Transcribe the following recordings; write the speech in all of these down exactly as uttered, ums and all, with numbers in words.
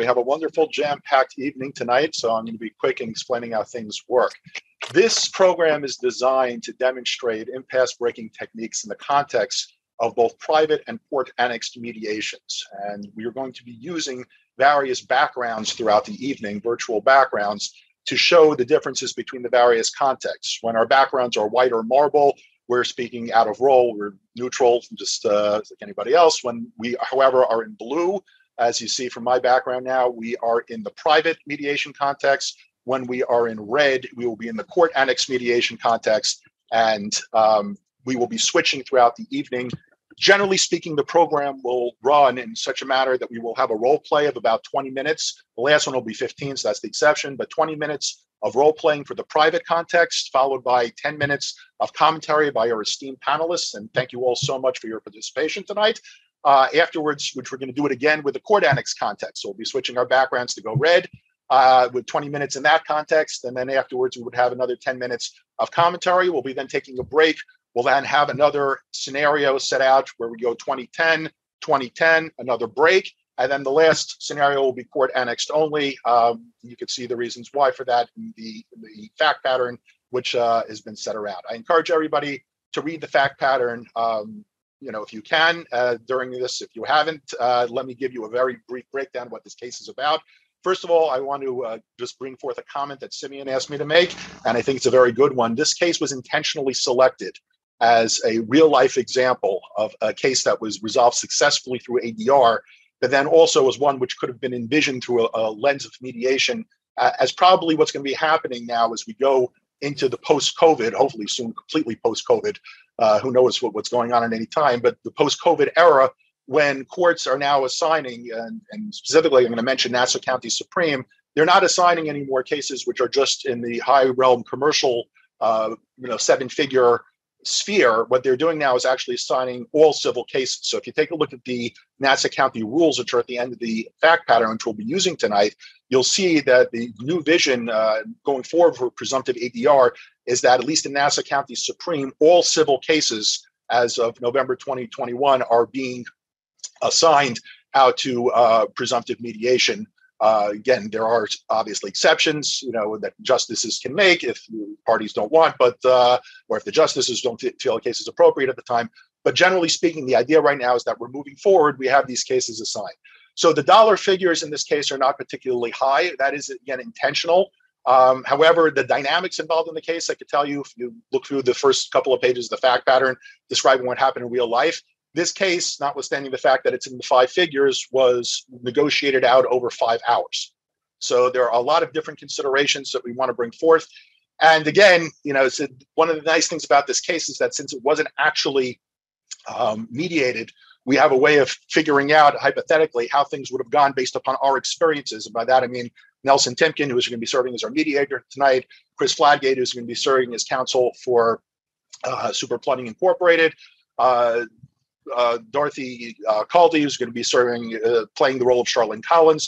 We have a wonderful jam-packed evening tonight, so I'm going to be quick in explaining how things work. This program is designed to demonstrate impasse-breaking techniques in the context of both private and court-annexed mediations. And we are going to be using various backgrounds throughout the evening, virtual backgrounds, to show the differences between the various contexts. When our backgrounds are white or marble, we're speaking out of role, we're neutral, just uh, like anybody else. When we, however, are in blue, as you see from my background now, we are in the private mediation context. When we are in red, we will be in the court annex mediation context, and um, we will be switching throughout the evening. Generally speaking, the program will run in such a manner that we will have a role play of about twenty minutes. The last one will be fifteen, so that's the exception, but twenty minutes of role playing for the private context, followed by ten minutes of commentary by our esteemed panelists. And thank you all so much for your participation tonight. Uh, afterwards, which we're going to do it again with the court annex context. So we'll be switching our backgrounds to go red uh, with twenty minutes in that context. And then afterwards, we would have another ten minutes of commentary. We'll be then taking a break. We'll then have another scenario set out where we go twenty ten, twenty ten, another break. And then the last scenario will be court annexed only. Um, you can see the reasons why for that in the, the fact pattern, which uh, has been set around. I encourage everybody to read the fact pattern, um, you know, if you can uh, during this. If you haven't, uh, let me give you a very brief breakdown of what this case is about. First of all, I want to uh, just bring forth a comment that Simeon asked me to make, and I think it's a very good one. This case was intentionally selected as a real life example of a case that was resolved successfully through A D R, but then also as one which could have been envisioned through a, a lens of mediation, uh, as probably what's going to be happening now as we go into the post-COVID, hopefully soon completely post-COVID, uh, who knows what, what's going on at any time, but the post-COVID era when courts are now assigning, and, and specifically I'm going to mention Nassau County Supreme, they're not assigning any more cases which are just in the high realm commercial, uh, you know, seven-figure sphere. What they're doing now is actually assigning all civil cases. So if you take a look at the Nassau County rules, which are at the end of the fact pattern, which we'll be using tonight, you'll see that the new vision uh, going forward for presumptive A D R is that at least in Nassau County Supreme, all civil cases as of November twenty twenty-one are being assigned out to uh, presumptive mediation. Uh, again, there are obviously exceptions, you know, that justices can make if parties don't want, but uh, or if the justices don't feel a case is appropriate at the time. But generally speaking, the idea right now is that we're moving forward. We have these cases assigned. So the dollar figures in this case are not particularly high. That is, again, intentional. Um, however, the dynamics involved in the case, I could tell you if you look through the first couple of pages of the fact pattern describing what happened in real life. This case, notwithstanding the fact that it's in the five figures, was negotiated out over five hours. So there are a lot of different considerations that we want to bring forth. And again, you know, it's a, one of the nice things about this case is that since it wasn't actually um, mediated, we have a way of figuring out hypothetically how things would have gone based upon our experiences. And by that, I mean, Nelson Timken, who is going to be serving as our mediator tonight, Chris Fladgate, who's going to be serving as counsel for uh, Super Plumbing Incorporated, uh, Uh, Dorothy uh, Kaldi, who's going to be serving, uh, playing the role of Charlene Collins,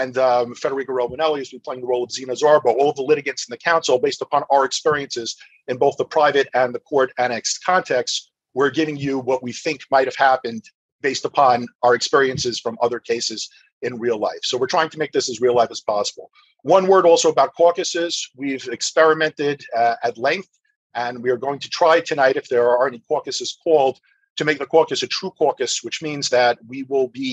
and um, Federica Romanelli, who's been playing the role of Zena Zarbo, all of the litigants in the council, based upon our experiences in both the private and the court annexed context, we're giving you what we think might have happened based upon our experiences from other cases in real life. So we're trying to make this as real life as possible. One word also about caucuses. We've experimented uh, at length, and we are going to try tonight, if there are any caucuses called, to make the caucus a true caucus, which means that we will be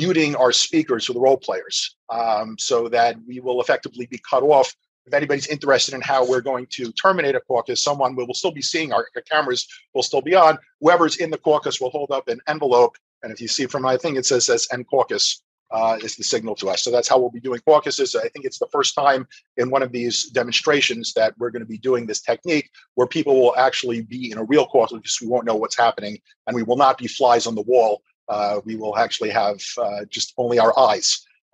muting our speakers or the role players um, so that we will effectively be cut off. If anybody's interested in how we're going to terminate a caucus, someone will, will still be seeing, our, our cameras will still be on. Whoever's in the caucus will hold up an envelope. And if you see from my thing, it says, says end caucus uh, is the signal to us. So that's how we'll be doing caucuses. I think it's the first time in one of these demonstrations that we're going to be doing this technique where people will actually be in a real caucus because we won't know what's happening and we will not be flies on the wall. Uh, we will actually have uh, just only our eyes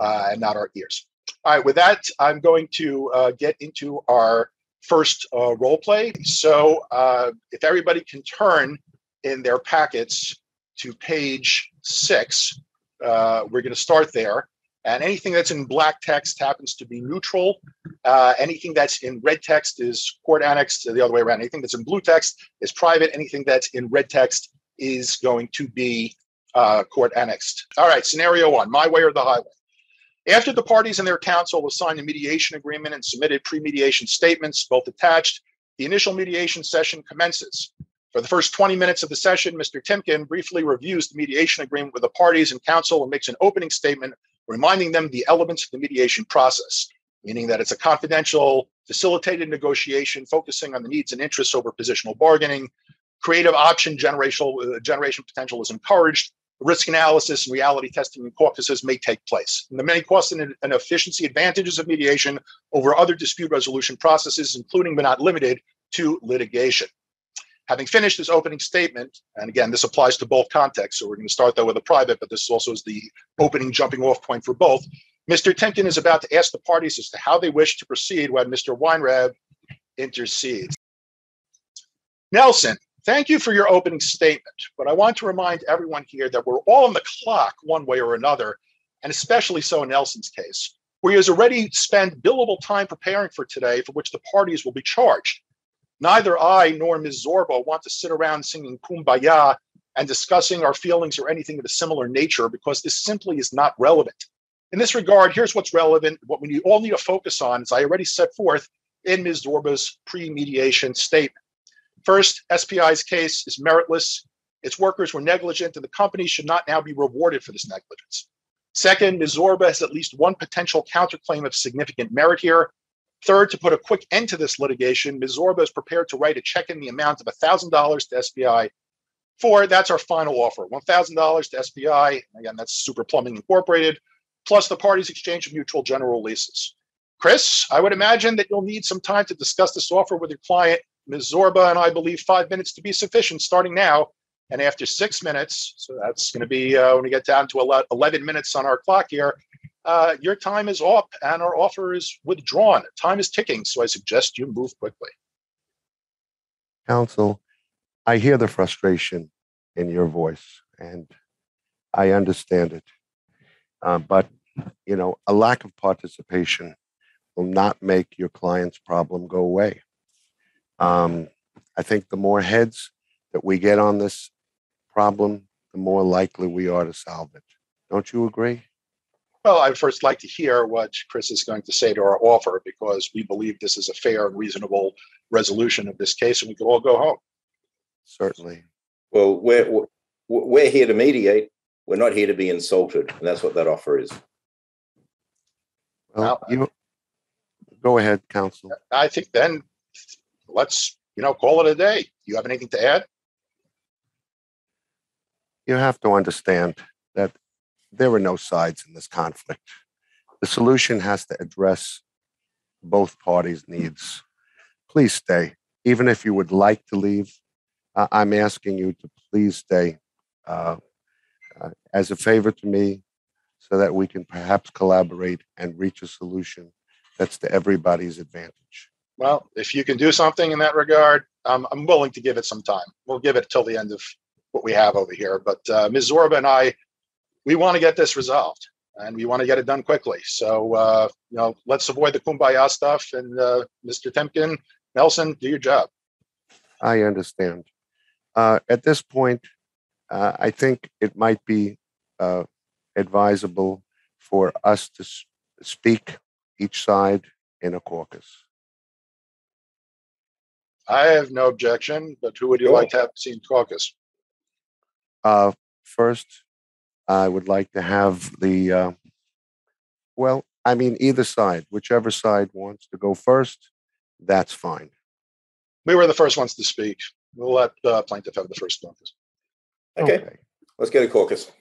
uh, and not our ears. All right, with that, I'm going to uh, get into our first uh, role play. So uh, if everybody can turn in their packets to page six, uh, we're going to start there. And anything that's in black text happens to be neutral. Uh, anything that's in red text is court annexed, the other way around. Anything that's in blue text is private. Anything that's in red text is going to be uh, court annexed. All right, scenario one, my way or the highway. After the parties and their counsel have signed a mediation agreement and submitted pre-mediation statements, both attached, the initial mediation session commences. For the first twenty minutes of the session, Mister Timken briefly reviews the mediation agreement with the parties and counsel and makes an opening statement reminding them the elements of the mediation process, meaning that it's a confidential, facilitated negotiation focusing on the needs and interests over positional bargaining. Creative option generational, uh, generation potential is encouraged. Risk analysis and reality testing in caucuses may take place. And the many cost and, and efficiency advantages of mediation over other dispute resolution processes, including but not limited to litigation. Having finished this opening statement, and again, this applies to both contexts, so we're going to start though with a private, but this also is the opening jumping off point for both. Mister Timken is about to ask the parties as to how they wish to proceed when Mister Weinreb intercedes. Nelson, thank you for your opening statement, but I want to remind everyone here that we're all on the clock one way or another, and especially so in Nelson's case, where he has already spent billable time preparing for today for which the parties will be charged. Neither I nor Miz Zarbo want to sit around singing Kumbaya and discussing our feelings or anything of a similar nature because this simply is not relevant. In this regard, here's what's relevant, what we all need to focus on, as I already set forth in Miz Zarbo's pre-mediation statement. First, S P I's case is meritless. Its workers were negligent, and the company should not now be rewarded for this negligence. Second, Miz Zarbo has at least one potential counterclaim of significant merit here. Third, to put a quick end to this litigation, Miz Zarbo is prepared to write a check in the amount of one thousand dollars to S P I. Four, that's our final offer, one thousand dollars to S P I. Again, that's Super Plumbing Incorporated, plus the parties' exchange of mutual general releases. Chris, I would imagine that you'll need some time to discuss this offer with your client. Miz Zarbo and I believe five minutes to be sufficient starting now. And after six minutes, so that's going to be uh, when we get down to eleven minutes on our clock here, uh, your time is up and our offer is withdrawn. Time is ticking, so I suggest you move quickly. Counsel, I hear the frustration in your voice, and I understand it. Uh, but, you know, a lack of participation will not make your client's problem go away. Um, I think the more heads that we get on this problem, the more likely we are to solve it. Don't you agree? Well, I'd first like to hear what Chris is going to say to our offer, because we believe this is a fair and reasonable resolution of this case, and we could all go home. Certainly. Well, we're, we're here to mediate. We're not here to be insulted, and that's what that offer is. Well, now, you, go ahead, counsel. I think then... Let's, you know, call it a day. You have anything to add? You have to understand that there are no sides in this conflict. The solution has to address both parties' needs. Please stay. Even if you would like to leave, uh, I'm asking you to please stay uh, uh, as a favor to me so that we can perhaps collaborate and reach a solution that's to everybody's advantage. Well, if you can do something in that regard, um, I'm willing to give it some time. We'll give it till the end of what we have over here. But uh, Miz Zarbo and I, we want to get this resolved, and we want to get it done quickly. So, uh, you know, let's avoid the kumbaya stuff. And uh, Mister Timken, Nelson, do your job. I understand. Uh, at this point, uh, I think it might be uh, advisable for us to s- speak each side in a caucus. I have no objection, but who would you like to have seen caucus? Uh, first, I would like to have the, uh, well, I mean, either side, whichever side wants to go first, that's fine. We were the first ones to speak. We'll let the uh, plaintiff have the first caucus. Okay. okay. Let's get a caucus.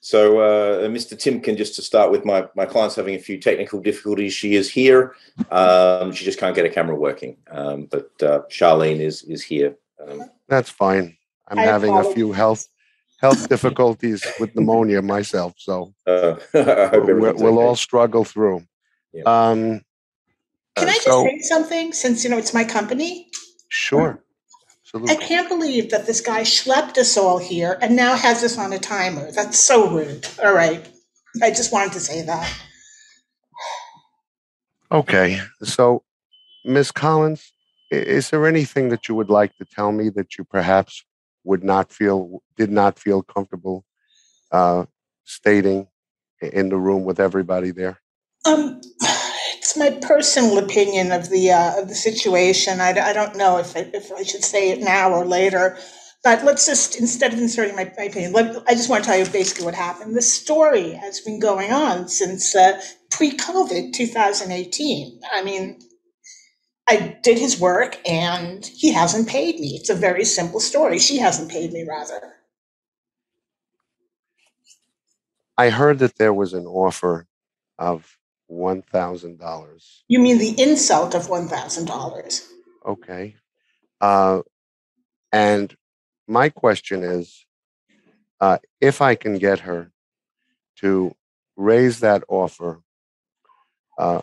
So uh, Mister Timken, just to start with, my, my client's having a few technical difficulties. She is here. Um, she just can't get a camera working. Um, but uh, Charlene is is here. Um, That's fine. I'm I having apologize. a few health health difficulties with pneumonia myself. So uh, I hope we'll okay. all struggle through. Yeah. Um, Can I just so, say something since, you know, it's my company? Sure. Absolutely. I can't believe that this guy schlepped us all here and now has us on a timer. That's so rude. All right. I just wanted to say that. Okay. So, Miz Collins, is there anything that you would like to tell me that you perhaps would not feel, did not feel comfortable uh, stating in the room with everybody there? Um, it's my personal opinion of the uh, of the situation. I, I don't know if I, if I should say it now or later. But let's just, instead of inserting my, my opinion, let, I just want to tell you basically what happened. This story has been going on since uh, pre-COVID two thousand eighteen. I mean, I did his work and he hasn't paid me. It's a very simple story. She hasn't paid me, rather. I heard that there was an offer of one thousand dollars. You mean the insult of one thousand dollars? Okay. Uh, and my question is, uh, if I can get her to raise that offer, uh,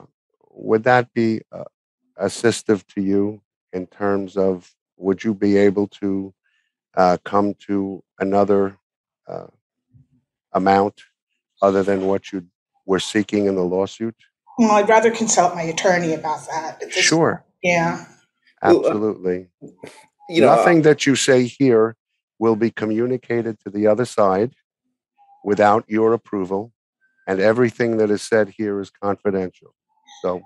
would that be uh, assistive to you in terms of, would you be able to uh, come to another uh, amount other than what you were seeking in the lawsuit? Well, I'd rather consult my attorney about that. This, sure. Yeah. Absolutely. You know, nothing that you say here will be communicated to the other side without your approval, and everything that is said here is confidential. So,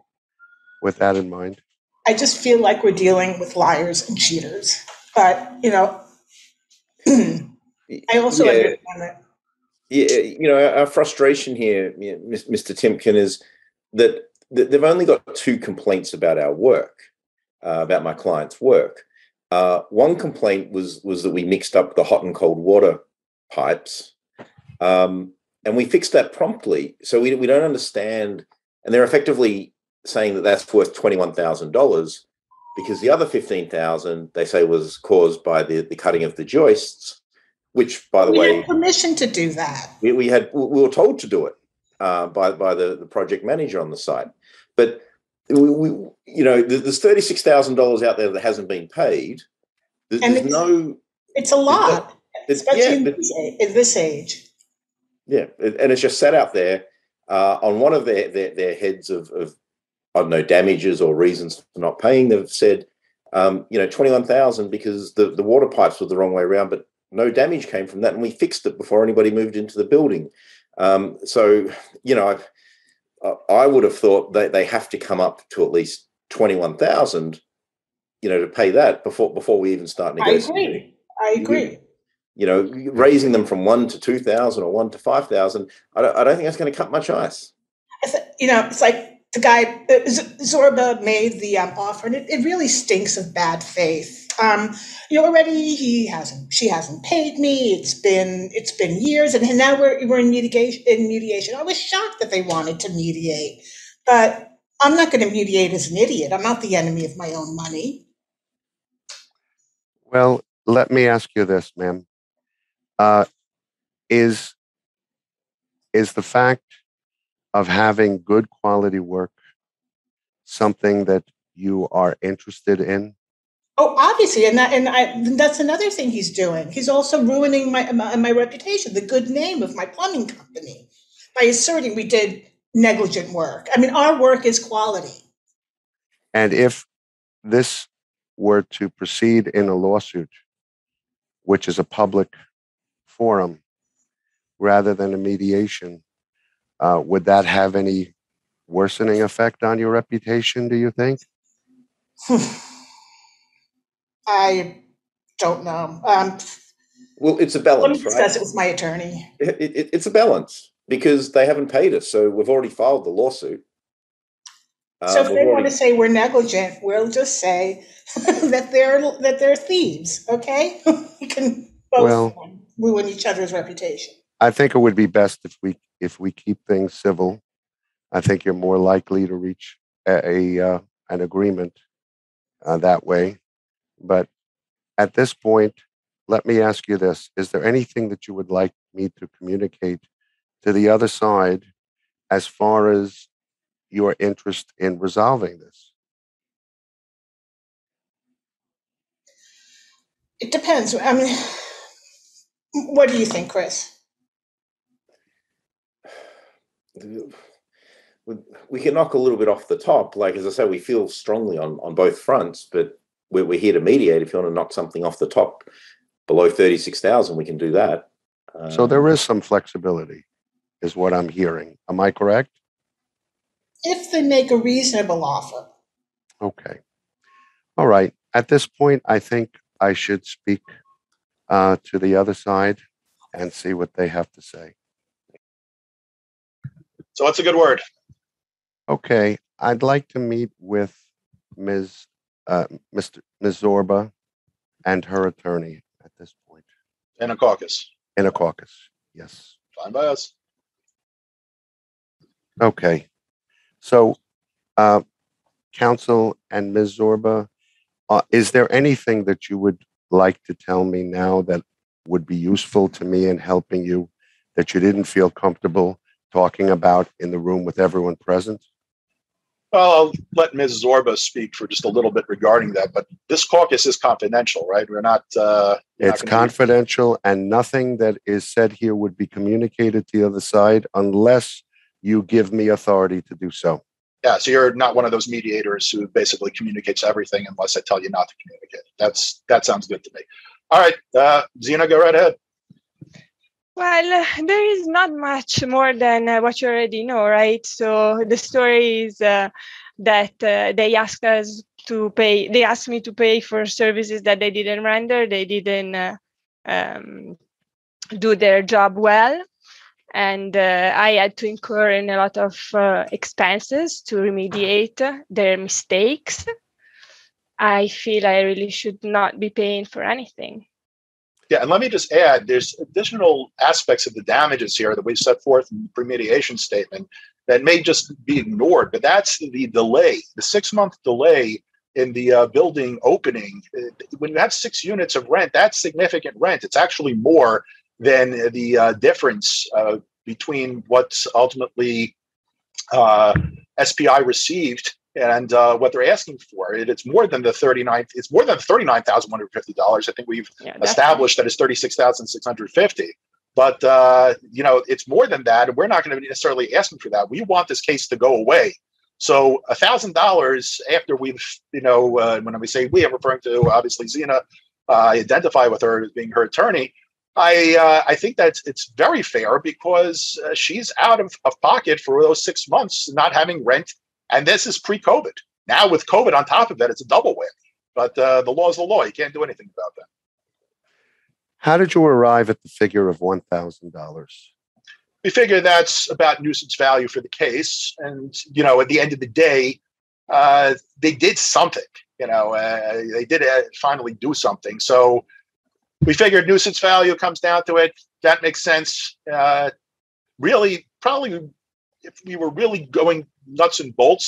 with that in mind, I just feel like we're dealing with liars and cheaters. But, you know, I also yeah. understand that. Yeah, you know, our frustration here, Mister Timken, is that they've only got two complaints about our work, uh, about my client's work. Uh, one complaint was was that we mixed up the hot and cold water pipes, um, and we fixed that promptly. So we we don't understand, and they're effectively saying that that's worth twenty-one thousand dollars because the other fifteen thousand dollars they say was caused by the the cutting of the joists, which, by the we way, we had permission to do that. We we had we were told to do it uh, by by the the project manager on the site, but. We, we, you know, there's thirty-six thousand dollars out there that hasn't been paid. There's, and it's, no, it's a lot, there's, especially yeah, in, but, this age, in this age. Yeah, and it's just sat out there uh, on one of their their, their heads of, of, I don't know, damages or reasons for not paying. They've said, um, you know, twenty-one thousand dollars because the, the water pipes were the wrong way around, but no damage came from that, and we fixed it before anybody moved into the building. Um, so, you know, I've, I would have thought they they have to come up to at least twenty-one thousand dollars, you know, to pay that before before we even start negotiating. I agree. I agree. You know, raising them from one to two thousand or one to five thousand, I don't I don't think that's going to cut much ice. You know, it's like the guy Zorba made the um, offer, and it, it really stinks of bad faith. Um, you know, already he hasn't, she hasn't paid me. It's been, it's been years, and now we're we're in mediation. In mediation, I was shocked that they wanted to mediate, but I'm not going to mediate as an idiot. I'm not the enemy of my own money. Well, let me ask you this, ma'am: uh, is is the fact of having good quality work something that you are interested in? Oh, obviously, and that, and, I, and that's another thing he's doing. He's also ruining my, my my reputation, the good name of my plumbing company, by asserting we did negligent work. I mean, our work is quality. And if this were to proceed in a lawsuit, which is a public forum, rather than a mediation, uh, would that have any worsening effect on your reputation, do you think? I don't know. Um, well, it's a balance, let me discuss right? it with my attorney. It, it, it's a balance because they haven't paid us, so we've already filed the lawsuit. Um, so if they already... want to say we're negligent, we'll just say that they're that they're thieves. Okay, we can both well, ruin each other's reputation. I think it would be best if we if we keep things civil. I think you're more likely to reach a, a uh, an agreement uh, that way. But at this point, let me ask you this. Is there anything that you would like me to communicate to the other side as far as your interest in resolving this? It depends. I mean, what do you think, Chris? We can knock a little bit off the top. Like, as I say, we feel strongly on, on both fronts, but we're here to mediate. If you want to knock something off the top below thirty-six thousand, we can do that. Um, so there is some flexibility. is what I'm hearing. Am I correct? If they make a reasonable offer. Okay. All right. At this point, I think I should speak uh, to the other side and see what they have to say. So what's a good word? Okay. I'd like to meet with Miz Uh, Mister Miz Zorba and her attorney at this point. In a caucus. In a caucus, yes. Fine by us. Okay. So, uh, counsel and Miz Zorba, uh, is there anything that you would like to tell me now that would be useful to me in helping you that you didn't feel comfortable talking about in the room with everyone present? Well, I'll let Miz Zorba speak for just a little bit regarding that, but this caucus is confidential, right? We're not... Uh, we're it's not confidential, be- and nothing that is said here would be communicated to the other side unless you give me authority to do so. Yeah, so you're not one of those mediators who basically communicates everything unless I tell you not to communicate. That's That sounds good to me. All right, uh, Zena, go right ahead. Well, there is not much more than uh, what you already know, right? So the story is uh, that uh, they asked us to pay, they asked me to pay for services that they didn't render, they didn't uh, um, do their job well. And uh, I had to incur in a lot of uh, expenses to remediate their mistakes. I feel I really should not be paying for anything. Yeah, and let me just add, there's additional aspects of the damages here that we set forth in the pre-mediation statement that may just be ignored, but that's the delay, the six-month delay in the uh, building opening. When you have six units of rent, that's significant rent. It's actually more than the uh, difference uh, between what's ultimately uh, S P I received and uh, what they're asking for. It, it's more than the thirty-nine. It's more than thirty-nine thousand one hundred fifty dollars. I think we've yeah, established that it's thirty-six thousand six hundred fifty dollars. But uh, you know, it's more than that. We're not going to be necessarily asking for that. We want this case to go away. So one thousand dollars after we've, you know, uh, when we say we, I'm referring to obviously Zena. Uh, I identify with her as being her attorney. I uh, I think that it's very fair because uh, she's out of, of pocket for those six months not having rent. And this is pre-COVID. Now with COVID on top of that, it's a double whammy. But uh, the law is the law. You can't do anything about that. How did you arrive at the figure of one thousand dollars? We figure that's about nuisance value for the case. And, you know, at the end of the day, uh, they did something. You know, uh, they did uh, finally do something. So we figured nuisance value comes down to it. That makes sense. Uh, really, probably... If we were really going nuts and bolts,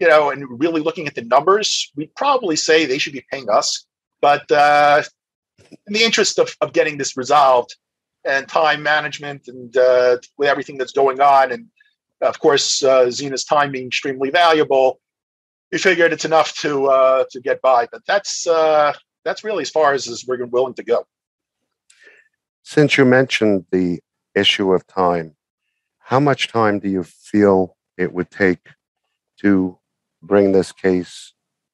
you know, and really looking at the numbers, we'd probably say they should be paying us. But uh, in the interest of, of getting this resolved and time management and uh, with everything that's going on, and of course, uh, Zena's time being extremely valuable, we figured it's enough to uh, to get by. But that's uh, that's really as far as, as we're willing to go. Since you mentioned the issue of time, how much time do you feel it would take to bring this case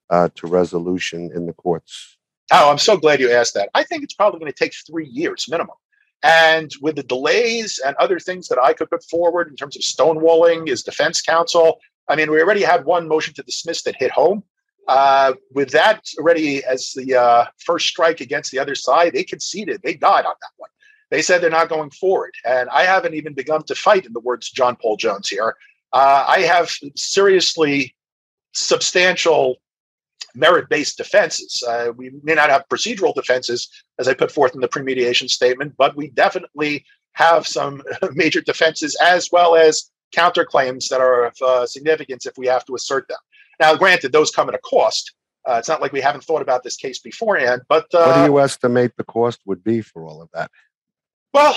uh, to resolution in the courts? Oh, I'm so glad you asked that. I think it's probably going to take three years minimum. And with the delays and other things that I could put forward in terms of stonewalling as defense counsel, I mean, we already had one motion to dismiss that hit home. Uh, with that already as the uh, first strike against the other side, they conceded. They died on that one. They said they're not going forward. And I haven't even begun to fight, in the words of John Paul Jones here. Uh, I have seriously substantial merit-based defenses. Uh, we may not have procedural defenses, as I put forth in the pre-mediation statement, but we definitely have some major defenses as well as counterclaims that are of uh, significance if we have to assert them. Now, granted, those come at a cost. Uh, it's not like we haven't thought about this case beforehand, but... Uh, what do you estimate the cost would be for all of that? Well,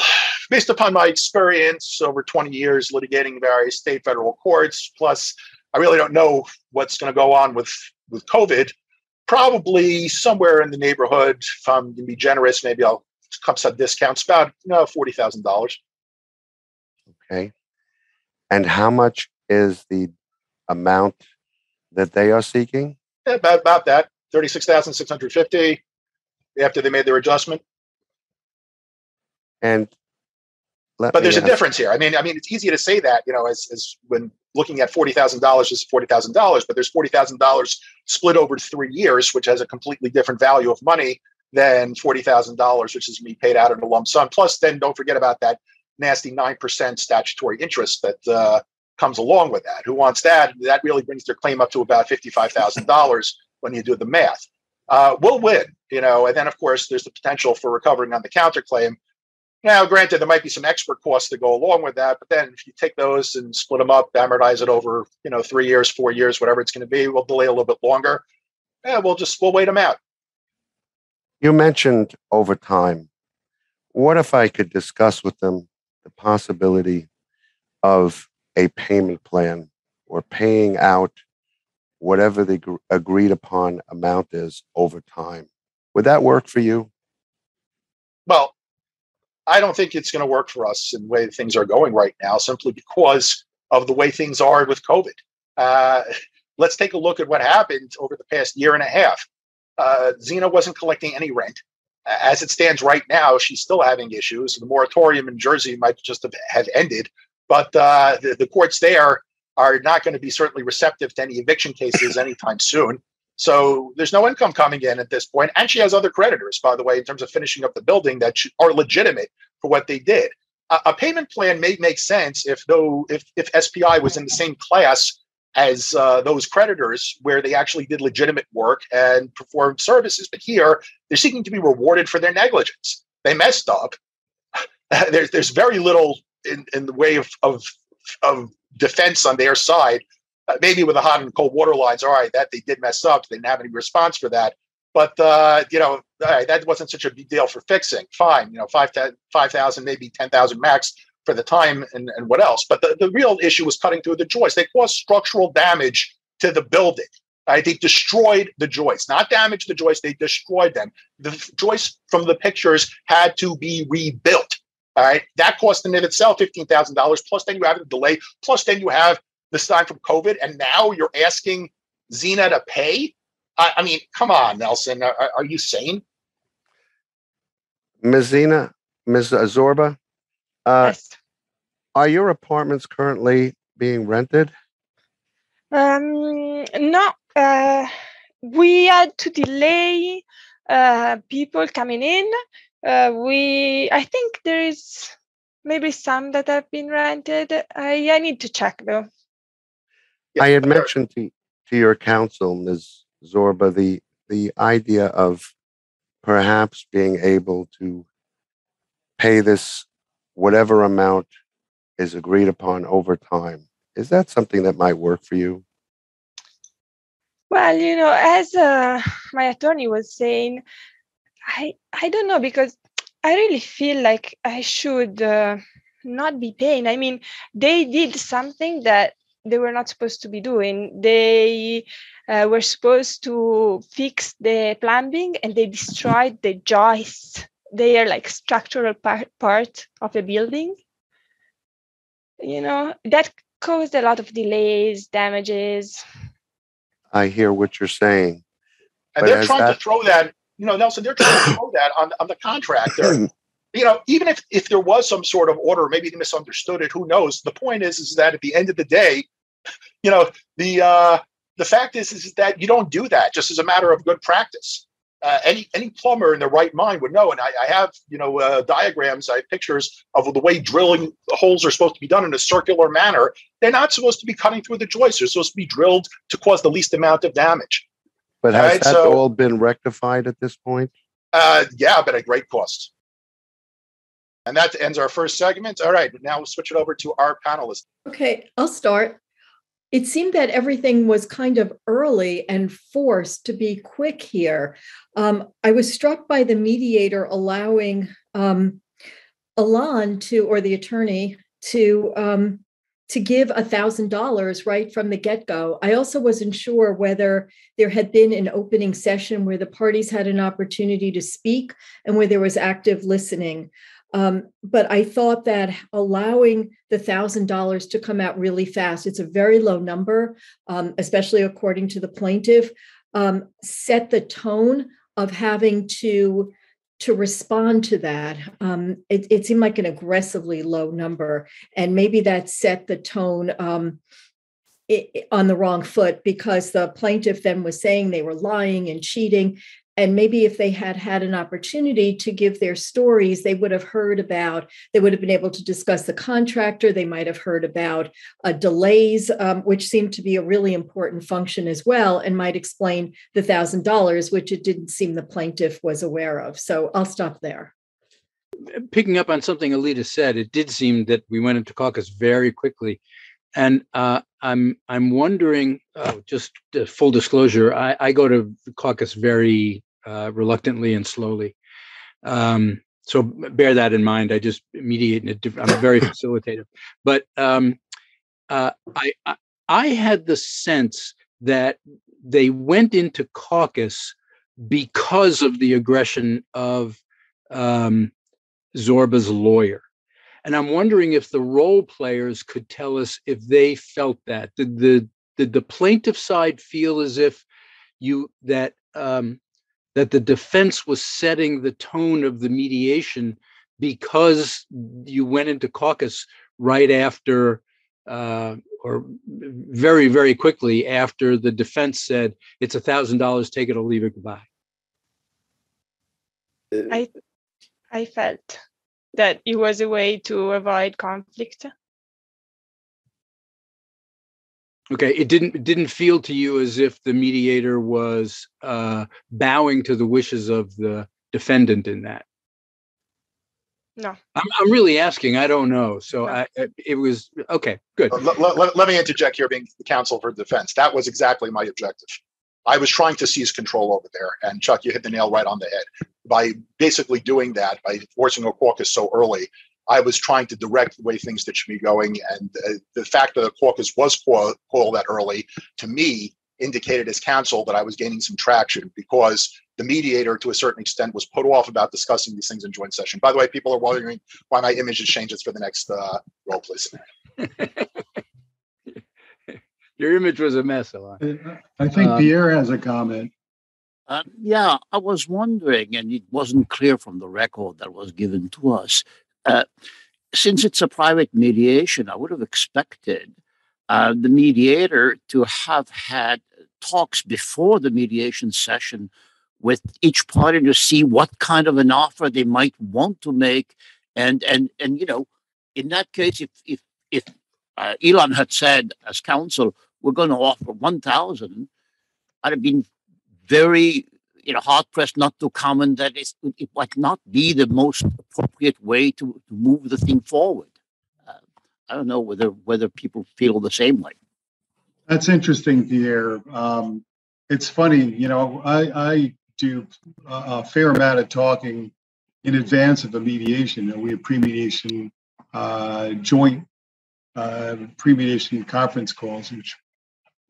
based upon my experience over twenty years litigating various state federal courts, plus I really don't know what's going to go on with, with COVID, probably somewhere in the neighborhood, if I'm going to be generous, maybe I'll come some discounts, about you know, forty thousand dollars. Okay. And how much is the amount that they are seeking? Yeah, about, about that, thirty-six thousand six hundred fifty dollars after they made their adjustment. And Let but there's a difference here. I mean, I mean, it's easy to say that, you know, as, as when looking at forty thousand dollars is forty thousand dollars, but there's forty thousand dollars split over three years, which has a completely different value of money than forty thousand dollars, which is me paid out in a lump sum. Plus, then don't forget about that nasty nine percent statutory interest that uh, comes along with that. Who wants that? That really brings their claim up to about fifty-five thousand dollars when you do the math. Uh, we'll win, you know, and then, of course, there's the potential for recovering on the counterclaim. Now, granted, there might be some expert costs that go along with that, but then if you take those and split them up, amortize it over, you know, three years, four years, whatever it's going to be, we'll delay a little bit longer. Yeah, we'll just, we'll wait them out. You mentioned overtime. What if I could discuss with them the possibility of a payment plan or paying out whatever the gr- agreed upon amount is over time? Would that work for you? Well, I don't think it's going to work for us in the way things are going right now, simply because of the way things are with COVID. Uh, let's take a look at what happened over the past year and a half. Uh, Zena wasn't collecting any rent. As it stands right now, she's still having issues. The moratorium in Jersey might just have, have ended, but uh, the, the courts there are not going to be certainly receptive to any eviction cases anytime soon. So there's no income coming in at this point. And she has other creditors, by the way, in terms of finishing up the building that are legitimate for what they did. A, a payment plan may make sense if though if, if S P I was in the same class as uh, those creditors where they actually did legitimate work and performed services. But here, they're seeking to be rewarded for their negligence. They messed up. there's, there's very little in, in the way of, of, of defense on their side. Uh, maybe with the hot and cold water lines, all right, that they did mess up. They didn't have any response for that. But, uh, you know, all right, that wasn't such a big deal for fixing. Fine, you know, five thousand, maybe ten thousand max for the time and, and what else. But the, the real issue was cutting through the joists. They caused structural damage to the building. Right? They destroyed the joists, not damaged the joists. They destroyed them. The joists from the pictures had to be rebuilt. All right, that cost in itself fifteen thousand dollars. Plus, then you have the delay. Plus, then you have this time from COVID, and now you're asking Zena to pay? I, I mean, come on, Nelson. Are, are you sane? Miz Zena, Miz Zorba, uh, yes. Are your apartments currently being rented? Um, no. Uh, we had to delay uh, people coming in. Uh, we, I think there is maybe some that have been rented. I, I need to check, though. I had mentioned to, to your counsel, Miz Zorba, the, the idea of perhaps being able to pay this whatever amount is agreed upon over time. Is that something that might work for you? Well, you know, as uh, my attorney was saying, I I don't know, because I really feel like I should uh, not be paying. I mean, they did something that they were not supposed to be doing. They uh, were supposed to fix the plumbing, and they destroyed the joists. They are like structural par- part of the building. You know, that caused a lot of delays, damages. I hear what you're saying. And they're trying that- to throw that, you know, Nelson, they're trying to throw that on, on the contractor. You know, even if, if there was some sort of order, maybe they misunderstood it, who knows? The point is, is that at the end of the day, you know, the uh, the fact is, is that you don't do that just as a matter of good practice. Uh, any any plumber in their right mind would know. And I, I have, you know, uh, diagrams, I have pictures of the way drilling holes are supposed to be done in a circular manner. They're not supposed to be cutting through the joists. They're supposed to be drilled to cause the least amount of damage. But has all right, that so, all been rectified at this point? Uh, yeah, but at great cost. And that ends our first segment. All right, now we'll switch it over to our panelists. Okay, I'll start. It seemed that everything was kind of early and forced to be quick here. Um, I was struck by the mediator allowing um, Elan to, or the attorney, to um, to give one thousand dollars right from the get-go. I also wasn't sure whether there had been an opening session where the parties had an opportunity to speak and where there was active listening. Um, but I thought that allowing the one thousand dollars to come out really fast, it's a very low number, um, especially according to the plaintiff, um, set the tone of having to to respond to that. Um, it, it seemed like an aggressively low number, and maybe that set the tone um, it, on the wrong foot, because the plaintiff then was saying they were lying and cheating. And maybe if they had had an opportunity to give their stories, they would have heard about, they would have been able to discuss the contractor. They might have heard about uh, delays, um, which seemed to be a really important function as well, and might explain the one thousand dollars, which it didn't seem the plaintiff was aware of. So I'll stop there. Picking up on something Alita said, it did seem that we went into caucus very quickly. And uh, I'm I'm wondering, uh, just uh, full disclosure, I, I go to the caucus very uh, reluctantly and slowly. Um, so bear that in mind. I just mediate in a different, I'm very facilitative. But um, uh, I, I I had the sense that they went into caucus because of the aggression of um, Zorba's lawyer. And I'm wondering if the role players could tell us if they felt that. Did the did the plaintiff side feel as if you that um, that the defense was setting the tone of the mediation because you went into caucus right after uh, or very very quickly after the defense said it's a thousand dollars, take it or leave it, goodbye? I I felt. That it was a way to avoid conflict. Okay, it didn't it didn't feel to you as if the mediator was uh, bowing to the wishes of the defendant in that. No, I'm, I'm really asking. I don't know. So no. I, it was okay. Good. Let, let, let me interject here, being the counsel for the defense. That was exactly my objective. I was trying to seize control over there. And Chuck, you hit the nail right on the head. By basically doing that, by forcing a caucus so early, I was trying to direct the way things that should be going. And uh, the fact that a caucus was called call that early, to me, indicated as counsel that I was gaining some traction, because the mediator, to a certain extent, was put off about discussing these things in joint session. By the way, people are wondering why my image has changed. It's for the next uh, role play scenario. Your image was a mess, Elan. I think um, Pierre has a comment. Uh, yeah, I was wondering, and it wasn't clear from the record that was given to us, uh, since it's a private mediation, I would have expected uh, the mediator to have had talks before the mediation session with each party to see what kind of an offer they might want to make. And, and, and you know, in that case, if, if, if uh, Elan had said as counsel, we're going to offer one thousand, I'd have been very, you know, hard pressed not to comment that it's, it might not be the most appropriate way to, to move the thing forward. Uh, I don't know whether whether people feel the same way. That's interesting, Pierre. Um, it's funny, you know, I, I do a, a fair amount of talking in advance of a mediation, and we have pre-mediation uh, joint uh, pre-mediation conference calls, which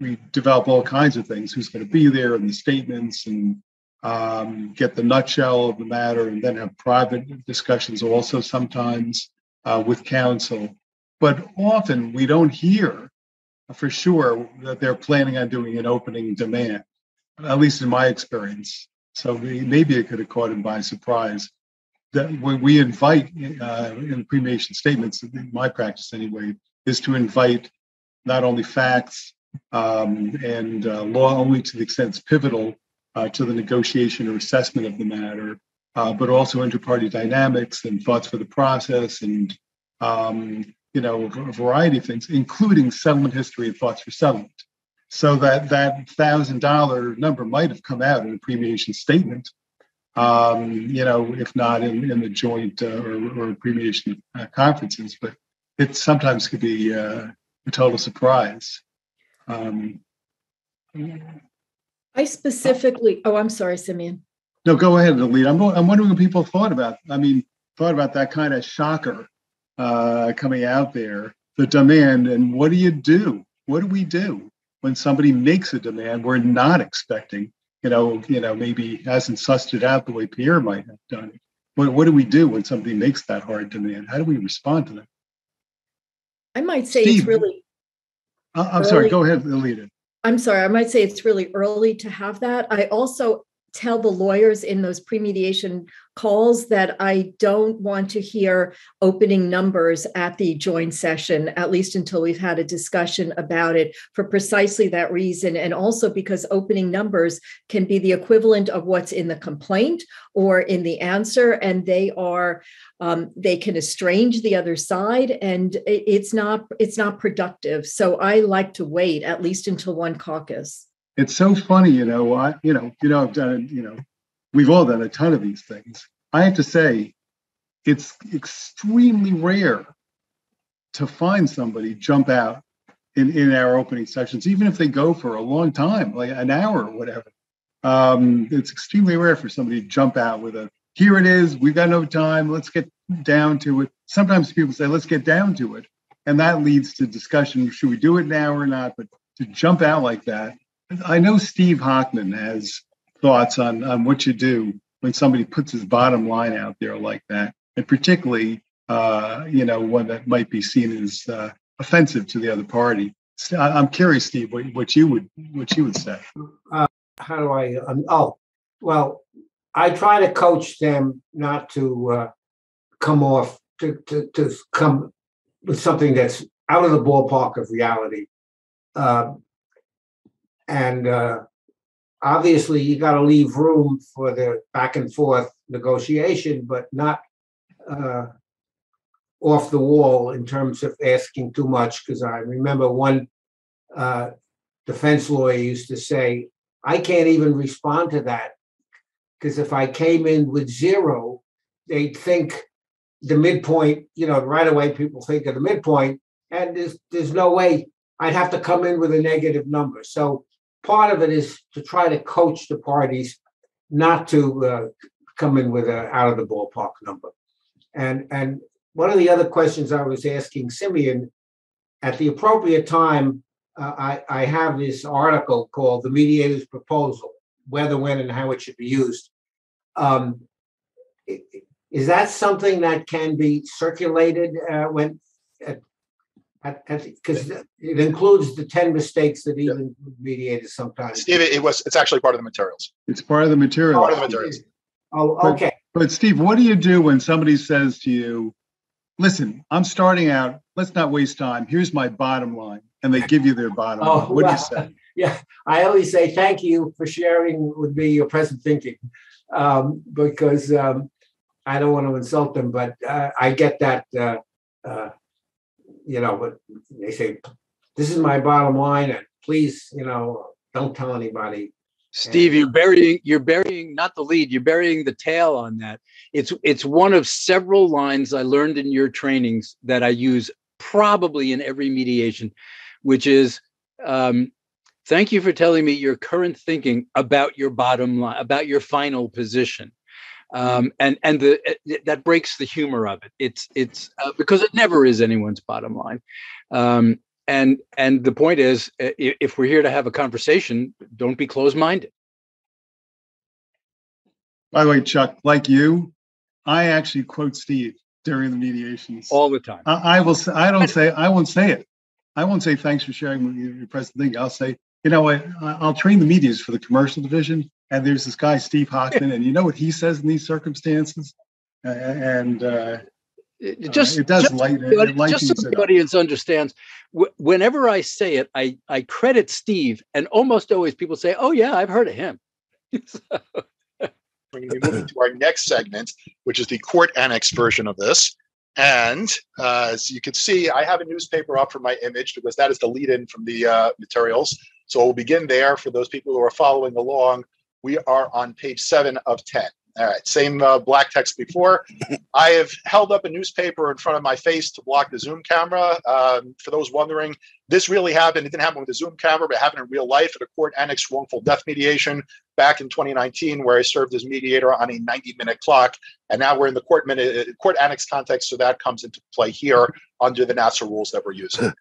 we develop all kinds of things, who's going to be there and the statements, and um, get the nutshell of the matter, and then have private discussions also sometimes uh, with counsel. But often we don't hear for sure that they're planning on doing an opening demand, at least in my experience. So we, maybe it could have caught him by surprise. That when we invite uh, in pre-mediation statements, in my practice anyway, is to invite not only facts, Um, and uh, law only to the extent it's pivotal uh, to the negotiation or assessment of the matter, uh, but also inter-party dynamics and thoughts for the process, and um, you know, a variety of things, including settlement history and thoughts for settlement. So that that one thousand dollars number might have come out in a pre-mediation statement, um, you know, if not in, in the joint uh, or, or pre-mediation uh, conferences, but it sometimes could be uh, a total surprise. Um, I specifically, oh, I'm sorry, Simeon. No, go ahead, Alita. I'm, I'm wondering what people thought about, I mean, thought about that kind of shocker uh, coming out there, the demand, and what do you do? What do we do when somebody makes a demand we're not expecting, you know, you know, maybe hasn't sussed it out the way Pierre might have done it. What, what do we do when somebody makes that hard demand? How do we respond to that? I might say Steve, it's really... I'm early. Sorry, go ahead, Alita. I'm sorry, I might say it's really early to have that. I also tell the lawyers in those pre-mediation calls that I don't want to hear opening numbers at the joint session, at least until we've had a discussion about it, for precisely that reason. And also because opening numbers can be the equivalent of what's in the complaint or in the answer, and they are um, they can estrange the other side, and it's not it's not productive. So I like to wait at least until one caucus. It's so funny, you know, I, you know, you know, I've done, you know, we've all done a ton of these things. I have to say, it's extremely rare to find somebody jump out in, in our opening sessions, even if they go for a long time, like an hour or whatever. Um, it's extremely rare for somebody to jump out with a, here it is, we've got no time, let's get down to it. Sometimes people say, let's get down to it. And that leads to discussion, should we do it now or not? But to jump out like that, I know Steve Hochman has thoughts on, on what you do when somebody puts his bottom line out there like that, and particularly, uh, you know, one that might be seen as uh, offensive to the other party. So I'm curious, Steve, what, what you would what you would say. Uh, how do I? Um, oh, well, I try to coach them not to uh, come off to, to to come with something that's out of the ballpark of reality. Uh, And uh, obviously, you got to leave room for the back and forth negotiation, but not uh, off the wall in terms of asking too much. Because I remember one uh, defense lawyer used to say, I can't even respond to that, because if I came in with zero, they'd think the midpoint, you know, right away people think of the midpoint, and there's, there's no way I'd have to come in with a negative number. So part of it is to try to coach the parties not to uh, come in with an out of the ballpark number. And and one of the other questions I was asking Simeon, at the appropriate time, uh, I, I have this article called The Mediator's Proposal, Whether, When, and How It Should Be Used. Um, is that something that can be circulated uh, when uh, because it includes the ten mistakes that even mediators sometimes. Steve, it was. It's actually part of the materials. It's part of the materials. Part of the materials. Oh, okay. But, but Steve, what do you do when somebody says to you, "Listen, I'm starting out. Let's not waste time. Here's my bottom line," and they give you their bottom oh, line? What well, do you say? Yeah, I always say thank you for sharing with me your present thinking, um, because um, I don't want to insult them, but uh, I get that. Uh, uh, You know, but they say, this is my bottom line, and please, you know, don't tell anybody. Steve, and you're burying, you're burying not the lead, you're burying the tail on that. It's it's one of several lines I learned in your trainings that I use probably in every mediation, which is, um, thank you for telling me your current thinking about your bottom line, about your final position. Um, and and the, it, that breaks the humor of it. It's it's uh, because it never is anyone's bottom line. Um, and and the point is, if we're here to have a conversation, don't be closed-minded. By the way, Chuck, like you, I actually quote Steve during the mediations all the time. I, I will. I don't say. I won't say it. I won't say thanks for sharing your present thing. I'll say, you know, I, I'll train the mediators for the commercial division. And there's this guy, Steve Hochman, and you know what he says in these circumstances? Uh, and uh, just, uh, it does just light it, it lightens Just so the audience understands, wh- whenever I say it, I, I credit Steve, and almost always people say, oh, yeah, I've heard of him. So. We're going to be moving to our next segment, which is the court annex version of this. And uh, as you can see, I have a newspaper up for my image because that is the lead-in from the uh, materials. So we'll begin there for those people who are following along. We are on page seven of ten. All right, same uh, black text before. I have held up a newspaper in front of my face to block the Zoom camera. Um, for those wondering, this really happened. It didn't happen with the Zoom camera, but it happened in real life at a court annex wrongful death mediation back in twenty nineteen, where I served as mediator on a ninety-minute clock. And now we're in the court minute, court annex context, so that comes into play here under the Nassau rules that we're using.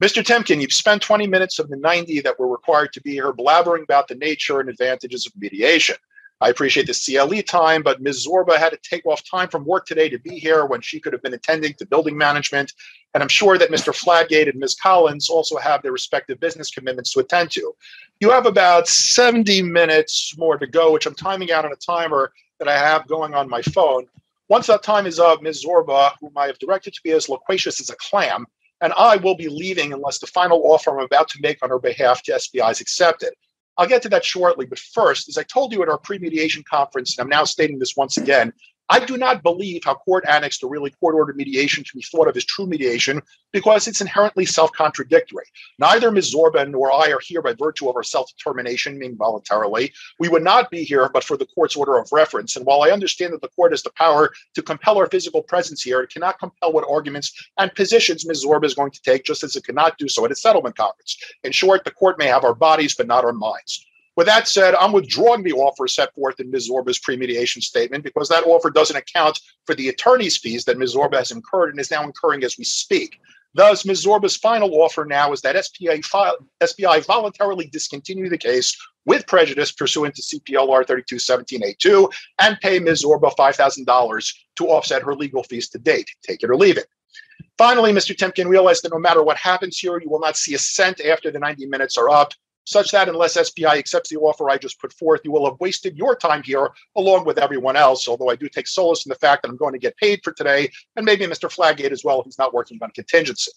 Mister Timken, you've spent twenty minutes of the ninety that were required to be here blabbering about the nature and advantages of mediation. I appreciate the C L E time, but Miz Zorba had to take off time from work today to be here when she could have been attending to building management. And I'm sure that Mister Fladgate and Miz Collins also have their respective business commitments to attend to. You have about seventy minutes more to go, which I'm timing out on a timer that I have going on my phone. Once that time is up, Miz Zorba, whom I have directed to be as loquacious as a clam, and I will be leaving unless the final offer I'm about to make on her behalf to S B I is accepted. I'll get to that shortly, but first, as I told you at our pre-mediation conference, and I'm now stating this once again, I do not believe how court-annexed or really court-ordered mediation can be thought of as true mediation because it's inherently self-contradictory. Neither Miz Zorba nor I are here by virtue of our self-determination, meaning voluntarily. We would not be here but for the court's order of reference. And while I understand that the court has the power to compel our physical presence here, it cannot compel what arguments and positions Miz Zorba is going to take, just as it cannot do so at a settlement conference. In short, the court may have our bodies but not our minds. With that said, I'm withdrawing the offer set forth in Miz Zorba's pre-mediation statement because that offer doesn't account for the attorney's fees that Miz Zorba has incurred and is now incurring as we speak. Thus, Miz Zorba's final offer now is that S B I voluntarily discontinue the case with prejudice pursuant to C P L R thirty-two seventeen A two and pay Miz Zorba five thousand dollars to offset her legal fees to date. Take it or leave it. Finally, Mister Timken realized that no matter what happens here, you will not see a cent after the ninety minutes are up, such that unless S B I accepts the offer I just put forth, you will have wasted your time here along with everyone else, although I do take solace in the fact that I'm going to get paid for today, and maybe Mister Fladgate as well if he's not working on contingency.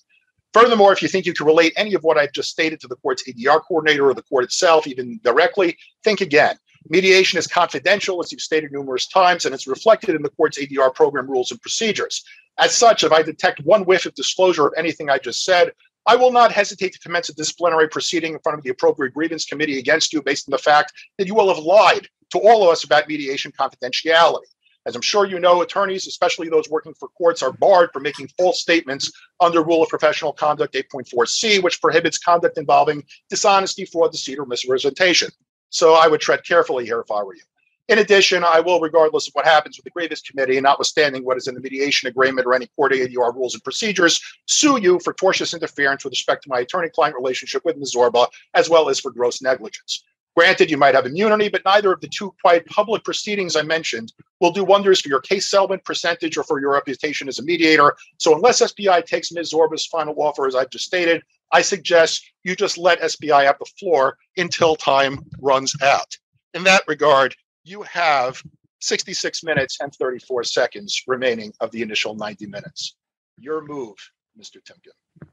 Furthermore, if you think you can relate any of what I've just stated to the court's A D R coordinator or the court itself, even directly, think again. Mediation is confidential, as you've stated numerous times, and it's reflected in the court's A D R program rules and procedures. As such, if I detect one whiff of disclosure of anything I just said, I will not hesitate to commence a disciplinary proceeding in front of the appropriate grievance committee against you based on the fact that you will have lied to all of us about mediation confidentiality. As I'm sure you know, attorneys, especially those working for courts, are barred from making false statements under Rule of Professional Conduct eight point four C, which prohibits conduct involving dishonesty, fraud, deceit, or misrepresentation. So I would tread carefully here if I were you. In addition, I will, regardless of what happens with the grievance committee, and notwithstanding what is in the mediation agreement or any court A D R rules and procedures, sue you for tortious interference with respect to my attorney-client relationship with Miz Zorba, as well as for gross negligence. Granted, you might have immunity, but neither of the two quiet public proceedings I mentioned will do wonders for your case settlement percentage or for your reputation as a mediator. So unless S B I takes Miz Zorba's final offer, as I've just stated, I suggest you just let S B I have the floor until time runs out. In that regard, you have sixty-six minutes and thirty-four seconds remaining of the initial ninety minutes. Your move, Mister Timken.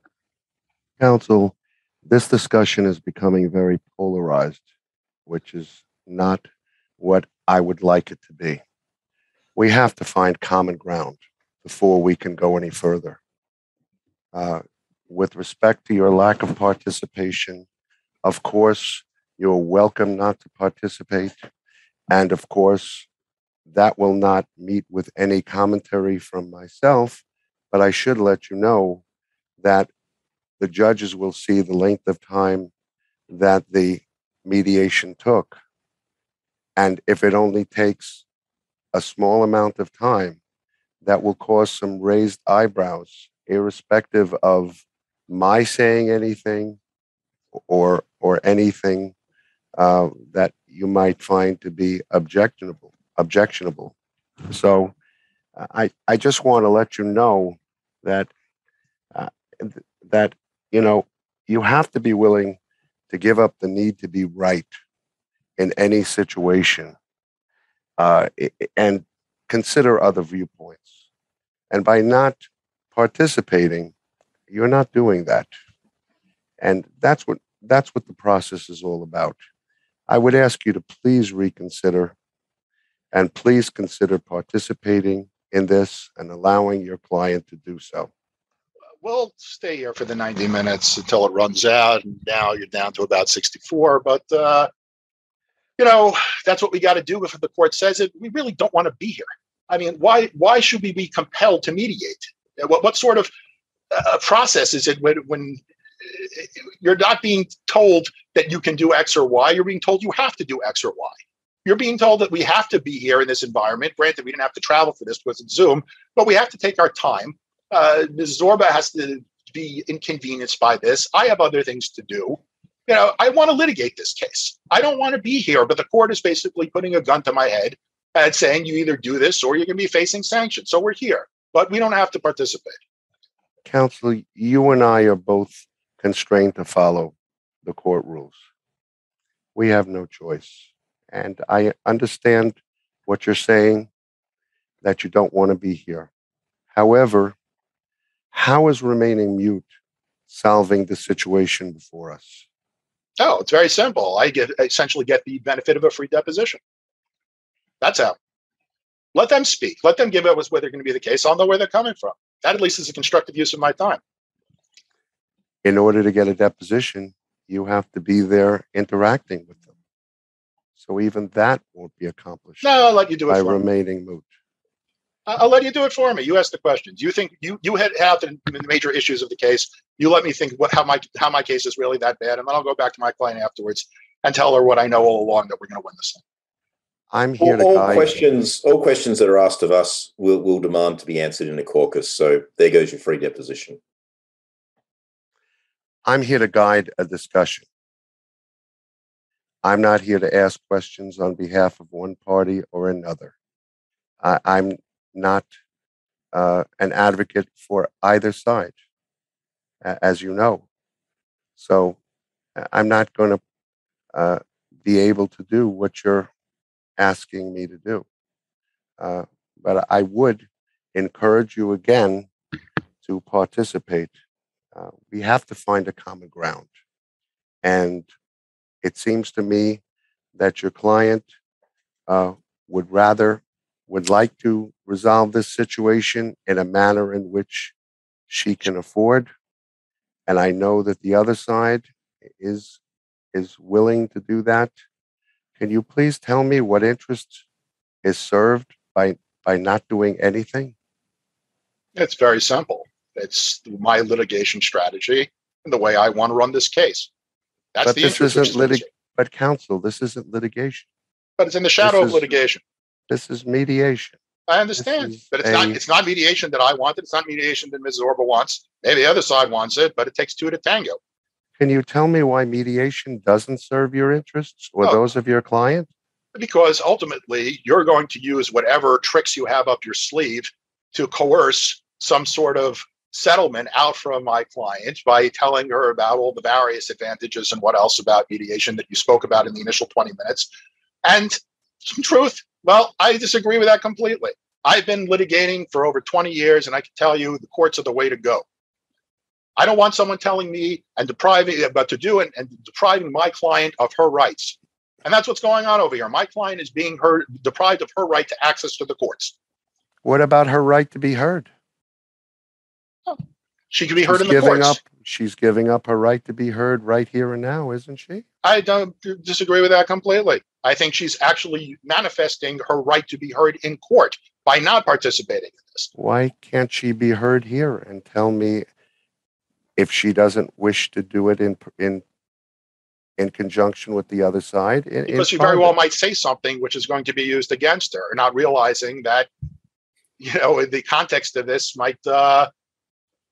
Counsel, this discussion is becoming very polarized, which is not what I would like it to be. We have to find common ground before we can go any further. Uh, with respect to your lack of participation, of course, you're welcome not to participate. And of course, that will not meet with any commentary from myself, but I should let you know that the judges will see the length of time that the mediation took. And if it only takes a small amount of time, that will cause some raised eyebrows, irrespective of my saying anything or, or anything Uh, that you might find to be objectionable. Objectionable. So, uh, I I just want to let you know that uh, th- that you know you have to be willing to give up the need to be right in any situation, uh, and consider other viewpoints. And by not participating, you're not doing that. And that's what that's what the process is all about. I would ask you to please reconsider and please consider participating in this and allowing your client to do so. We'll stay here for the ninety minutes until it runs out. And now you're down to about sixty-four. But, uh, you know, that's what we got to do. If the court says it, we really don't want to be here. I mean, why why should we be compelled to mediate? What, what sort of uh, process is it when, when you're not being told that you can do X or Y. You're being told you have to do X or Y. You're being told that we have to be here in this environment. Granted, we didn't have to travel for this because it's Zoom, but we have to take our time. Uh, Miz Zorba has to be inconvenienced by this. I have other things to do. you know, I want to litigate this case. I don't want to be here, but the court is basically putting a gun to my head and saying, you either do this or you're going to be facing sanctions. So we're here, but we don't have to participate. Counsel, you and I are both constrained to follow the court rules. We have no choice. And I understand what you're saying, that you don't want to be here. However, how is remaining mute solving the situation before us? Oh, it's very simple. I get I essentially get the benefit of a free deposition. That's how. Let them speak. Let them give us where they're going to be the case. I'll know where they're coming from. That at least is a constructive use of my time. In order to get a deposition, you have to be there interacting with them. So even that won't be accomplished. No, I'll let you do it for me. By remaining moot. I'll let you do it for me. You ask the questions. You think you you head out the major issues of the case. You let me think what how my how my case is really that bad, and then I'll go back to my client afterwards and tell her what I know all along, that we're going to win this thing. I'm here all, to guide all questions. You. All questions that are asked of us will will demand to be answered in a caucus. So there goes your free deposition. I'm here to guide a discussion. I'm not here to ask questions on behalf of one party or another. I, I'm not uh, an advocate for either side, as you know. So I'm not going to uh, be able to do what you're asking me to do. Uh, but I would encourage you again to participate. Uh, we have to find a common ground. And it seems to me that your client uh, would rather, would like to resolve this situation in a manner in which she can afford. And I know that the other side is, is willing to do that. Can you please tell me what interest is served by, by not doing anything? It's very simple. It's my litigation strategy and the way I want to run this case. That's but the this isn't is litig- But counsel, this isn't litigation. But it's in the shadow this of is, litigation. This is mediation. I understand, but it's a, not it's not mediation that I wanted. It's not mediation that Missus Orba wants. Maybe the other side wants it, but it takes two to tango. Can you tell me why mediation doesn't serve your interests or no. those of your client? Because ultimately, you're going to use whatever tricks you have up your sleeve to coerce some sort of settlement out from my client by telling her about all the various advantages and what else about mediation that you spoke about in the initial twenty minutes. And some truth, well, I disagree with that completely. I've been litigating for over twenty years, and I can tell you the courts are the way to go. I don't want someone telling me and depriving about to do it and depriving my client of her rights. And that's what's going on over here. My client is being heard, deprived of her right to access to the courts. What about her right to be heard? She could be heard she's in the giving courts. Up, she's giving up her right to be heard right here and now, isn't she? I don't disagree with that completely. I think she's actually manifesting her right to be heard in court by not participating in this. Why can't she be heard here? And tell me, if she doesn't wish to do it in in in conjunction with the other side, in, because in she very well might say something which is going to be used against her, not realizing that, you know, the context of this might. Uh,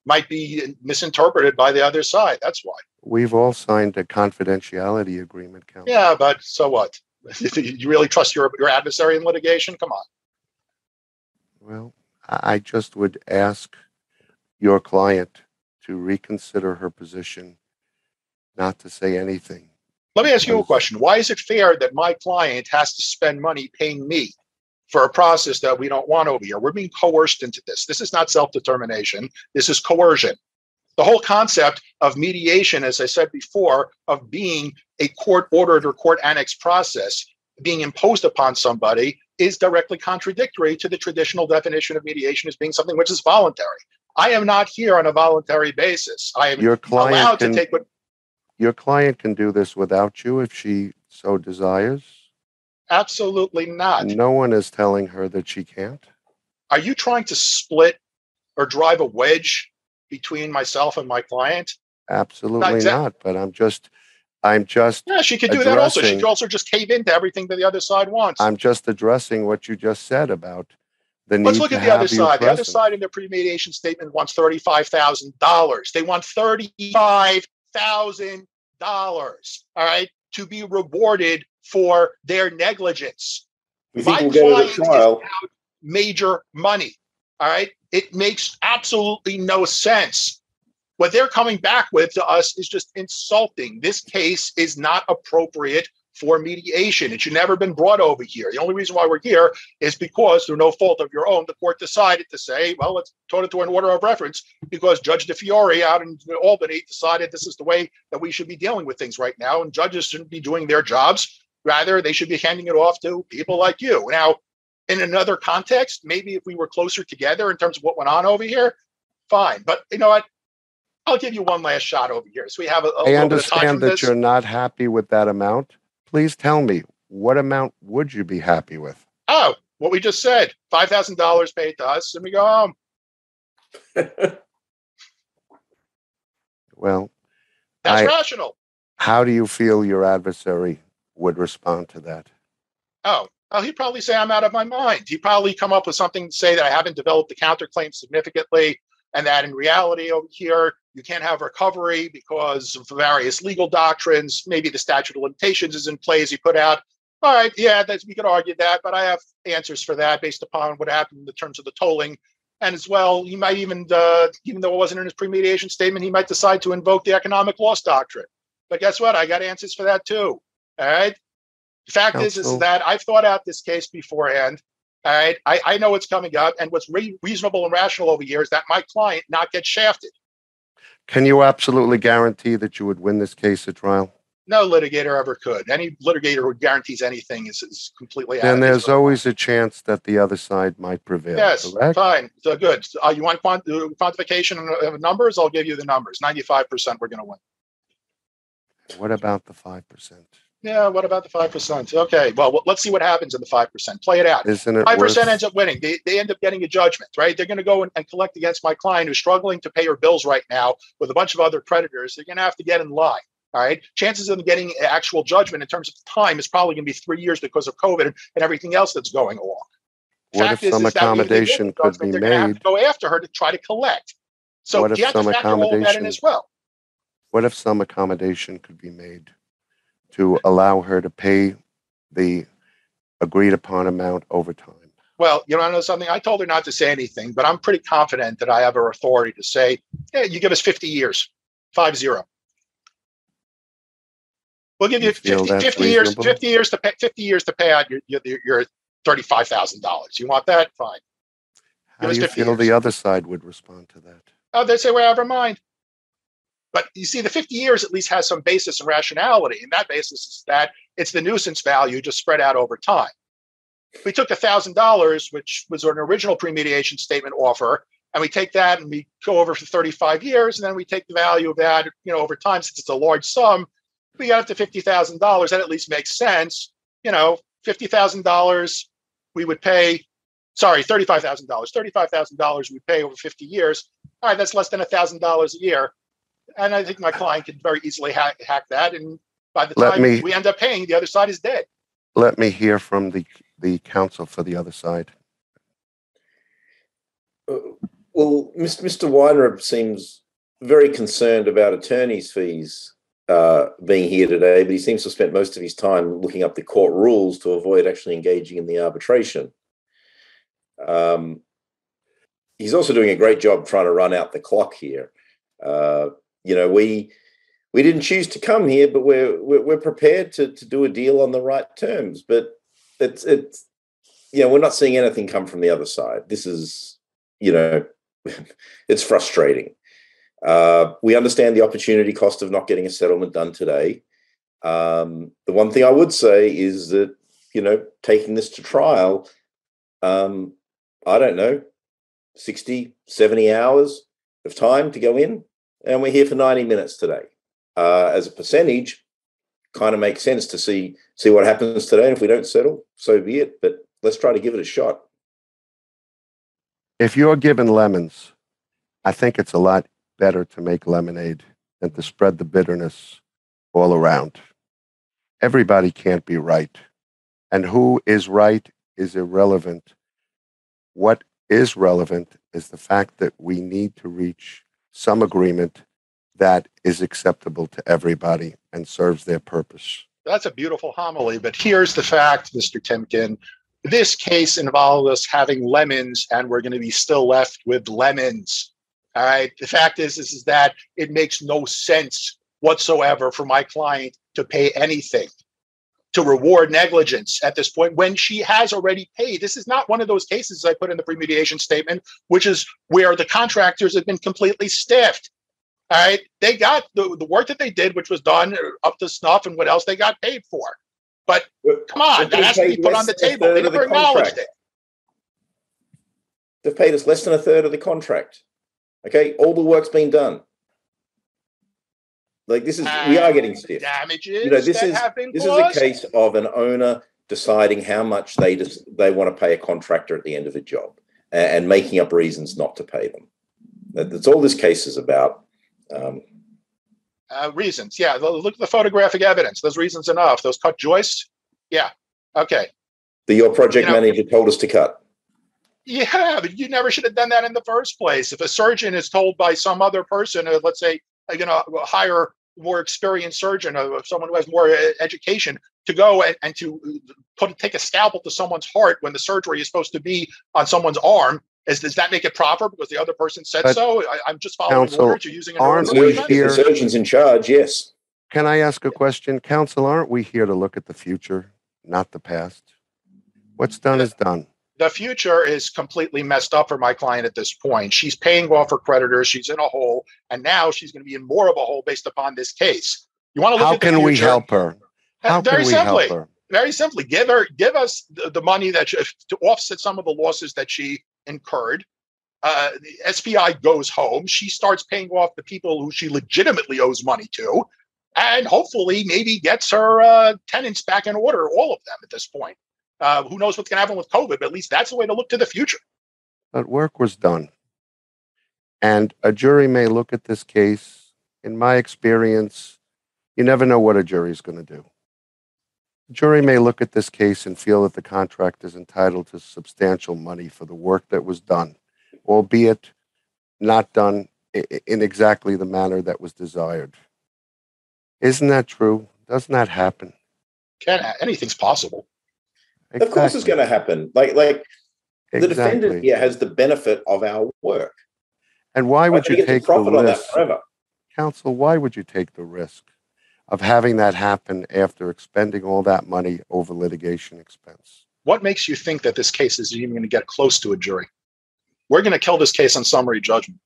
might be misinterpreted by the other side. That's why. We've all signed a confidentiality agreement, Counsel. Yeah, but so what? You really trust your, your adversary in litigation? Come on. Well, I just would ask your client to reconsider her position, not to say anything. Let me ask you a question. Why is it fair that my client has to spend money paying me for a process that we don't want over here? We're being coerced into this. This is not self-determination. This is coercion. The whole concept of mediation, as I said before, of being a court-ordered or court-annexed process being imposed upon somebody is directly contradictory to the traditional definition of mediation as being something which is voluntary. I am not here on a voluntary basis. I am your client allowed can, to take what... Your client can do this without you if she so desires. Absolutely not. No one is telling her that she can't. Are you trying to split or drive a wedge between myself and my client? Absolutely not. Exactly. not but I'm just, I'm just. Yeah, she could do that also. She could also just cave into everything that the other side wants. I'm just addressing what you just said about the need. Let's look at the other side. The other side in their pre-mediation statement wants thirty-five thousand dollars. They want thirty-five thousand dollars. dollars, all right, to be rewarded for their negligence. We My think we'll client go to the trial. Is out major money, all right? It makes absolutely no sense. What they're coming back with to us is just insulting. This case is not appropriate for mediation. It should never have been brought over here. The only reason why we're here is because, through no fault of your own, the court decided to say, well, let's turn it to an order of reference because Judge DeFiore out in Albany decided this is the way that we should be dealing with things right now, and judges shouldn't be doing their jobs. Rather, they should be handing it off to people like you. Now, in another context, maybe if we were closer together in terms of what went on over here, fine. But you know what? I'll give you one last shot over here. So we have a, a I understand that this. You're not happy with that amount. Please tell me, what amount would you be happy with? Oh, what we just said, five thousand dollars paid to us, and we go home. Well, that's I, rational. How do you feel your adversary would respond to that? Oh, well, he'd probably say I'm out of my mind. He'd probably come up with something to say that I haven't developed the counterclaim significantly, and that in reality over here, you can't have recovery because of various legal doctrines. Maybe the statute of limitations is in play, as you put out. All right, yeah, that's, we could argue that, but I have answers for that based upon what happened in the terms of the tolling. And as well, he might even, uh, even though it wasn't in his pre-mediation statement, he might decide to invoke the economic loss doctrine. But guess what? I got answers for that too. All right? The fact is, is that I've thought out this case beforehand. All right? I, I know what's coming up. And what's re reasonable and rational over here is that my client not get shafted. Can you absolutely guarantee that you would win this case at trial? No litigator ever could. Any litigator who guarantees anything is, is completely out of And there's always a chance that the other side might prevail. Yes, correct? Fine. So good. Uh, you want quant quantification of numbers? I'll give you the numbers. ninety-five percent we're going to win. What about the five percent? Yeah, what about the five percent? Okay, well, let's see what happens in the five percent. Play it out. Isn't it five percent ends up winning. They, they end up getting a judgment, right? They're going to go and, and collect against my client who's struggling to pay her bills right now with a bunch of other creditors. They're going to have to get in line, all right? Chances of them getting an actual judgment in terms of time is probably going to be three years because of COVID and everything else that's going along. What if some accommodation could be made? They're going to have to go after her to try to collect. So you have to factor all that in as well. What if some accommodation could be made to allow her to pay the agreed upon amount over time? Well, you know, I know something. I told her not to say anything, but I'm pretty confident that I have her authority to say, yeah, you give us fifty years, five zero. We'll give you, you fifty, fifty years, fifty years to pay, fifty years to pay out your your, your thirty-five thousand dollars. You want that? Fine. How do you feel years. The other side would respond to that? Oh, they say, well, never mind. But you see, the fifty years at least has some basis in rationality, and that basis is that it's the nuisance value just spread out over time. We took one thousand dollars, which was an original pre-mediation statement offer, and we take that and we go over for thirty-five years, and then we take the value of that, you know, over time, since it's a large sum, we got up to fifty thousand dollars. That at least makes sense. You know, fifty thousand dollars we would pay, sorry, thirty-five thousand dollars. thirty-five thousand dollars we pay over fifty years. All right, that's less than one thousand dollars a year. And I think my client could very easily hack, hack that. And by the time me, we end up paying, the other side is dead. Let me hear from the, the counsel for the other side. Uh, well, Mister Weinreb seems very concerned about attorney's fees uh, being here today, but he seems to have spent most of his time looking up the court rules to avoid actually engaging in the arbitration. Um, he's also doing a great job trying to run out the clock here. Uh, You know, we we didn't choose to come here, but we're we're, we're prepared to, to do a deal on the right terms. But it's it's you know, we're not seeing anything come from the other side. This is, you know, it's frustrating. Uh, we understand the opportunity cost of not getting a settlement done today. Um, the one thing I would say is that, you know, taking this to trial, um, I don't know, sixty, seventy hours of time to go in. And we're here for ninety minutes today. Uh, as a percentage, kind of makes sense to see see what happens today. And if we don't settle, so be it. But let's try to give it a shot. If you're given lemons, I think it's a lot better to make lemonade than to spread the bitterness all around. Everybody can't be right. And who is right is irrelevant. What is relevant is the fact that we need to reach some agreement that is acceptable to everybody and serves their purpose. That's a beautiful homily, but here's the fact, Mister Timken. This case involved us having lemons, and we're going to be still left with lemons. All right. The fact is, is, is that it makes no sense whatsoever for my client to pay anything, to reward negligence at this point when she has already paid. This is not one of those cases I put in the pre-mediation statement, which is where the contractors have been completely stiffed. All right. They got the, the work that they did, which was done up to snuff, and what else they got paid for. But come on, that has to be put on the table. They never acknowledged it. They've paid us less than a third of the contract. Okay, all the work's been done. Like this is, um, we are getting stiff. Damages. You know, this is this is a case of an owner deciding how much they just they want to pay a contractor at the end of a job and, and making up reasons not to pay them. That, that's all this case is about. Um, Uh, reasons. Yeah. Look at the photographic evidence. Those reasons enough. Those cut joists. Yeah. Okay. The, your project you know, manager told us to cut. Yeah, but you never should have done that in the first place. If a surgeon is told by some other person, uh, let's say, uh, you know, a higher, more experienced surgeon or someone who has more uh, education to go and, and to put take a scalpel to someone's heart when the surgery is supposed to be on someone's arm, Is, does that make it proper because the other person said but so? I, I'm just following counsel, orders. You're using an order. The surgeon's in charge, yes. Can I ask a question? Counsel, aren't we here to look at the future, not the past? What's done the, is done. The future is completely messed up for my client at this point. She's paying off her creditors. She's in a hole. And now she's going to be in more of a hole based upon this case. You want to look How at the future? How can we help her? How Very can we simply, help her? Very simply, give her, give us the, the money that she, to offset some of the losses that she incurred. Uh, the S P I goes home. She starts paying off the people who she legitimately owes money to, and hopefully maybe gets her uh, tenants back in order, all of them at this point. Uh, who knows what's going to happen with COVID, but at least that's the way to look to the future. But work was done. And a jury may look at this case. In my experience, you never know what a jury is going to do. The jury may look at this case and feel that the contract is entitled to substantial money for the work that was done, albeit not done in exactly the manner that was desired. Isn't that true? Doesn't that happen? Can, anything's possible. Exactly. Of course it's going to happen. Like, like exactly. The defendant here has the benefit of our work. And why would you take the risk? Counsel, why would you take the risk of having that happen after expending all that money over litigation expense? What makes you think that this case is even going to get close to a jury? We're going to kill this case on summary judgment.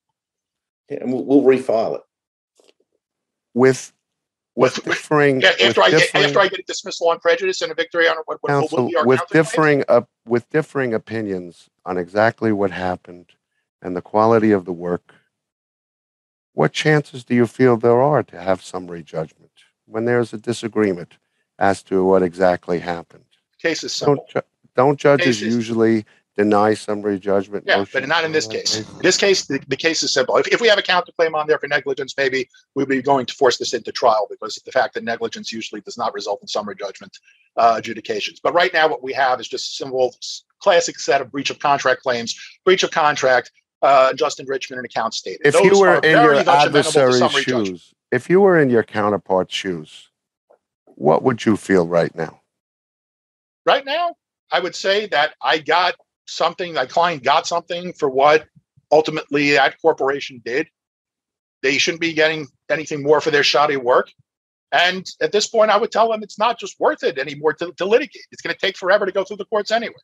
Yeah, and we'll, we'll refile it. With, with, with differing... Yeah, after, with I differing get, after I get a dismissal on prejudice and a victory on... What, what, counsel, will be our with, differing, uh, with differing opinions on exactly what happened and the quality of the work, what chances do you feel there are to have summary judgment when there's a disagreement as to what exactly happened? Case is simple. Don't, don't judges Cases. usually deny summary judgment? Yeah, motion? but not in this case. In this case, the, the case is simple. If, if we have a counterclaim on there for negligence, maybe we'd be going to force this into trial because of the fact that negligence usually does not result in summary judgment uh, adjudications. But right now, what we have is just a simple classic set of breach of contract claims, breach of contract, uh, just enrichment, and account stated. If Those you were in your adversary's shoes, judgment. If you were in your counterpart's shoes, what would you feel right now? Right now, I would say that I got something, my client got something for what ultimately that corporation did. They shouldn't be getting anything more for their shoddy work. And at this point, I would tell them it's not just worth it anymore to, to litigate. It's going to take forever to go through the courts anyway.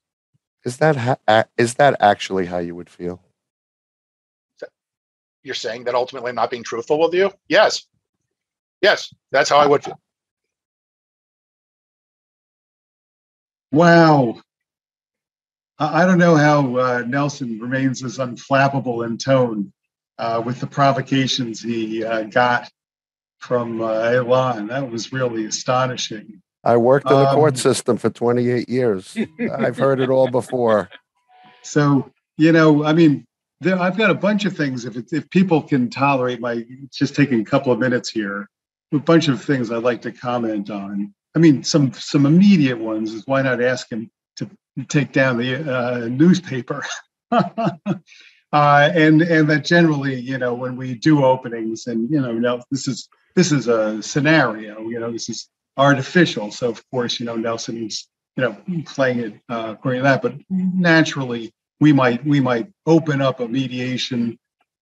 Is that, ha- is that actually how you would feel? You're saying that ultimately I'm not being truthful with you? Yes. Yes, that's how I would feel. Wow. I don't know how uh, Nelson remains as unflappable in tone uh, with the provocations he uh, got from uh, Elan. That was really astonishing. I worked in the um, court system for twenty-eight years. I've heard it all before. So, you know, I mean, there, I've got a bunch of things. If it, if people can tolerate my just taking a couple of minutes here, a bunch of things I'd like to comment on. I mean, some some immediate ones is why not ask him to take down the uh, newspaper? Uh, and and that generally, you know, when we do openings, and you know, now this is this is a scenario, you know, this is artificial. So of course, you know, Nelson's, you know, playing it uh, according to that. But naturally, we might we might open up a mediation,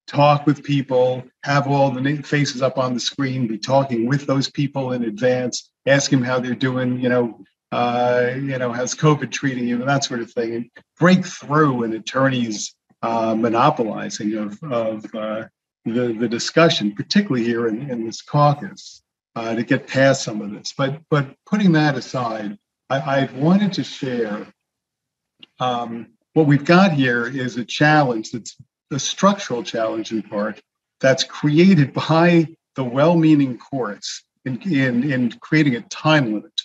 talk with people, have all the faces up on the screen, be talking with those people in advance, ask them how they're doing, you know, uh, you know, how's COVID treating you, and that sort of thing, and break through an attorney's uh, monopolizing of of uh, the the discussion, particularly here in, in this caucus, uh, to get past some of this. But but putting that aside, I, I wanted to share um, what we've got here is a challenge that's a structural challenge in part that's created by the well-meaning courts in in, in creating a time limit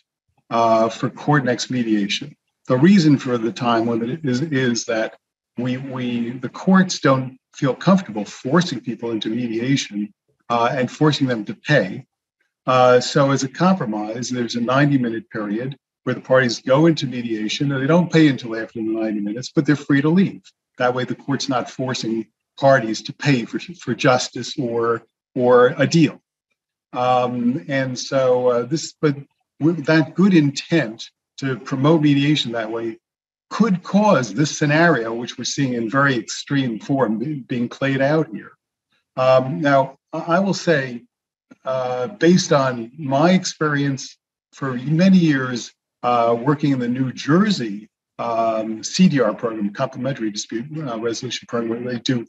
uh, for court-next mediation. The reason for the time limit is is that we we the courts don't feel comfortable forcing people into mediation uh, and forcing them to pay. Uh, so as a compromise, there's a ninety-minute period where the parties go into mediation, and they don't pay until after the ninety minutes, but they're free to leave. That way, the court's not forcing parties to pay for for justice or or a deal. Um, and so uh, this, but that good intent to promote mediation that way could cause this scenario, which we're seeing in very extreme form being played out here. Um, now, I will say, uh, based on my experience for many years uh, working in the New Jersey Um, C D R program, Complementary Dispute uh, Resolution Program, where they do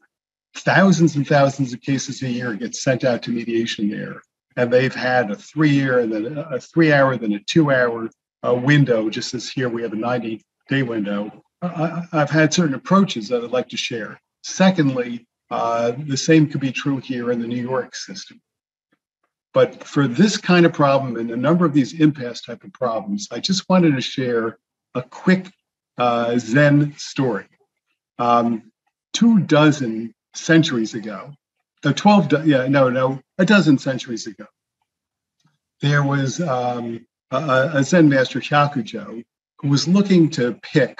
thousands and thousands of cases a year, get sent out to mediation there. And they've had a three-year, and then a three-hour, then a two-hour uh, window, just as here we have a ninety-day window. I, I've had certain approaches that I'd like to share. Secondly, uh, the same could be true here in the New York system. But for this kind of problem and a number of these impasse type of problems, I just wanted to share a quick Uh, Zen story. Um, two dozen centuries ago, the twelve, do- yeah, no, no, a dozen centuries ago, there was um, a, a Zen master, Hyakujo, who was looking to pick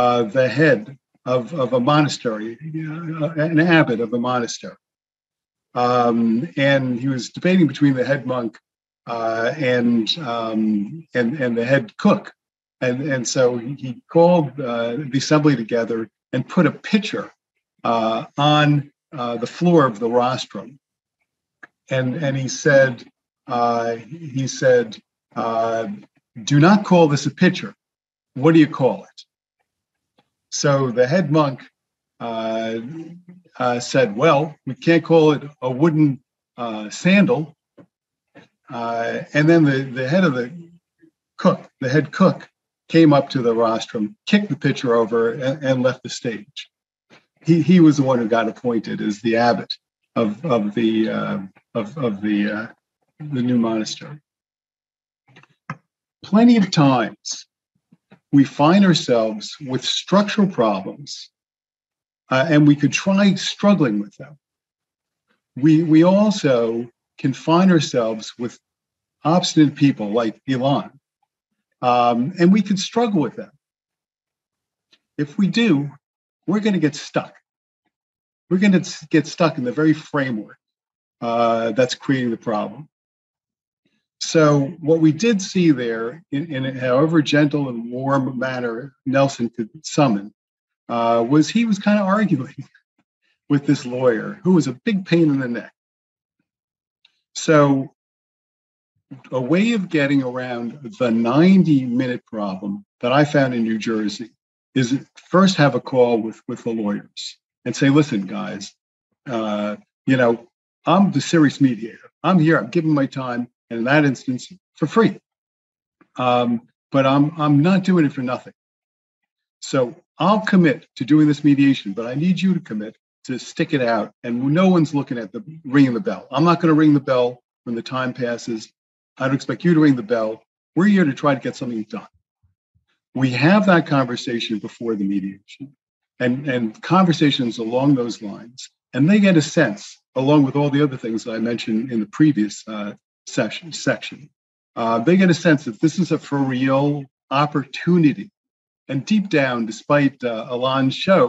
uh, the head of, of a monastery, uh, an abbot of a monastery. Um, and he was debating between the head monk uh, and, um, and, and the head cook. And and so he called uh, the assembly together and put a pitcher uh, on uh, the floor of the rostrum, and and he said uh, he said uh, do not call this a pitcher. What do you call it? So the head monk uh, uh, said, well, we can't call it a wooden uh, sandal. Uh, and then the the head of the cook, the head cook. came up to the rostrum, kicked the pitcher over, and, and left the stage. He he was the one who got appointed as the abbot of of the uh, of of the uh, the new monastery. Plenty of times, we find ourselves with structural problems, uh, and we could try struggling with them. We we also can find ourselves with obstinate people like Elan. Um, and we can struggle with them. If we do, we're going to get stuck. We're going to get stuck in the very framework uh, that's creating the problem. So what we did see there, in, in a however gentle and warm manner Nelson could summon, uh, was he was kind of arguing with this lawyer who was a big pain in the neck. So a way of getting around the ninety-minute problem that I found in New Jersey is first have a call with, with the lawyers and say, listen, guys, uh, you know, I'm the serious mediator. I'm here. I'm giving my time, and in that instance, for free. Um, but I'm I'm not doing it for nothing. So I'll commit to doing this mediation, but I need you to commit to stick it out. And no one's looking at the ringing the bell. I'm not going to ring the bell when the time passes. I don't expect you to ring the bell. We're here to try to get something done. We have that conversation before the mediation and, and conversations along those lines. And they get a sense, along with all the other things that I mentioned in the previous uh, session, section, uh, they get a sense that this is a for real opportunity. And deep down, despite uh, Elan's show,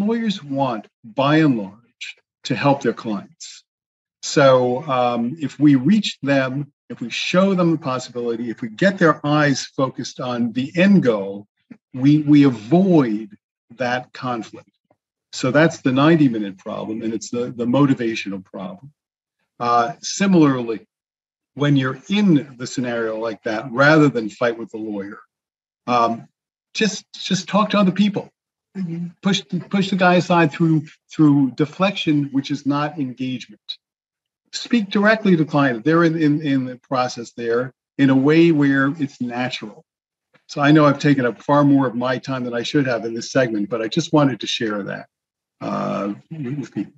lawyers want, by and large, to help their clients. So um, if we reach them, if we show them the possibility, if we get their eyes focused on the end goal, we, we avoid that conflict. So that's the ninety-minute problem, and it's the, the motivational problem. Uh, similarly, when you're in the scenario like that, rather than fight with the lawyer, um, just just talk to other people. Push push the guy aside through through deflection, which is not engagement. Speak directly to the client. They're in, in, in the process there in a way where it's natural. So I know I've taken up far more of my time than I should have in this segment, but I just wanted to share that uh, with people.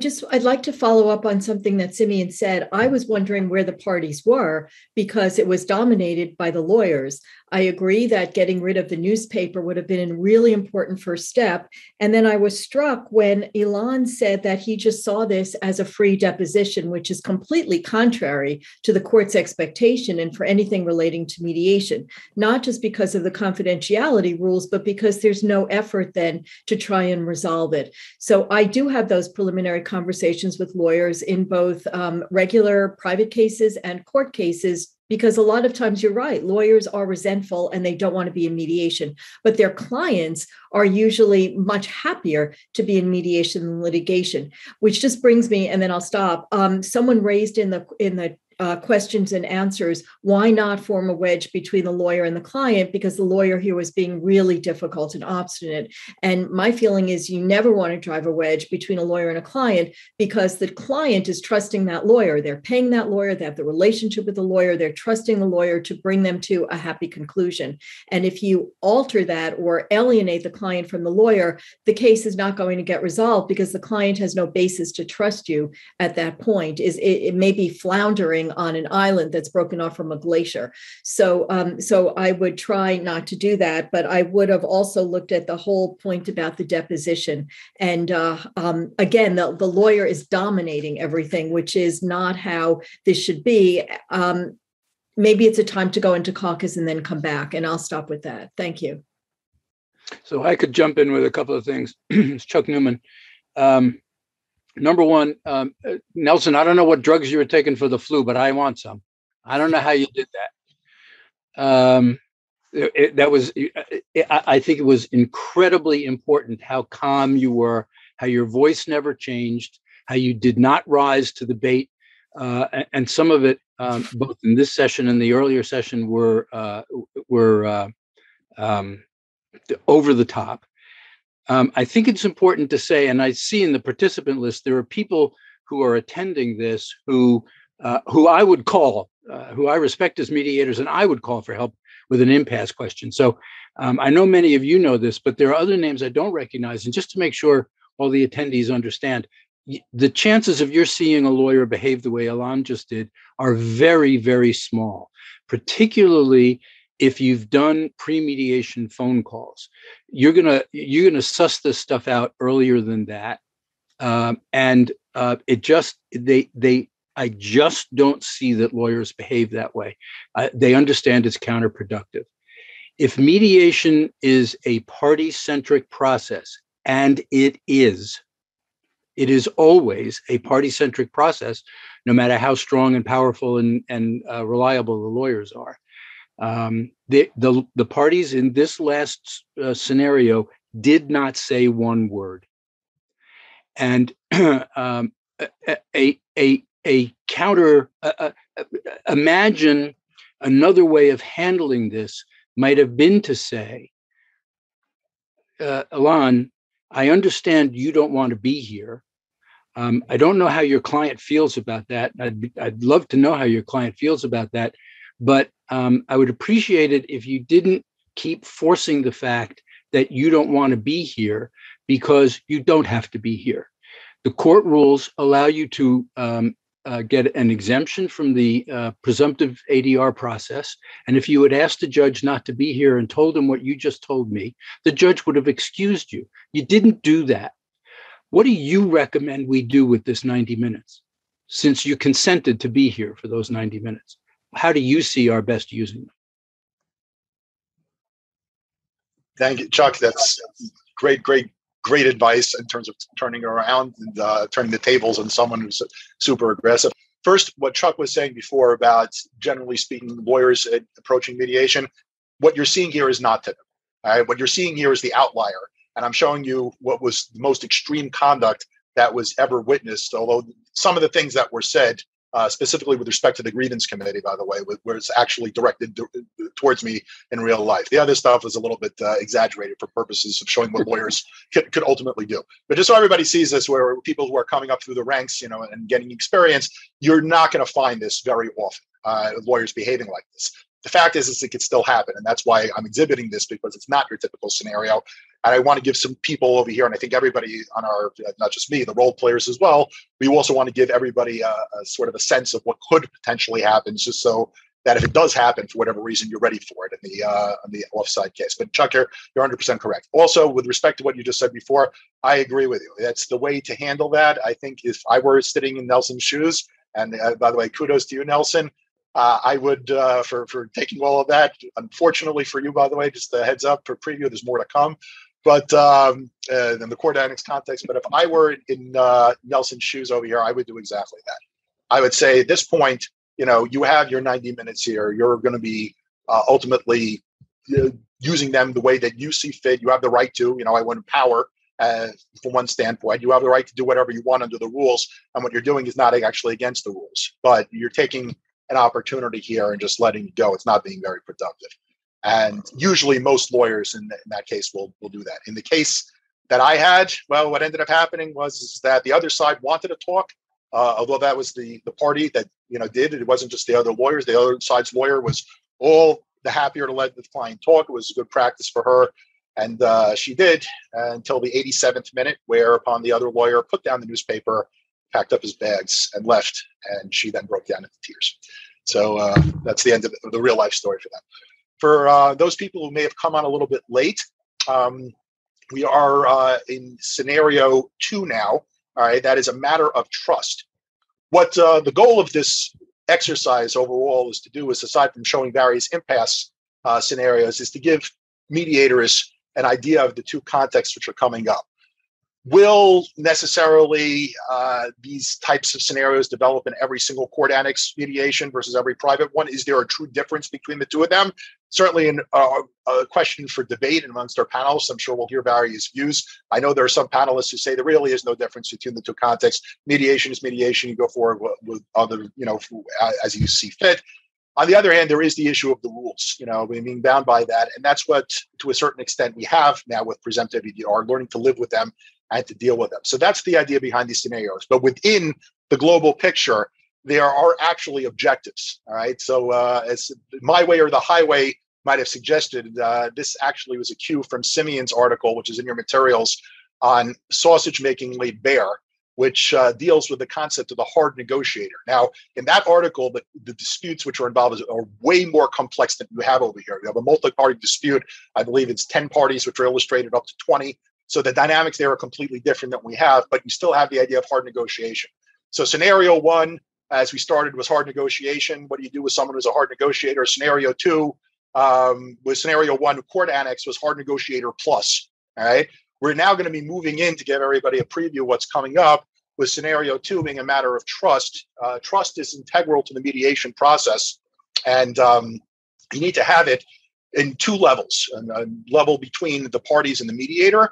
Just, I'd like to follow up on something that Simeon said. I was wondering where the parties were because it was dominated by the lawyers. I agree that getting rid of the newspaper would have been a really important first step. And then I was struck when Elan said that he just saw this as a free deposition, which is completely contrary to the court's expectation and for anything relating to mediation, not just because of the confidentiality rules, but because there's no effort then to try and resolve it. So I do have those preliminary conversations with lawyers in both um, regular private cases and court cases, because a lot of times you're right, lawyers are resentful and they don't want to be in mediation, but their clients are usually much happier to be in mediation than litigation, which just brings me, and then I'll stop. Um, someone raised in the in the Uh, questions and answers, why not form a wedge between the lawyer and the client? Because the lawyer here was being really difficult and obstinate. And my feeling is you never want to drive a wedge between a lawyer and a client because the client is trusting that lawyer. They're paying that lawyer. They have the relationship with the lawyer. They're trusting the lawyer to bring them to a happy conclusion. And if you alter that or alienate the client from the lawyer, the case is not going to get resolved because the client has no basis to trust you at that point. Is it, it may be floundering on an island that's broken off from a glacier. So um, so I would try not to do that, but I would have also looked at the whole point about the deposition. And uh, um, again, the, the lawyer is dominating everything, which is not how this should be. Um, maybe it's a time to go into caucus and then come back, and I'll stop with that. Thank you. So I could jump in with a couple of things. It's Chuck Newman. Um, Number one, um, Nelson, I don't know what drugs you were taking for the flu, but I want some. I don't know how you did that. Um, it, it, that was, it, I think it was incredibly important how calm you were, how your voice never changed, how you did not rise to the bait. Uh, and, and some of it, um, both in this session and the earlier session, were uh, were uh, um, over the top. Um, I think it's important to say, and I see in the participant list, there are people who are attending this who uh, who I would call, uh, who I respect as mediators, and I would call for help with an impasse question. So um, I know many of you know this, but there are other names I don't recognize. And just to make sure all the attendees understand, the chances of your seeing a lawyer behave the way Elan just did are very, very small, particularly if you've done pre-mediation phone calls. You're gonna you're gonna suss this stuff out earlier than that, um, and uh, it just they they I just don't see that lawyers behave that way. Uh, they understand it's counterproductive. If mediation is a party-centric process, and it is, it is always a party-centric process, no matter how strong and powerful and and uh, reliable the lawyers are. Um, the, the the parties in this last uh, scenario did not say one word, and um, a a a counter uh, uh, imagine another way of handling this might have been to say, uh, Elan, I understand you don't want to be here. Um, I don't know how your client feels about that. I'd I'd love to know how your client feels about that, but Um, I would appreciate it if you didn't keep forcing the fact that you don't want to be here, because you don't have to be here. The court rules allow you to um, uh, get an exemption from the uh, presumptive A D R process. And if you had asked the judge not to be here and told him what you just told me, the judge would have excused you. You didn't do that. What do you recommend we do with this ninety minutes, since you consented to be here for those ninety minutes? How do you see our best using them? Thank you, Chuck. That's great, great great advice in terms of turning around and uh, turning the tables on someone who's super aggressive. First, what Chuck was saying before about, generally speaking, lawyers approaching mediation, what you're seeing here is not typical. All right? What you're seeing here is the outlier. And I'm showing you what was the most extreme conduct that was ever witnessed, although some of the things that were said, uh, specifically with respect to the grievance committee, by the way, where it's actually directed d- towards me in real life. The other stuff was a little bit uh, exaggerated for purposes of showing what lawyers could, could ultimately do. But just so everybody sees this, where people who are coming up through the ranks, you know, and getting experience, you're not going to find this very often, uh, lawyers behaving like this. The fact is, is it could still happen. And that's why I'm exhibiting this, because it's not your typical scenario. And I want to give some people over here, and I think everybody on our, not just me, the role players as well, we also want to give everybody a, a sort of a sense of what could potentially happen, just so that if it does happen, for whatever reason, you're ready for it in the uh, in the offside case. But Chuck, you're, you're one hundred percent correct. Also, with respect to what you just said before, I agree with you. That's the way to handle that. I think if I were sitting in Nelson's shoes, and uh, by the way, kudos to you, Nelson, Uh, I would, uh, for, for taking all of that, unfortunately for you, by the way, just a heads up for preview, there's more to come, but um, uh, in the court annex context. But if I were in uh, Nelson's shoes over here, I would do exactly that. I would say at this point, you know, you have your ninety minutes here. You're going to be uh, ultimately uh, using them the way that you see fit. You have the right to, you know, I want empower. Uh, from one standpoint, you have the right to do whatever you want under the rules. And what you're doing is not actually against the rules, but you're taking an opportunity here and just letting it go. It's not being very productive. And usually most lawyers in, the, in that case will, will do that. In the case that I had, well, what ended up happening was is that the other side wanted to talk, uh, although that was the, the party that, you know, did it. It wasn't just the other lawyers. The other side's lawyer was all the happier to let the client talk. It was a good practice for her. And uh, she did uh, until the eighty-seventh minute, whereupon the other lawyer put down the newspaper, packed up his bags, and left. And she then broke down into tears. So uh, that's the end of the real life story for them. For uh, those people who may have come on a little bit late, um, we are uh, in scenario two now. All right, that is a matter of trust. What uh, the goal of this exercise overall is to do is, aside from showing various impasse uh, scenarios, is to give mediators an idea of the two contexts which are coming up. Will necessarily uh, these types of scenarios develop in every single court annex mediation versus every private one? Is there a true difference between the two of them? Certainly an, uh, a question for debate amongst our panelists. I'm sure we'll hear various views. I know there are some panelists who say there really is no difference between the two contexts. Mediation is mediation. You go forward with, with other, you know, as you see fit. On the other hand, there is the issue of the rules, you know, being bound by that. And that's what, to a certain extent, we have now with presumptive E D R, learning to live with them and to deal with them. So that's the idea behind these scenarios. But within the global picture, there are actually objectives, all right? So uh, as My Way or the Highway might have suggested, uh, this actually was a cue from Simeon's article, which is in your materials, on sausage making laid bare, which uh, deals with the concept of the hard negotiator. Now, in that article, the, the disputes which are involved are way more complex than you have over here. You have a multi-party dispute. I believe it's ten parties, which are illustrated up to twenty. So the dynamics there are completely different than we have, but you still have the idea of hard negotiation. So scenario one, as we started, was hard negotiation. What do you do with someone who's a hard negotiator? Scenario two, um, with scenario one, court annex was hard negotiator plus, all right? We're now going to be moving in to give everybody a preview of what's coming up, with scenario two being a matter of trust. Uh, trust is integral to the mediation process, and um, you need to have it in two levels, a level between the parties and the mediator,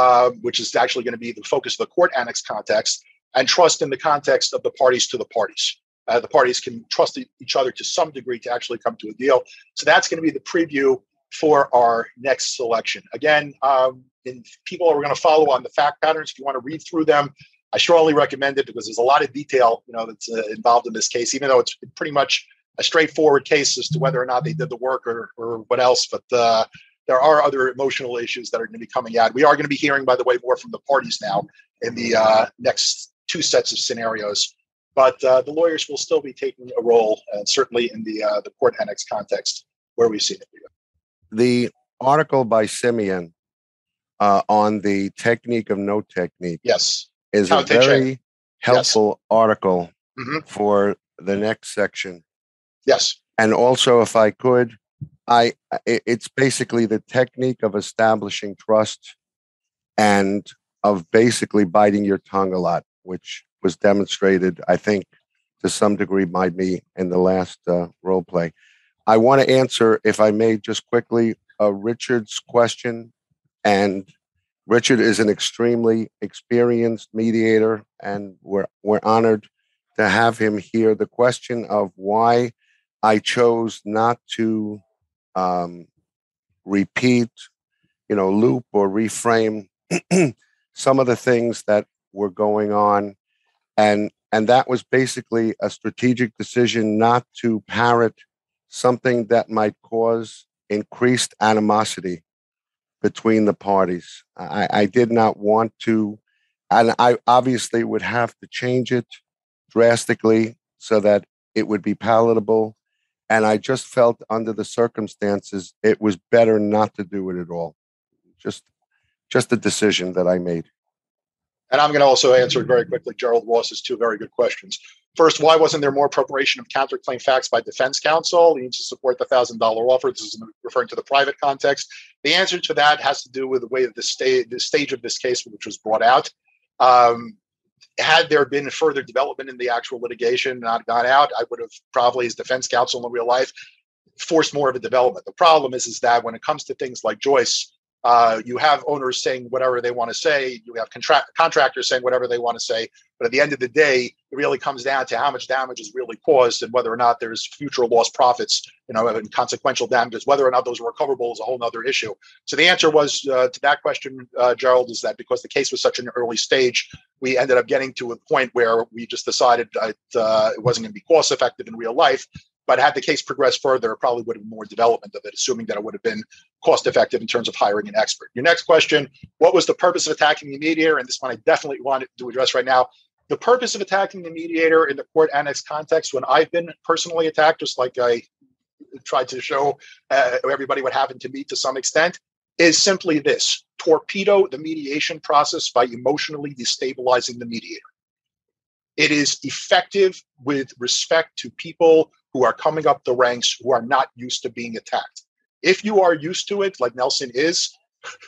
Uh, which is actually going to be the focus of the court annex context, and trust in the context of the parties to the parties. Uh, the parties can trust each other to some degree to actually come to a deal. So that's going to be the preview for our next selection. Again, um, and people are going to follow on the fact patterns. If you want to read through them, I strongly recommend it, because there's a lot of detail, you know, that's uh, involved in this case, even though it's pretty much a straightforward case as to whether or not they did the work or, or what else. But uh, there are other emotional issues that are going to be coming out. We are going to be hearing, by the way, more from the parties now in the uh, next two sets of scenarios. But uh, the lawyers will still be taking a role, uh, certainly in the uh, the court annex context where we've seen it. The article by Simeon uh, on the technique of no technique, yes, is Tao a very Ching. helpful yes. article mm-hmm. for the next section. Yes. And also, if I could, I, it's basically the technique of establishing trust and of basically biting your tongue a lot, which was demonstrated, I think, to some degree by me in the last uh, role play. I want to answer, if I may, just quickly, uh, Richard's question. And Richard is an extremely experienced mediator, and we're we're honored to have him here. The question of why I chose not to um, repeat, you know, loop or reframe some of the things that were going on. And, and that was basically a strategic decision not to parrot something that might cause increased animosity between the parties. I, I did not want to, and I obviously would have to change it drastically so that it would be palatable. And I just felt under the circumstances, it was better not to do it at all. Just, just a decision that I made. And I'm going to also answer it very quickly. Gerald Ross's two very good questions. First, why wasn't there more preparation of counterclaim facts by defense counsel? He needs to support the one thousand dollars offer. This is referring to the private context. The answer to that has to do with the way that the, sta- the stage of this case, which was brought out. Um, Had there been further development in the actual litigation, not gone out, I would have probably, as defense counsel in real life, forced more of a development. The problem is, is that when it comes to things like Joyce, uh, you have owners saying whatever they want to say. You have contract- contractors saying whatever they want to say. But at the end of the day, it really comes down to how much damage is really caused and whether or not there's future lost profits, you know, and consequential damages. Whether or not those are recoverable is a whole other issue. So the answer was uh, to that question, uh, Gerald, is that because the case was such an early stage, we ended up getting to a point where we just decided that uh, it wasn't going to be cost effective in real life. But had the case progressed further, it probably would have been more development of it, assuming that it would have been cost effective in terms of hiring an expert. Your next question, what was the purpose of attacking the mediator? And this one I definitely wanted to address right now. The purpose of attacking the mediator in the court annex context, when I've been personally attacked, just like I tried to show uh, everybody what happened to me to some extent, is simply this: torpedo the mediation process by emotionally destabilizing the mediator. It is effective with respect to people who are coming up the ranks, who are not used to being attacked. If you are used to it, like Nelson is,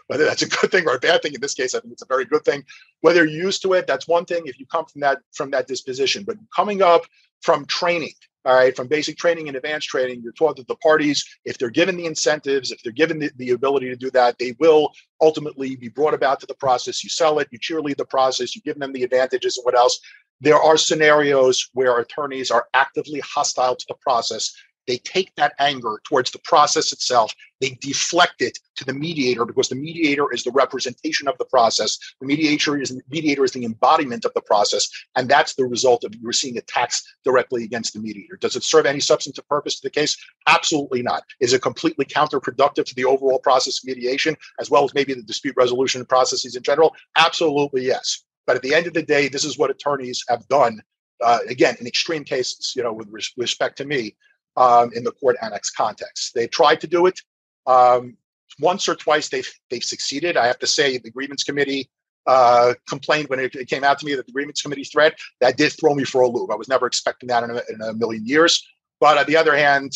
whether that's a good thing or a bad thing, in this case, I think it's a very good thing. Whether you're used to it, that's one thing if you come from that from that disposition. But coming up from training, all right, from basic training and advanced training, you're taught that the parties, if they're given the incentives, if they're given the, the ability to do that, they will ultimately be brought about to the process. You sell it, you cheerlead the process, you give them the advantages and what else. There are scenarios where attorneys are actively hostile to the process. They take that anger towards the process itself. They deflect it to the mediator because the mediator is the representation of the process. The mediator is, mediator is the embodiment of the process. And that's the result of you're seeing attacks directly against the mediator. Does it serve any substantive purpose to the case? Absolutely not. Is it completely counterproductive to the overall process of mediation, as well as maybe the dispute resolution processes in general? Absolutely yes. But at the end of the day, this is what attorneys have done, uh, again, in extreme cases, you know, with res- respect to me, um, in the court annex context. They tried to do it um, once or twice. They've, they've succeeded. I have to say the grievance committee uh, complained when it, it came out to me that the grievance committee thread, that did throw me for a loop. I was never expecting that in a, in a million years. But on the other hand,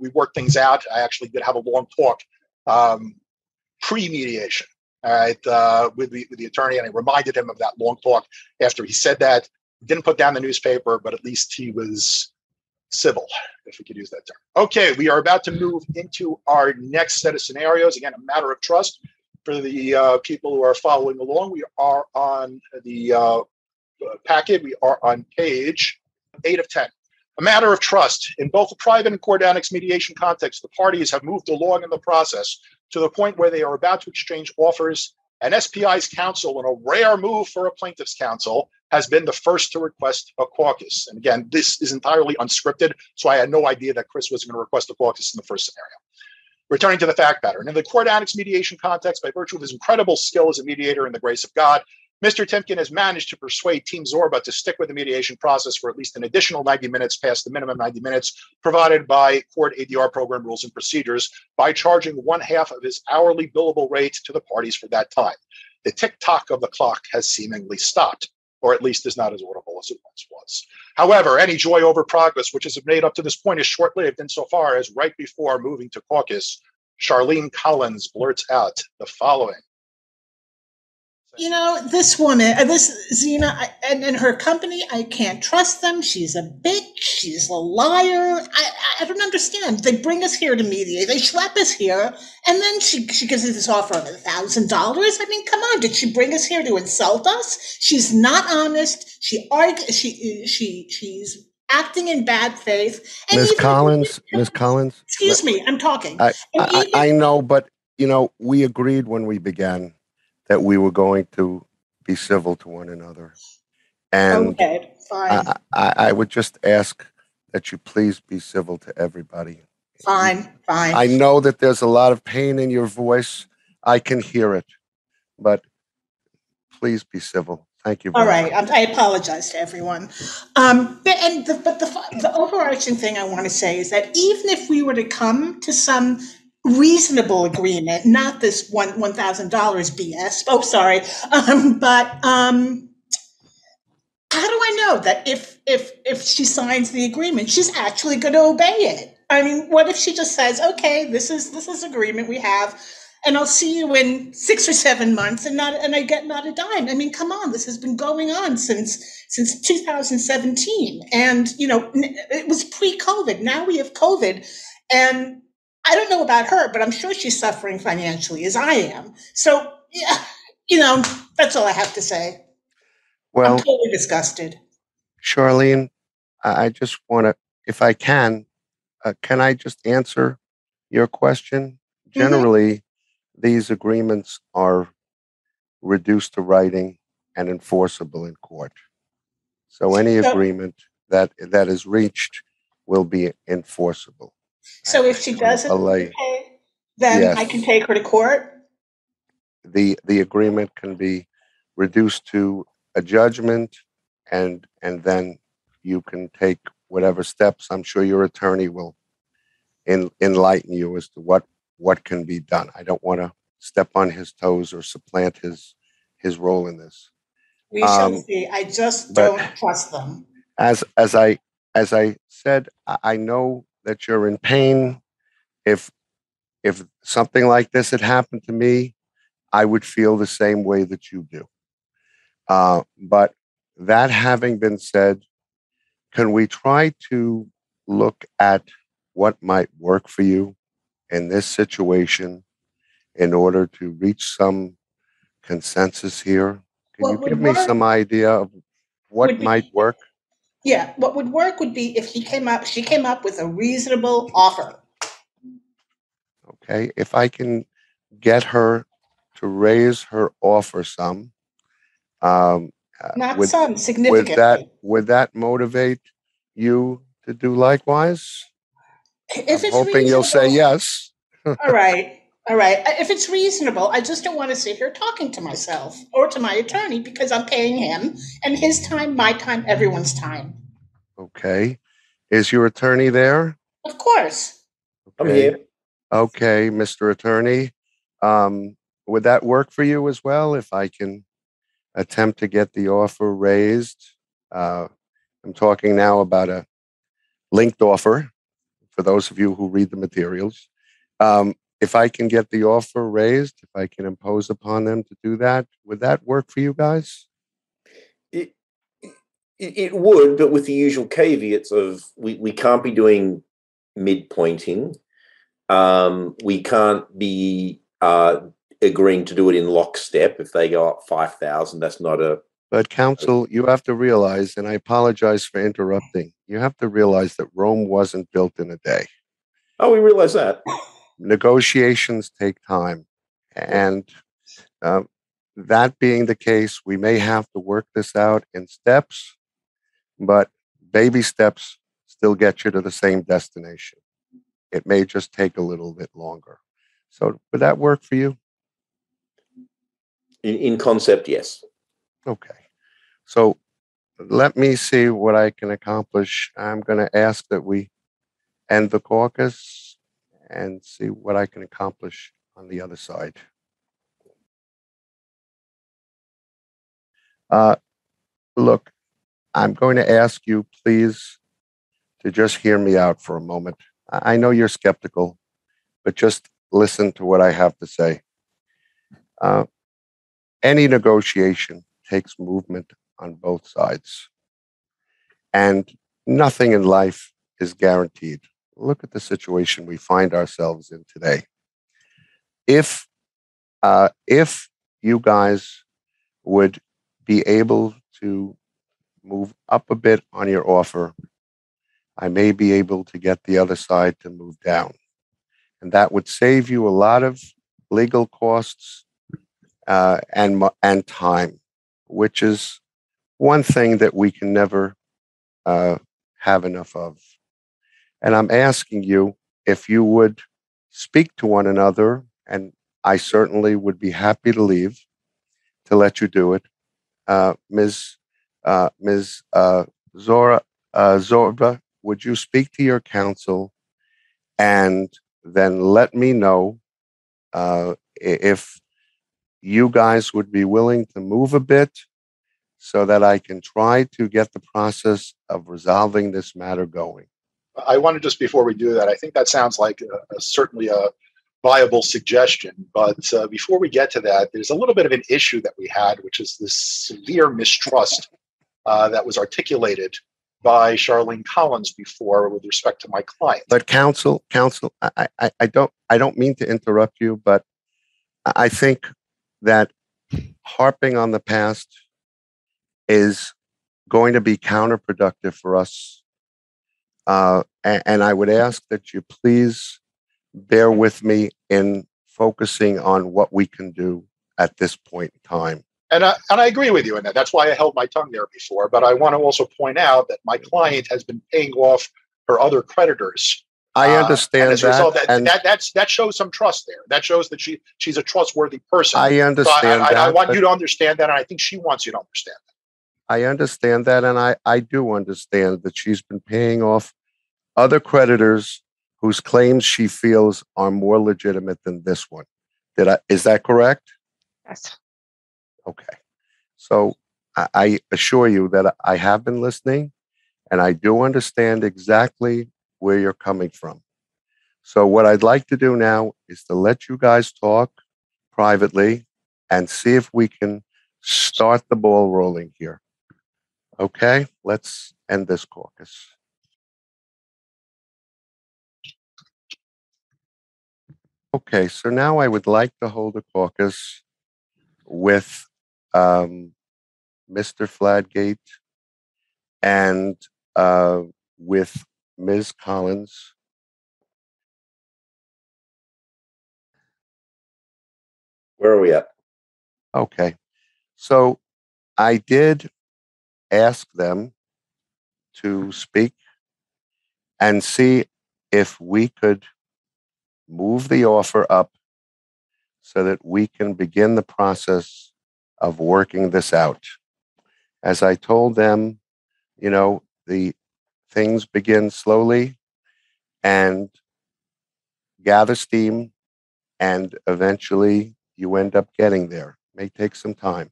we worked things out. I actually did have a long talk um, pre-mediation. All right, uh, with, the, with the attorney, and I reminded him of that long talk after he said that. Didn't put down the newspaper, but at least he was civil, if we could use that term. Okay, we are about to move into our next set of scenarios. Again, a matter of trust for the uh, people who are following along. We are on the uh, packet. We are on page eight of ten. A matter of trust. In both the private and court annex mediation context, the parties have moved along in the process to the point where they are about to exchange offers, and S P I's counsel, in a rare move for a plaintiff's counsel, has been the first to request a caucus. And again, this is entirely unscripted, so I had no idea that Chris was going to request a caucus in the first scenario. Returning to the fact pattern. In the court annex mediation context, by virtue of his incredible skill as a mediator and the grace of God, Mister Timken has managed to persuade Team Zorba to stick with the mediation process for at least an additional ninety minutes past the minimum ninety minutes provided by court A D R program rules and procedures by charging one half of his hourly billable rate to the parties for that time. The tick-tock of the clock has seemingly stopped, or at least is not as audible as it once was. However, any joy over progress which is made up to this point is short-lived insofar as right before moving to caucus, Charlene Collins blurts out the following. You know, this woman, this Zena, and, and her company, I can't trust them. She's a bitch. She's a liar. I, I don't understand. They bring us here to mediate. They schlep us here. And then she, she gives us this offer of a thousand dollars. I mean, come on. Did she bring us here to insult us? She's not honest. She argue, she she she's acting in bad faith. Miz Collins, Miz Collins. Excuse me. I'm talking. I, I, even, I know, but, you know, we agreed when we began that we were going to be civil to one another. And okay, fine. I, I, I would just ask that you please be civil to everybody. Fine, fine. I know that there's a lot of pain in your voice. I can hear it, but please be civil. Thank you. All right. I, I apologize to everyone. Um, but and the, but the, the overarching thing I want to say is that even if we were to come to some reasonable agreement, not this one one thousand dollars B S. Oh, sorry. Um, but um, how do I know that if if if she signs the agreement, she's actually going to obey it? I mean, what if she just says, "Okay, this is this is agreement we have, and I'll see you in six or seven months," and not and I get not a dime? I mean, come on, this has been going on since since two thousand seventeen, and you know it was pre-COVID. Now we have COVID, and I don't know about her, but I'm sure she's suffering financially as I am. So, yeah, you know, that's all I have to say. Well, I'm totally disgusted. Charlene, I just want to, if I can, uh, can I just answer your question? Generally, mm-hmm. these agreements are reduced to writing and enforceable in court. So any so, agreement that that is reached will be enforceable. So if she doesn't pay, then yes. I can take her to court? The the agreement can be reduced to a judgment, and and then you can take whatever steps. I'm sure your attorney will in, enlighten you as to what, what can be done. I don't want to step on his toes or supplant his his role in this. We um, shall see. I just don't trust them. As as I as I said, I, I know that you're in pain. If if something like this had happened to me, I would feel the same way that you do. Uh, but that having been said, can we try to look at what might work for you in this situation in order to reach some consensus here? Can you give me some idea of what might work? Yeah, what would work would be if he came up, she came up with a reasonable offer. Okay, if I can get her to raise her offer some, um, not would, some significantly. Would that would that motivate you to do likewise? If I'm it's hoping you'll say yes. All right. All right. If it's reasonable, I just don't want to sit here talking to myself or to my attorney because I'm paying him and his time, my time, everyone's time. Okay. Is your attorney there? Of course. Okay. I'm here. Okay, Mister Attorney. Um, would that work for you as well if I can attempt to get the offer raised? Uh, I'm talking now about a linked offer for those of you who read the materials. Um, If I can get the offer raised, if I can impose upon them to do that, would that work for you guys? It it, it would, but with the usual caveats of we, we can't be doing midpointing. Um, we can't be uh, agreeing to do it in lockstep. If they go up five thousand, that's not a... But counsel, you have to realize, and I apologize for interrupting, you have to realize that Rome wasn't built in a day. Oh, we realize that. Negotiations take time. And uh, that being the case, we may have to work this out in steps, but baby steps still get you to the same destination. It may just take a little bit longer. So would that work for you? In, in concept, yes. Okay. So let me see what I can accomplish. I'm going to ask that we end the caucus and see what I can accomplish on the other side. Uh, look, I'm going to ask you, please, to just hear me out for a moment. I know you're skeptical, but just listen to what I have to say. Uh, any negotiation takes movement on both sides. And nothing in life is guaranteed. Look at the situation we find ourselves in today. If, uh, if you guys would be able to move up a bit on your offer, I may be able to get the other side to move down. And that would save you a lot of legal costs uh, and, and time, which is one thing that we can never uh, have enough of. And I'm asking you if you would speak to one another, and I certainly would be happy to leave to let you do it. Uh, Miz Uh, Miz Uh, Zora uh, Zorba, would you speak to your counsel and then let me know uh, if you guys would be willing to move a bit so that I can try to get the process of resolving this matter going? I want to just, before we do that, I think that sounds like a, a, certainly a viable suggestion. But uh, before we get to that, there's a little bit of an issue that we had, which is this severe mistrust uh, that was articulated by Charlene Collins before with respect to my client. But counsel, counsel, I, I, I don't, I don't mean to interrupt you, but I think that harping on the past is going to be counterproductive for us. Uh, and, and I would ask that you please bear with me in focusing on what we can do at this point in time. And I, and I agree with you in that. That's why I held my tongue there before. But I want to also point out that my client has been paying off her other creditors. I understand uh, as a result, that. That, and that, that's, that shows some trust there. That shows that she, she's a trustworthy person. I understand so I, that. I, I want you to understand that, and I think she wants you to understand that. I understand that, and I, I do understand that she's been paying off other creditors whose claims she feels are more legitimate than this one. Did I, is that correct? Yes. Okay. So I, I assure you that I have been listening, and I do understand exactly where you're coming from. So what I'd like to do now is to let you guys talk privately and see if we can start the ball rolling here. Okay, let's end this caucus. Okay, so now I would like to hold a caucus with um, Mister Fladgate and uh, with Miz Collins. Where are we at? Okay, so I did ask them to speak and see if we could move the offer up so that we can begin the process of working this out. As I told them, you know, the things begin slowly and gather steam, and eventually you end up getting there. It may take some time.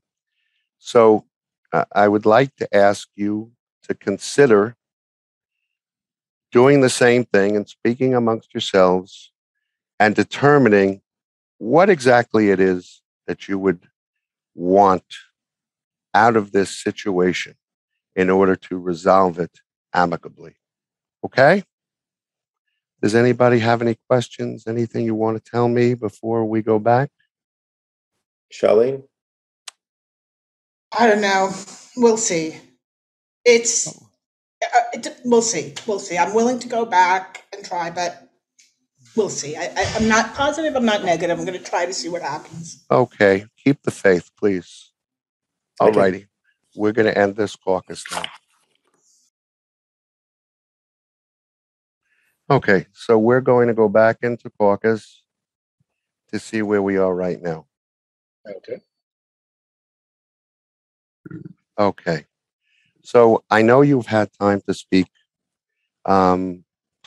So Uh, I would like to ask you to consider doing the same thing and speaking amongst yourselves and determining what exactly it is that you would want out of this situation in order to resolve it amicably. Okay? Does anybody have any questions? Anything you want to tell me before we go back? Charlene? I don't know. We'll see. It's, uh, it, we'll see. We'll see. I'm willing to go back and try, but we'll see. I, I, I'm not positive. I'm not negative. I'm going to try to see what happens. Okay. Keep the faith, please. All righty. Okay. We're going to end this caucus now. Okay. So we're going to go back into caucus to see where we are right now. Okay. Okay, so I know you've had time to speak. Um,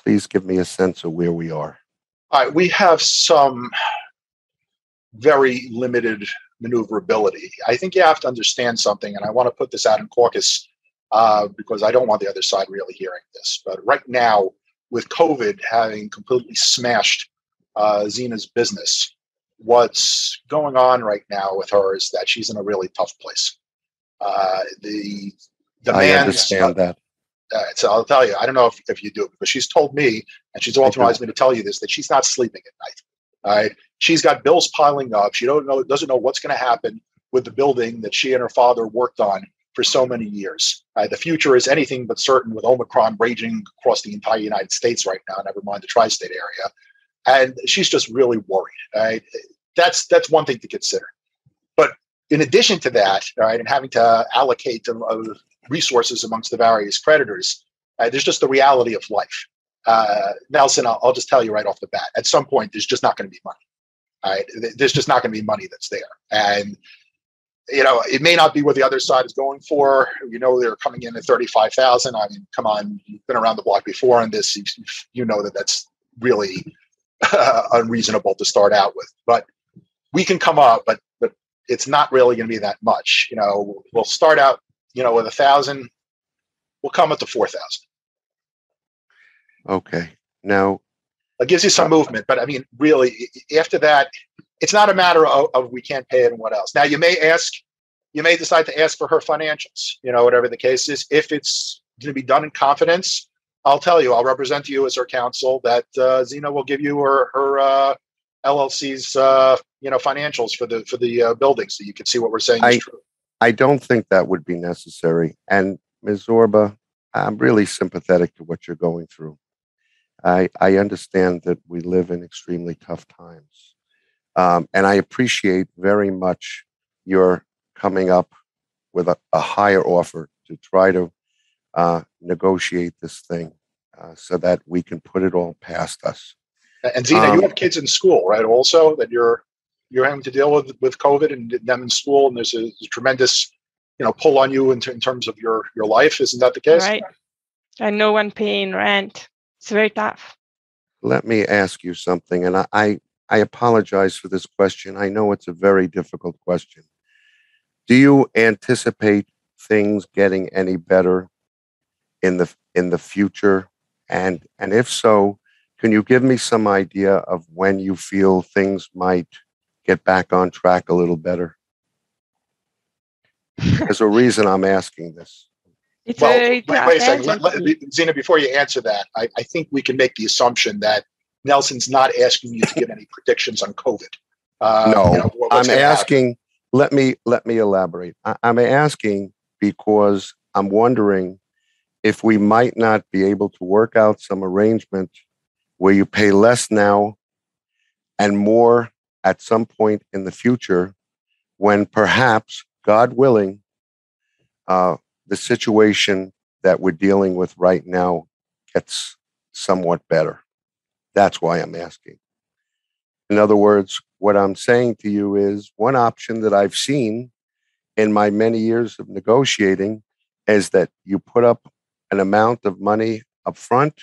please give me a sense of where we are. All right, we have some very limited maneuverability. I think you have to understand something, and I want to put this out in caucus uh, because I don't want the other side really hearing this. But right now, with COVID having completely smashed uh, Zena's business, what's going on right now with her is that she's in a really tough place. Uh, the demands, I understand that. Uh, so I'll tell you, I don't know if, if you do, because she's told me, and she's authorized me to tell you this, that she's not sleeping at night. All right, she's got bills piling up. She don't know, doesn't know what's going to happen with the building that she and her father worked on for so many years. Uh, the future is anything but certain with Omicron raging across the entire United States right now, never mind the tri-state area. And she's just really worried. Right? That's that's one thing to consider. But in addition to that, right, and having to allocate the uh, resources amongst the various creditors, uh, there's just the reality of life. Uh, Nelson, I'll, I'll just tell you right off the bat, at some point, there's just not going to be money. Right? There's just not going to be money that's there. And, you know, it may not be what the other side is going for. You know, they're coming in at thirty-five thousand. I mean, come on, you've been around the block before on this. You know that that's really uh, unreasonable to start out with. But we can come up, but, but it's not really going to be that much. You know, we'll start out, you know, with one thousand. We'll come up to four thousand. Okay. Now, it gives you some movement, but I mean, really, after that, it's not a matter of, of we can't pay it and what else. Now, you may ask, you may decide to ask for her financials, you know, whatever the case is. If it's going to be done in confidence, I'll tell you, I'll represent you as her counsel that uh, Zena will give you her, her uh, L L C's, uh, you know, financials for the for the uh, building, so you can see what we're saying I, is true. I don't think that would be necessary. And Miz Zorba, I'm really sympathetic to what you're going through. I, I understand that we live in extremely tough times. Um, and I appreciate very much your coming up with a, a higher offer to try to uh, negotiate this thing uh, so that we can put it all past us. And Zena, um, you have kids in school, right? Also, that you're you're having to deal with with COVID and them in school, and there's a, a tremendous, you know, pull on you in, t- in terms of your your life. Isn't that the case? Right. And no one paying rent. It's very tough. Let me ask you something, and I, I, I apologize for this question. I know it's a very difficult question. Do you anticipate things getting any better in the in the future? And and if so, can you give me some idea of when you feel things might get back on track a little better? There's a reason I'm asking this. It's well, wait, wait a second, let, let, Zena, before you answer that, I, I think we can make the assumption that Nelson's not asking you to give any predictions on COVID. Uh, no, you know, what, I'm asking, happen? let me let me elaborate. I, I'm asking because I'm wondering if we might not be able to work out some arrangement where you pay less now and more at some point in the future when perhaps, God willing, uh, the situation that we're dealing with right now gets somewhat better. That's why I'm asking. In other words, what I'm saying to you is one option that I've seen in my many years of negotiating is that you put up an amount of money up front,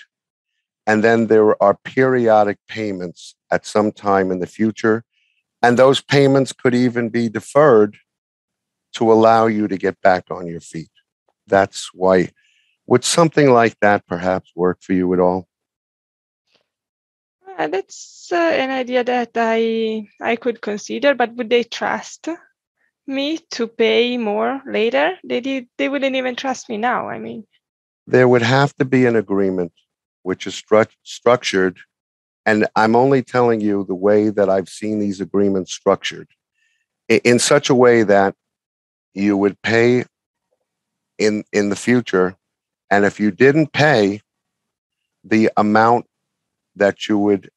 and then there are periodic payments at some time in the future. And those payments could even be deferred to allow you to get back on your feet. That's why. Would something like that perhaps work for you at all? Uh, that's uh, an idea that I I could consider, but would they trust me to pay more later? They did, they wouldn't even trust me now, I mean. There would have to be an agreement which is stru- structured, and I'm only telling you the way that I've seen these agreements structured, in, in such a way that you would pay in in the future, and if you didn't pay, the amount that you would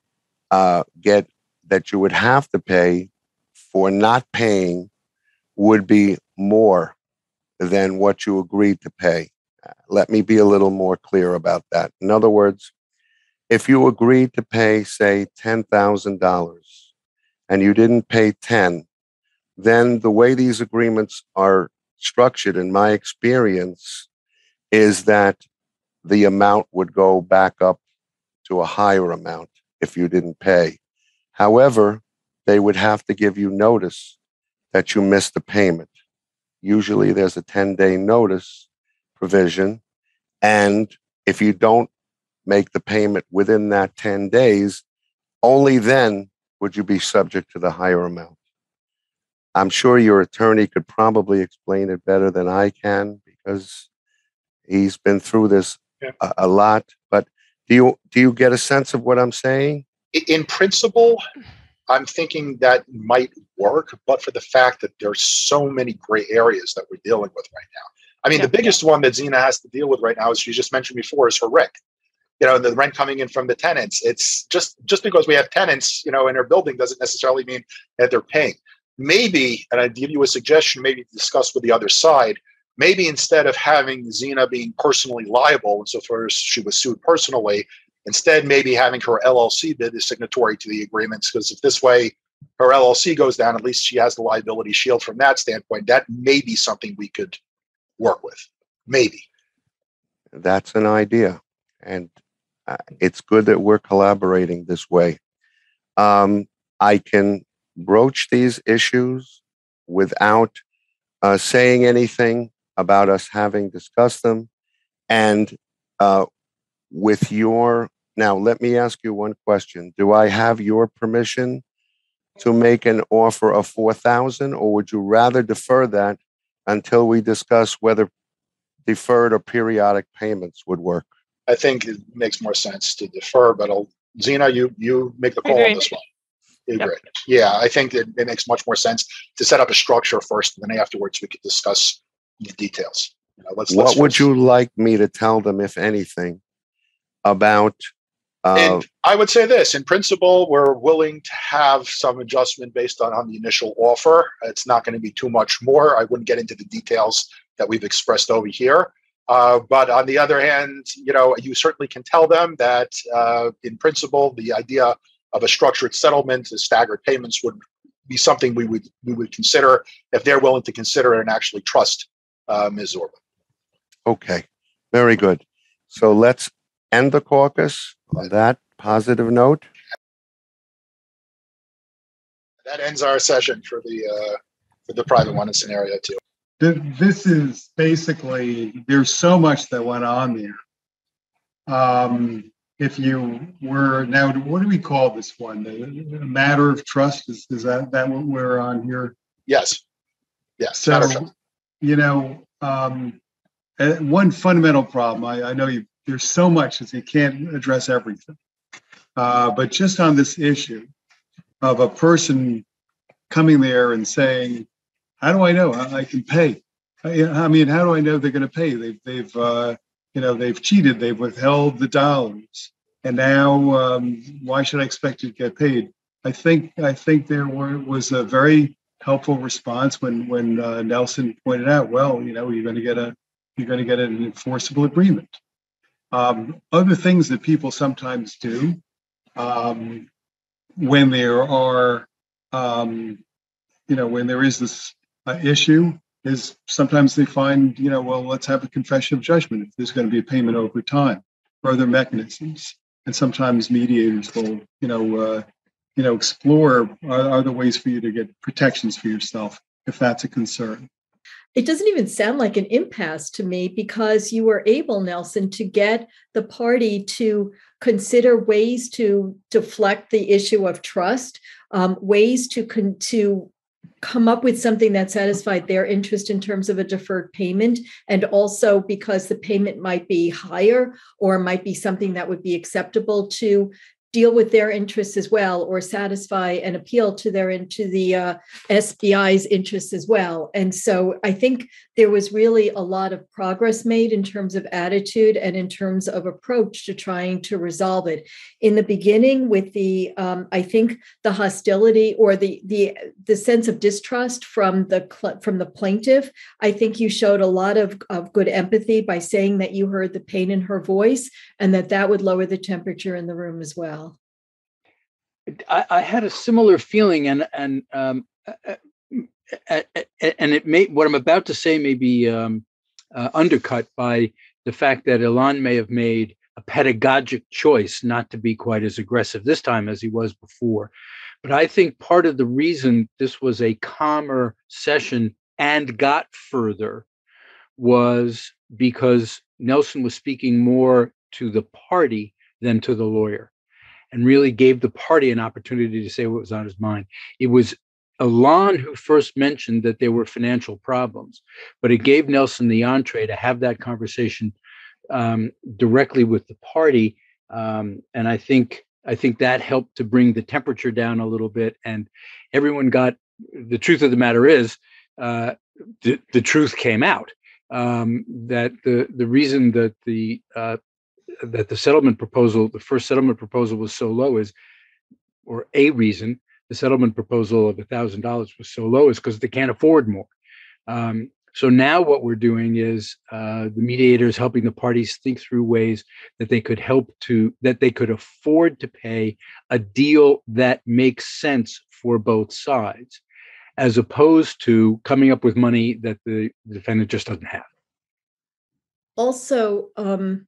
uh, get, that you would have to pay for not paying, would be more than what you agreed to pay. Let me be a little more clear about that. In other words, if you agreed to pay, say, ten thousand dollars, and you didn't pay ten, then the way these agreements are structured, in my experience, is that the amount would go back up to a higher amount if you didn't pay. However, they would have to give you notice that you missed the payment. Usually there's a ten-day notice provision, and if you don't make the payment within that ten days, only then would you be subject to the higher amount? I'm sure your attorney could probably explain it better than I can because he's been through this yeah. a, a lot. But do you do you get a sense of what I'm saying? In principle, I'm thinking that might work, but for the fact that there's so many gray areas that we're dealing with right now. I mean, yeah. the biggest one that Zena has to deal with right now, as you just mentioned before, is her rent. You know, the rent coming in from the tenants. It's just just because we have tenants, you know, in our building doesn't necessarily mean that they're paying. Maybe, and I'd give you a suggestion, maybe to discuss with the other side, maybe instead of having Zena being personally liable, and so far as she was sued personally, instead maybe having her L L C be the signatory to the agreements, because if this way her L L C goes down, at least she has the liability shield from that standpoint. That may be something we could work with. Maybe. That's an idea. And Uh, it's good that we're collaborating this way. Um, I can broach these issues without uh, saying anything about us having discussed them. And uh, with your, now let me ask you one question. Do I have your permission to make an offer of four thousand dollars, or would you rather defer that until we discuss whether deferred or periodic payments would work? I think it makes more sense to defer, but I'll, Zena, you you make the call on this one. Yep. Yeah, I think that it makes much more sense to set up a structure first, and then afterwards we could discuss the details. You know, let's, what let's would you like me to tell them, if anything, about? Uh, and I would say this, in principle, we're willing to have some adjustment based on, on the initial offer. It's not going to be too much more. I wouldn't get into the details that we've expressed over here. Uh, but on the other hand, you know, you certainly can tell them that, uh, in principle, the idea of a structured settlement, the staggered payments, would be something we would we would consider if they're willing to consider it and actually trust uh, Miz Zorba. Okay, very good. So let's end the caucus on that positive note. That ends our session for the uh, for the private one in scenario two. This is basically, there's so much that went on there. Um, if you were, now, what do we call this one? The, the matter of trust, is, is that, that what we're on here? Yes. Yes. So, you know, um, one fundamental problem, I, I know you, there's so much that you can't address everything. Uh, but just on this issue of a person coming there and saying, how do I know I can pay? I mean, how do I know they're going to pay? They've, they've, uh, you know, they've cheated. They've withheld the dollars, and now um, why should I expect to get paid? I think, I think there were, was a very helpful response when when uh, Nelson pointed out, well, you know, you're going to get a, you're going to get an enforceable agreement. Um, other things that people sometimes do um, when there are, um, you know, when there is this. Uh, issue is sometimes they find, you know, well, let's have a confession of judgment if there's going to be a payment over time or other mechanisms. And sometimes mediators will, you know, uh, you know, explore other ways for you to get protections for yourself if that's a concern. It doesn't even sound like an impasse to me, because you were able, Nelson, to get the party to consider ways to deflect the issue of trust, um, ways to con- to come up with something that satisfied their interest in terms of a deferred payment. And also because the payment might be higher or might be something that would be acceptable to deal with their interests as well, or satisfy an appeal to their into the uh, S B I's interests as well. And so I think there was really a lot of progress made in terms of attitude and in terms of approach to trying to resolve it. In the beginning, with the um, I think the hostility or the the the sense of distrust from the from the plaintiff, I think you showed a lot of of good empathy by saying that you heard the pain in her voice and that that would lower the temperature in the room as well. I, I had a similar feeling, and and um, and it may what I'm about to say may be um, uh, undercut by the fact that Elan may have made a pedagogic choice not to be quite as aggressive this time as he was before. But I think part of the reason this was a calmer session and got further was because Nelson was speaking more to the party than to the lawyer. and really gave the party an opportunity to say what was on his mind. It was Elan who first mentioned that there were financial problems, but it gave Nelson the entree to have that conversation um, directly with the party. Um, and I think I think that helped to bring the temperature down a little bit. And everyone got, the truth of the matter is, uh, the, the truth came out, um, that the, the reason that the uh, that the settlement proposal, the first settlement proposal was so low is, or a reason, the settlement proposal of one thousand dollars was so low is because they can't afford more. Um, so now what we're doing is uh, the mediators helping the parties think through ways that they could help to, that they could afford to pay a deal that makes sense for both sides, as opposed to coming up with money that the defendant just doesn't have. Also, um...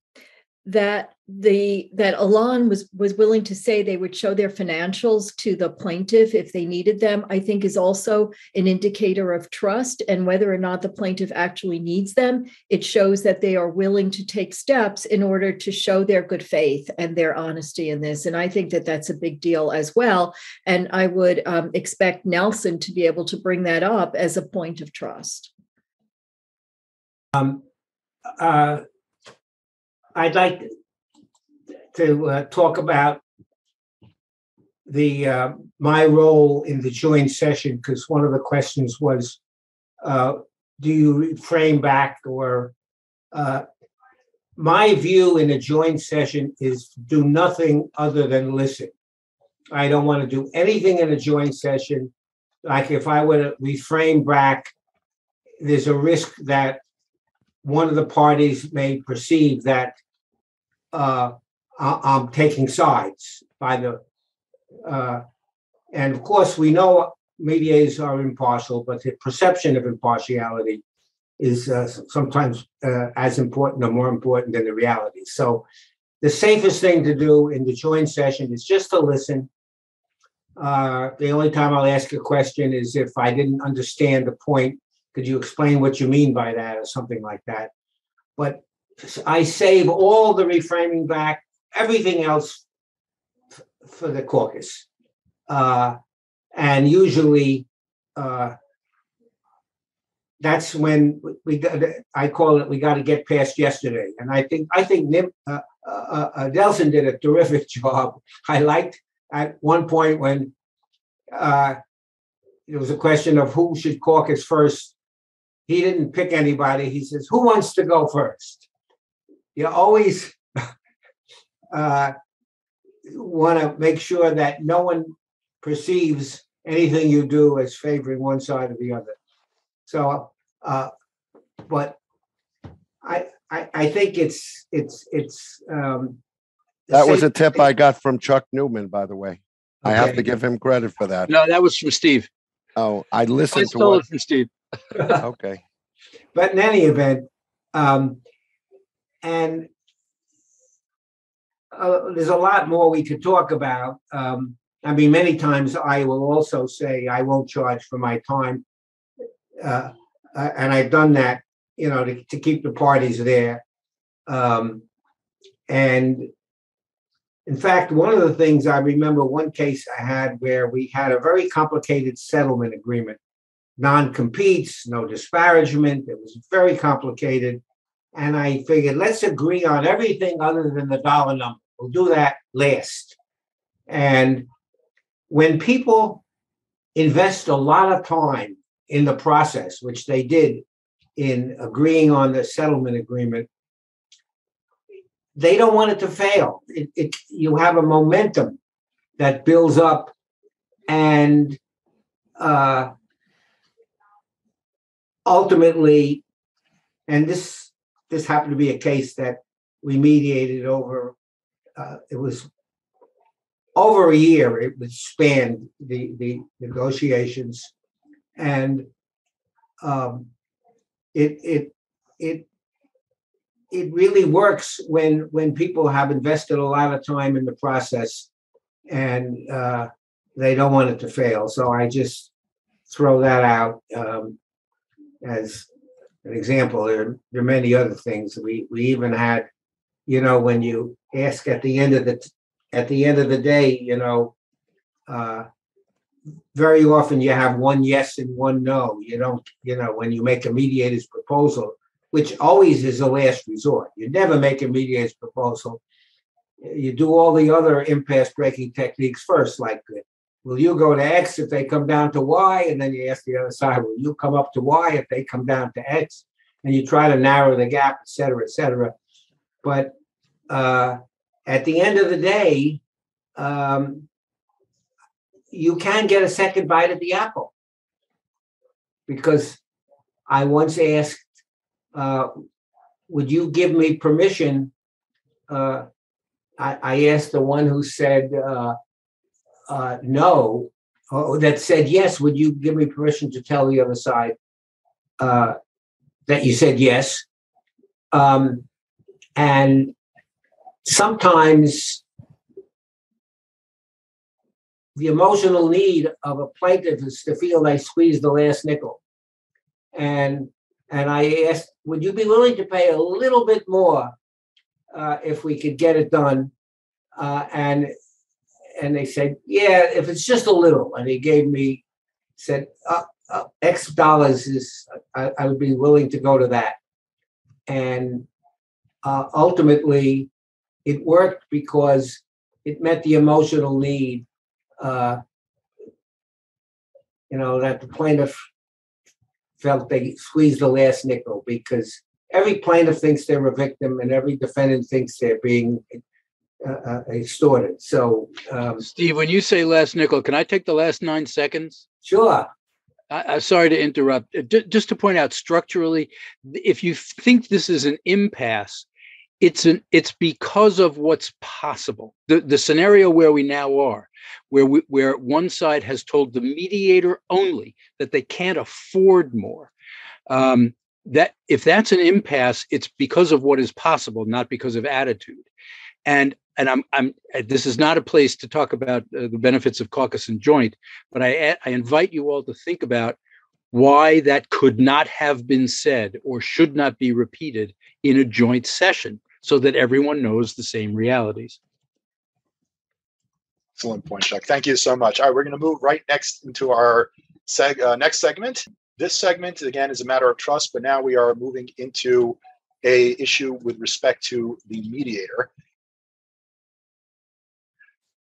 that the that Elan was was willing to say they would show their financials to the plaintiff if they needed them, I think is also an indicator of trust. And whether or not the plaintiff actually needs them, it shows that they are willing to take steps in order to show their good faith and their honesty in this. And I think that that's a big deal as well. And I would um, expect Nelson to be able to bring that up as a point of trust. Um. Uh... I'd like to uh, talk about the uh, my role in the joint session, because one of the questions was, uh, do you frame back or uh, my view in a joint session is do nothing other than listen. I don't want to do anything in a joint session. Like if I were to reframe back, there's a risk that one of the parties may perceive that uh, I'm taking sides by the, uh, and of course we know mediators are impartial, but the perception of impartiality is uh, sometimes uh, as important or more important than the reality. So the safest thing to do in the joint session is just to listen. Uh, the only time I'll ask a question is if I didn't understand the point. Could you explain what you mean by that or something like that? But I save all the reframing back, everything else f- for the caucus. Uh, and usually uh, that's when we, we got to, I call it, we got to get past yesterday. And I think I think Nim, uh, uh, uh, Nelson did a terrific job. I liked at one point when uh, it was a question of who should caucus first. He didn't pick anybody. He says, who wants to go first? You always uh, want to make sure that no one perceives anything you do as favoring one side or the other. So, uh, but I, I I think it's, it's, it's. Um, that was a tip thing. I got from Chuck Newman, by the way. Okay. I have to give him credit for that. No, that was from Steve. Oh, I listened I to stole what? it from Steve. Okay. But in any event, um, and uh, there's a lot more we could talk about. Um, I mean, many times I will also say I won't charge for my time. Uh, and I've done that, you know, to, to keep the parties there. Um, and in fact, one of the things I remember one case I had where we had a very complicated settlement agreement. Non-competes, no disparagement. It was very complicated. And I figured, let's agree on everything other than the dollar number. We'll do that last. And when people invest a lot of time in the process, which they did in agreeing on the settlement agreement, they don't want it to fail. It, it, you have a momentum that builds up, and uh, ultimately, and this this happened to be a case that we mediated over. Uh, it was over a year. It would span the the negotiations, and um, it it it. It really works when when people have invested a lot of time in the process, and uh, they don't want it to fail. So I just throw that out um, as an example. There, there are many other things. We we even had, you know, when you ask at the end of the at the end of the day, you know, uh, very often you have one yes and one no. You don't, you know, when you make a mediator's proposal, which always is a last resort. You never make a mediator's proposal. You do all the other impasse breaking techniques first, like, will you go to X if they come down to Y? And then you ask the other side, will you come up to Y if they come down to X? And you try to narrow the gap, et cetera, et cetera. But uh, at the end of the day, um, you can get a second bite at the apple. Because I once asked, uh, would you give me permission? Uh, I, I asked the one who said uh, uh, no, or that said yes, would you give me permission to tell the other side uh, that you said yes? Um, and sometimes the emotional need of a plaintiff is to feel they squeezed the last nickel. And and I asked, would you be willing to pay a little bit more uh, if we could get it done? Uh, and and they said, yeah, if it's just a little. And he gave me, said, uh, uh, X dollars is, I, I would be willing to go to that. And uh, ultimately, it worked because it met the emotional need Uh, you know, that the plaintiff felt they squeezed the last nickel, because every plaintiff thinks they're a victim and every defendant thinks they're being uh, extorted. So, um, Steve, when you say last nickel, can I take the last nine seconds? Sure. I, I'm sorry to interrupt. Just to point out structurally, if you think this is an impasse, It's an it's because of what's possible. The the scenario where we now are, where we, where one side has told the mediator only that they can't afford more. Um, that if that's an impasse, it's because of what is possible, not because of attitude. And and I'm I'm this is not a place to talk about uh, the benefits of caucus and joint, but I I invite you all to think about why that could not have been said or should not be repeated in a joint session, so that everyone knows the same realities. Excellent point, Chuck. Thank you so much. All right, we're going to move right next into our seg- uh, next segment. This segment, again, is a matter of trust, but now we are moving into a issue with respect to the mediator.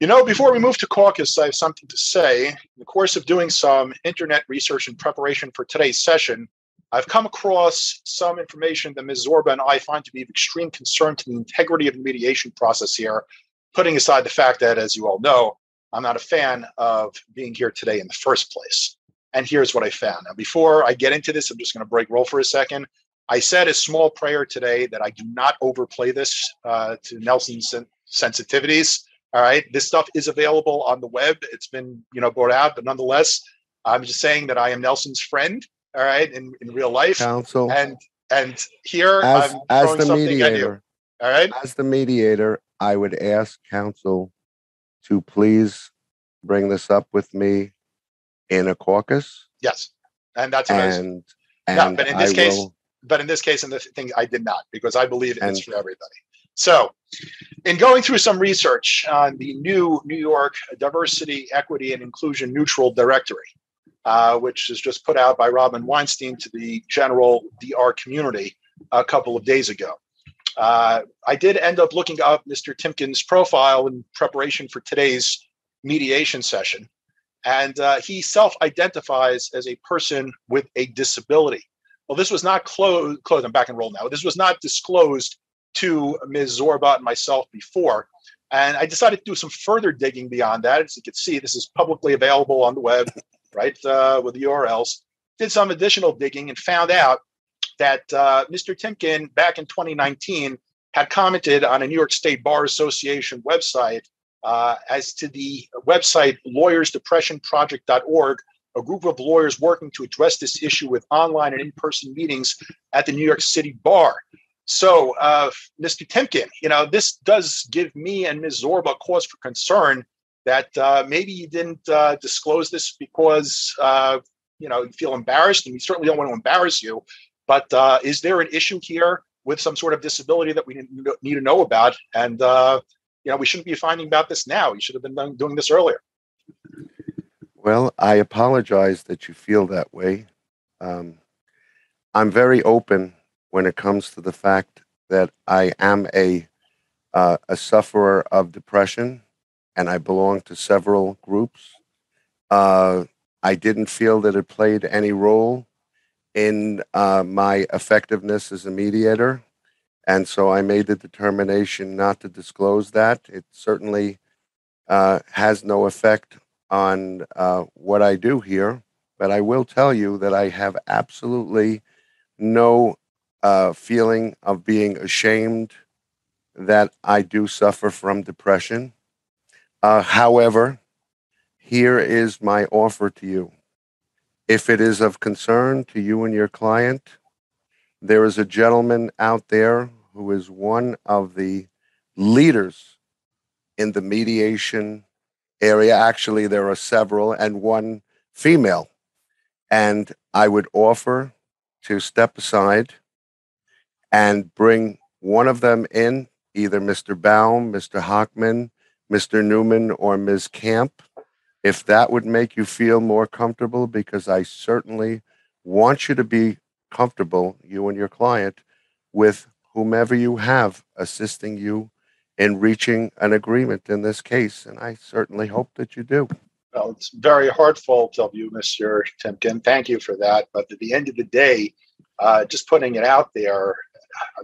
You know, before we move to caucus, I have something to say. In the course of doing some internet research in preparation for today's session, I've come across some information that Miz Zorba and I find to be of extreme concern to the integrity of the mediation process here, putting aside the fact that, as you all know, I'm not a fan of being here today in the first place. And here's what I found. Now, before I get into this, I'm just going to break roll for a second. I said a small prayer today that I do not overplay this uh, to Nelson's sensitivities. All right. This stuff is available on the web. It's been, you know, brought out, but nonetheless, I'm just saying that I am Nelson's friend. All right, in, in real life, counsel, and and here as, I'm as throwing the something mediator, at you. All right, as the mediator, I would ask counsel to please bring this up with me in a caucus. Yes, and that's what and, I was, and no, but in this I case, will, but in this case, and the thing I did not, because I believe it's for everybody. So, in going through some research on the new New York Diversity, Equity, and Inclusion Neutral Directory, Uh, which is just put out by Robin Weinstein to the general D R community a couple of days ago. Uh, I did end up looking up Mister Timken's profile in preparation for today's mediation session, and uh, he self-identifies as a person with a disability. Well, this was not closed, close, I'm back in roll now, this was not disclosed to Miz Zorba and myself before. And I decided to do some further digging beyond that. As you can see, this is publicly available on the web. Right, uh, with the U R Ls, did some additional digging and found out that uh, Mister Timken, back in twenty nineteen, had commented on a New York State Bar Association website uh, as to the website lawyers depression project dot org, a group of lawyers working to address this issue with online and in-person meetings at the New York City Bar. So, uh, Mister Timken, you know, this does give me and Miz Zorba cause for concern that uh, maybe you didn't uh, disclose this because, uh, you know, you feel embarrassed, and we certainly don't want to embarrass you, but uh, is there an issue here with some sort of disability that we need to know about? And, uh, you know, we shouldn't be finding about this now. You should have been doing this earlier. Well, I apologize that you feel that way. Um, I'm very open when it comes to the fact that I am a uh, a sufferer of depression, and I belong to several groups. Uh, I didn't feel that it played any role in uh, my effectiveness as a mediator. And so I made the determination not to disclose that. It certainly uh, has no effect on uh, what I do here. But I will tell you that I have absolutely no uh, feeling of being ashamed that I do suffer from depression. Uh, however, here is my offer to you. If it is of concern to you and your client, there is a gentleman out there who is one of the leaders in the mediation area. Actually, there are several, and one female. And I would offer to step aside and bring one of them in, either Mister Baum, Mister Hochman, Mister Newman, or Miz Camp, if that would make you feel more comfortable, because I certainly want you to be comfortable, you and your client, with whomever you have assisting you in reaching an agreement in this case. And I certainly hope that you do. Well, it's very heartfelt of you, Mister Timken. Thank you for that. But at the end of the day, uh, just putting it out there,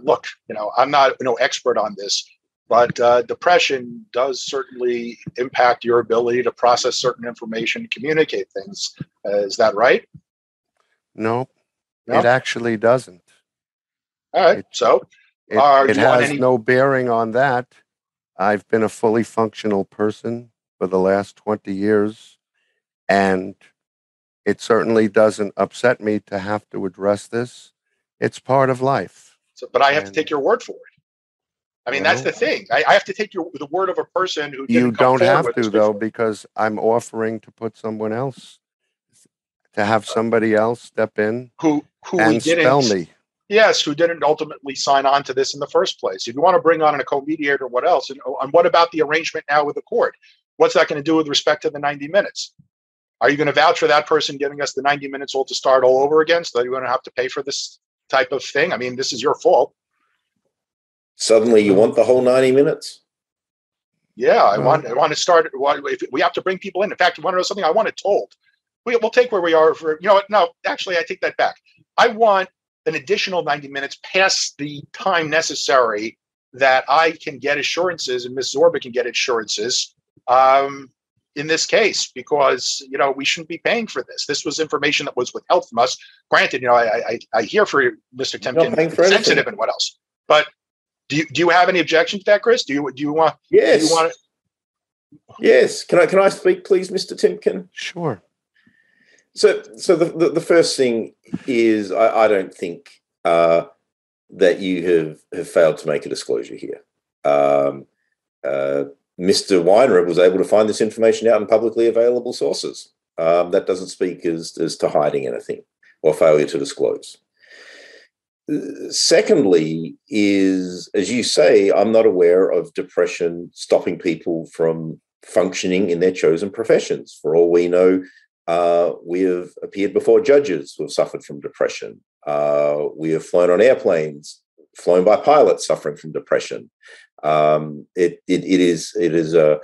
look, you know, I'm not no expert on this, but uh, depression does certainly impact your ability to process certain information, communicate things. Uh, is that right? No, no, it actually doesn't. All right. It, so it, are it you has any- no bearing on that. I've been a fully functional person for the last twenty years, and it certainly doesn't upset me to have to address this. It's part of life. So, but I have and, to take your word for it. I mean, that's the thing. I, I have to take your, the word of a person who didn't. You don't have to, though, because I'm offering to put someone else, to have somebody else step in who who and spell me. Yes, who didn't ultimately sign on to this in the first place. If you want to bring on a co-mediator, what else? And, and what about the arrangement now with the court? What's that going to do with respect to the ninety minutes? Are you going to vouch for that person giving us the ninety minutes all to start all over again, so that you're going to have to pay for this type of thing? I mean, this is your fault. Suddenly, you want the whole ninety minutes? Yeah, I want. I want to start. If we have to bring people in. In fact, you want to know something? I want it told. We, we'll take where we are for. You know what? No, actually, I take that back. I want an additional ninety minutes past the time necessary that I can get assurances, and Miz Zorba can get assurances um, in this case, because you know we shouldn't be paying for this. This was information that was withheld from us. Granted, you know, I I, I hear for Mister Timken, it's sensitive and what else, but. Do you, do you have any objection to that, Chris? Do you do you want? Yes. Do you want yes. Can I can I speak, please, Mister Timken? Sure. So so the the, the first thing is I, I don't think uh, that you have, have failed to make a disclosure here. Um, uh, Mister Weinreb was able to find this information out in publicly available sources. Um, that doesn't speak as as to hiding anything or failure to disclose. Secondly is, as you say, I'm not aware of depression stopping people from functioning in their chosen professions. For all we know, uh, we have appeared before judges who have suffered from depression. Uh, we have flown on airplanes, flown by pilots suffering from depression. Um, it, it, it is it is a,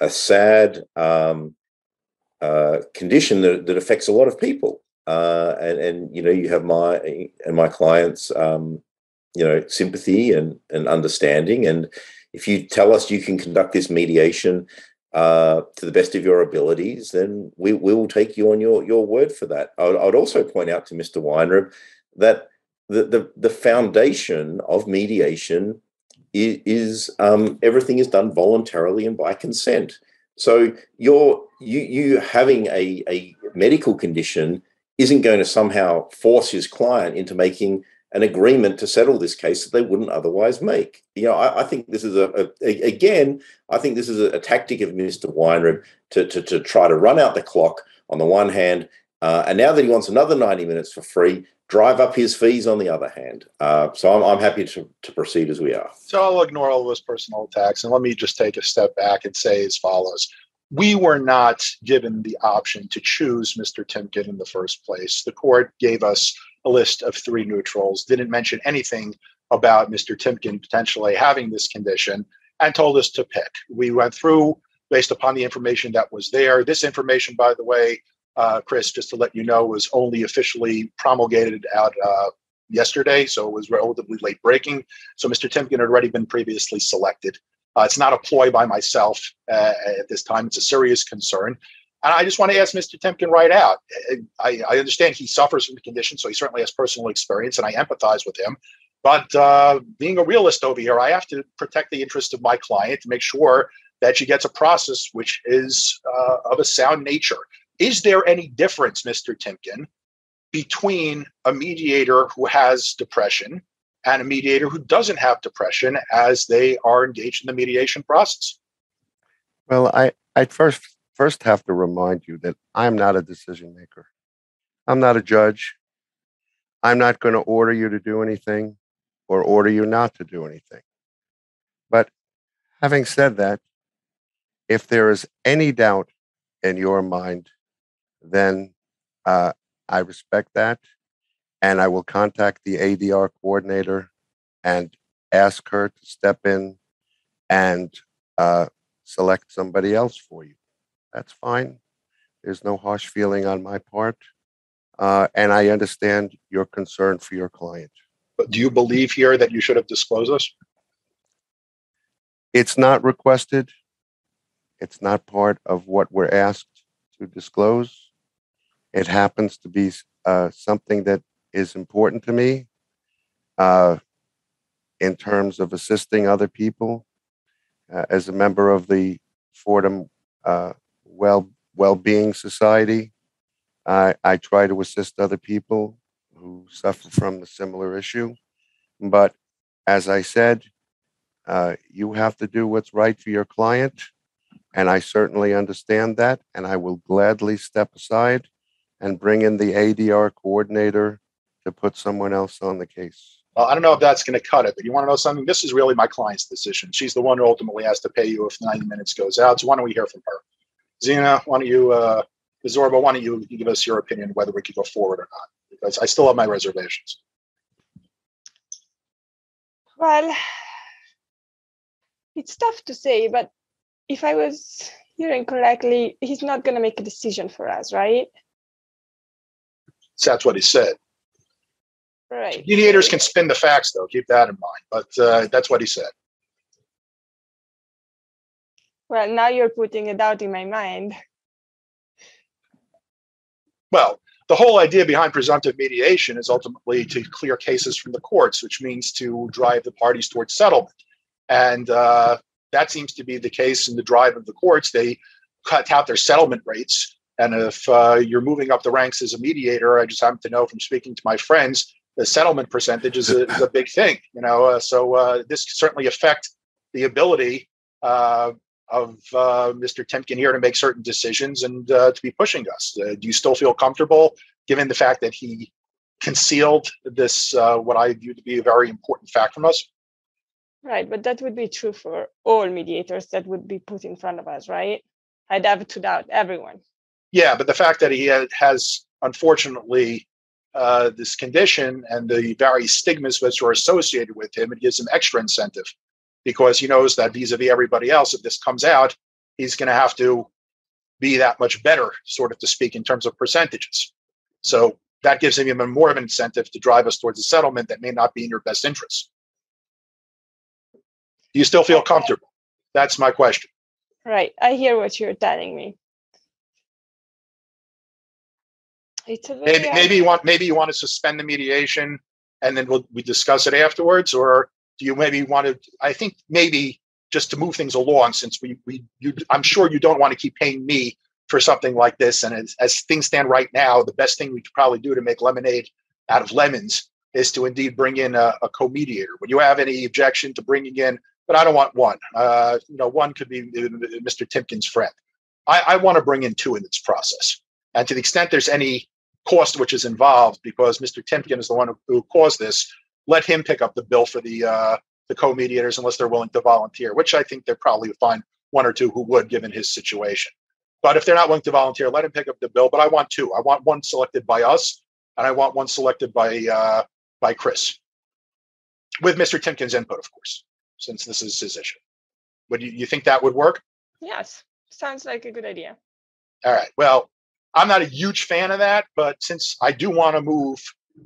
a sad um, uh, condition that, that affects a lot of people. Uh, and, and, you know, you have my and my clients, um, you know, sympathy and, and understanding. And if you tell us you can conduct this mediation uh, to the best of your abilities, then we, we will take you on your, your word for that. I would, I would also point out to Mister Weinreb that the, the, the foundation of mediation is, is um, everything is done voluntarily and by consent. So you're, you, you having a, a medical condition isn't going to somehow force his client into making an agreement to settle this case that they wouldn't otherwise make. You know, I, I think this is, a, a, a again, I think this is a, a tactic of Mister Weinreb to, to, to try to run out the clock on the one hand Uh, and now that he wants another ninety minutes for free, drive up his fees on the other hand. Uh, so I'm, I'm happy to, to proceed as we are. So I'll ignore all those personal attacks. And let me just take a step back and say as follows. We were not given the option to choose Mister Timken in the first place. The court gave us a list of three neutrals, didn't mention anything about Mister Timken potentially having this condition, and told us to pick. We went through based upon the information that was there. This information, by the way, uh, Chris, just to let you know, was only officially promulgated out uh, yesterday, so it was relatively late breaking. So Mister Timken had already been previously selected. Uh, it's not a ploy by myself uh, at this time. It's a serious concern. And I just want to ask Mister Timken right out. I, I understand he suffers from the condition, so he certainly has personal experience, and I empathize with him. But uh, being a realist over here, I have to protect the interest of my client to make sure that she gets a process which is uh, of a sound nature. Is there any difference, Mister Timken, between a mediator who has depression and a mediator who doesn't have depression as they are engaged in the mediation process? Well, I, I first first have to remind you that I'm not a decision maker. I'm not a judge. I'm not going to order you to do anything or order you not to do anything. But having said that, if there is any doubt in your mind, then uh, I respect that, and I will contact the A D R coordinator and ask her to step in and uh, select somebody else for you. That's fine. There's no harsh feeling on my part, uh, and I understand your concern for your client. But do you believe here that you should have disclosed us? It's not requested. It's not part of what we're asked to disclose. It happens to be uh, something that is important to me uh, in terms of assisting other people. Uh, as a member of the Fordham uh, well, Well-Being Society, I, I try to assist other people who suffer from a similar issue. But as I said, Uh, you have to do what's right for your client, and I certainly understand that, and I will gladly step aside and bring in the A D R coordinator to put someone else on the case. Well, I don't know if that's going to cut it, but you want to know something? This is really my client's decision. She's the one who ultimately has to pay you if ninety minutes goes out, so why don't we hear from her? Zena, why don't you, uh, Zarbo, why don't you give us your opinion whether we could go forward or not? Because I still have my reservations. Well, it's tough to say, but if I was hearing correctly, he's not going to make a decision for us, right? So that's what he said. Right. Mediators can spin the facts, though. Keep that in mind. But uh, that's what he said. Well, now you're putting a doubt in my mind. Well, the whole idea behind presumptive mediation is ultimately to clear cases from the courts, which means to drive the parties towards settlement. And uh, that seems to be the case in the drive of the courts. They cut out their settlement rates. And if uh, you're moving up the ranks as a mediator, I just happen to know from speaking to my friends, the settlement percentage is a, is a big thing. You know, uh, so uh, this can certainly affect the ability uh, of uh, Mister Timken here to make certain decisions and uh, to be pushing us. Uh, do you still feel comfortable, given the fact that he concealed this, uh, what I view to be a very important fact from us? Right, but that would be true for all mediators that would be put in front of us, right? I'd have to doubt everyone. Yeah, but the fact that he has, unfortunately, uh, this condition and the various stigmas which are associated with him, it gives him extra incentive because he knows that vis-a-vis everybody else, if this comes out, he's going to have to be that much better, sort of to speak, in terms of percentages. So that gives him even more of an incentive to drive us towards a settlement that may not be in your best interest. Do you still feel comfortable? That's my question. Right. I hear what you're telling me. It's a maybe, maybe you want maybe you want to suspend the mediation and then we'll we discuss it afterwards, or do you maybe want to? I think maybe just to move things along, since we we you, I'm sure you don't want to keep paying me for something like this. And as, as things stand right now, the best thing we could probably do to make lemonade out of lemons is to indeed bring in a, a co-mediator. Would you have any objection to bringing in? But I don't want one. Uh, you know, one could be Mister Timken's friend. I, I want to bring in two in this process. And to the extent there's any cost which is involved, because Mister Timken is the one who, who caused this. Let him pick up the bill for the uh, the co-mediators unless they're willing to volunteer, which I think they're probably find one or two who would, given his situation. But if they're not willing to volunteer, let him pick up the bill. But I want two. I want one selected by us, and I want one selected by uh, by Chris, with Mister Timken's input, of course, since this is his issue. Would you, you think that would work? Yes, sounds like a good idea. All right. Well, I'm not a huge fan of that, but since I do want to move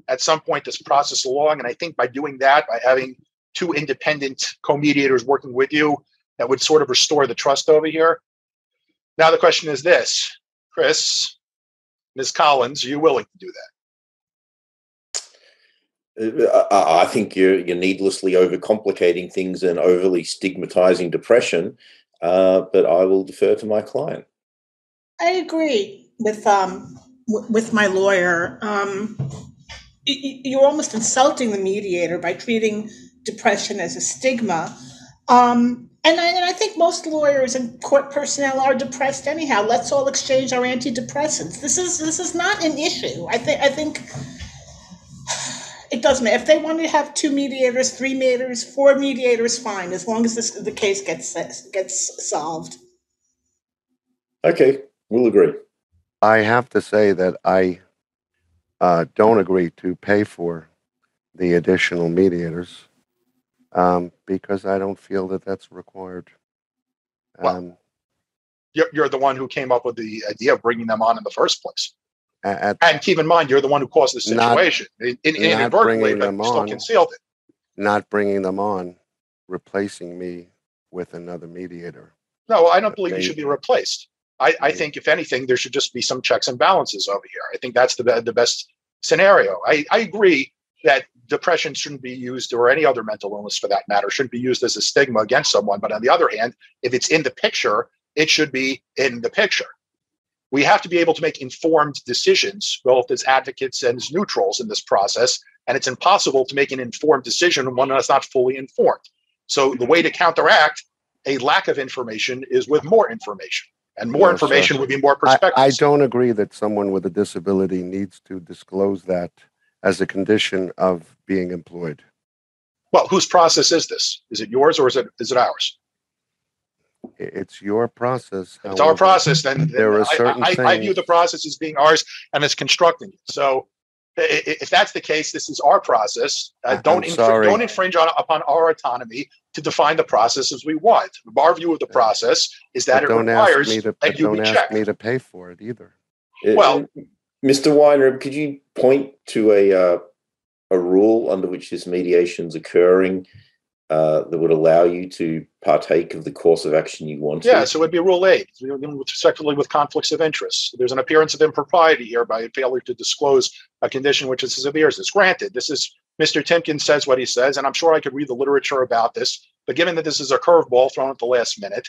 at some point this process along, and I think by doing that, by having two independent co-mediators working with you, that would sort of restore the trust over here. Now the question is this, Chris, Miz Collins, are you willing to do that? I think you're, you're needlessly overcomplicating things and overly stigmatizing depression, uh, but I will defer to my client. I agree with um w- with my lawyer. Um, y- you're almost insulting the mediator by treating depression as a stigma. Um, and, I, and I think most lawyers and court personnel are depressed anyhow. Let's all exchange our antidepressants. This is this is not an issue. I think I think it doesn't matter if they want to have two mediators, three mediators, four mediators. Fine, as long as this, the case gets gets solved. Okay, we'll agree. I have to say that I uh, don't agree to pay for the additional mediators um, because I don't feel that that's required. Um, well, you're the one who came up with the idea of bringing them on in the first place. At, and keep in mind, you're the one who caused the situation. Not, in, in, not inadvertently, but you still concealed it. Not bringing them on, replacing me with another mediator. No, I don't believe they, you should be replaced. I, I think, if anything, there should just be some checks and balances over here. I think that's the the best scenario. I, I agree that depression shouldn't be used, or any other mental illness for that matter, shouldn't be used as a stigma against someone. But on the other hand, if it's in the picture, it should be in the picture. We have to be able to make informed decisions, both as advocates and as neutrals in this process. And it's impossible to make an informed decision when it's not fully informed. So the way to counteract a lack of information is with more information. And more yes, information sir. would be more perspective. I, I don't agree that someone with a disability needs to disclose that as a condition of being employed. Well, whose process is this? Is it yours or is it is it ours? It's your process. However, it's our process. Then, then there are certain I, I, I view the process as being ours, and it's constructing it. So if that's the case, this is our process. Uh, don't, infr- don't infringe on, upon our autonomy to define the process as we want. Our view of the process is that but it requires to, that you don't be ask checked. Me to pay for it either. Well, uh, Mister Weinreb, could you point to a uh, a rule under which this mediation's occurring uh, that would allow you to partake of the course of action you want? Yeah, to? So it would be Rule eight, respectively, with conflicts of interest. There's an appearance of impropriety here by failure to disclose a condition which is as severe as this. Granted, this is Mister Timken says what he says, and I'm sure I could read the literature about this, but given that this is a curveball thrown at the last minute,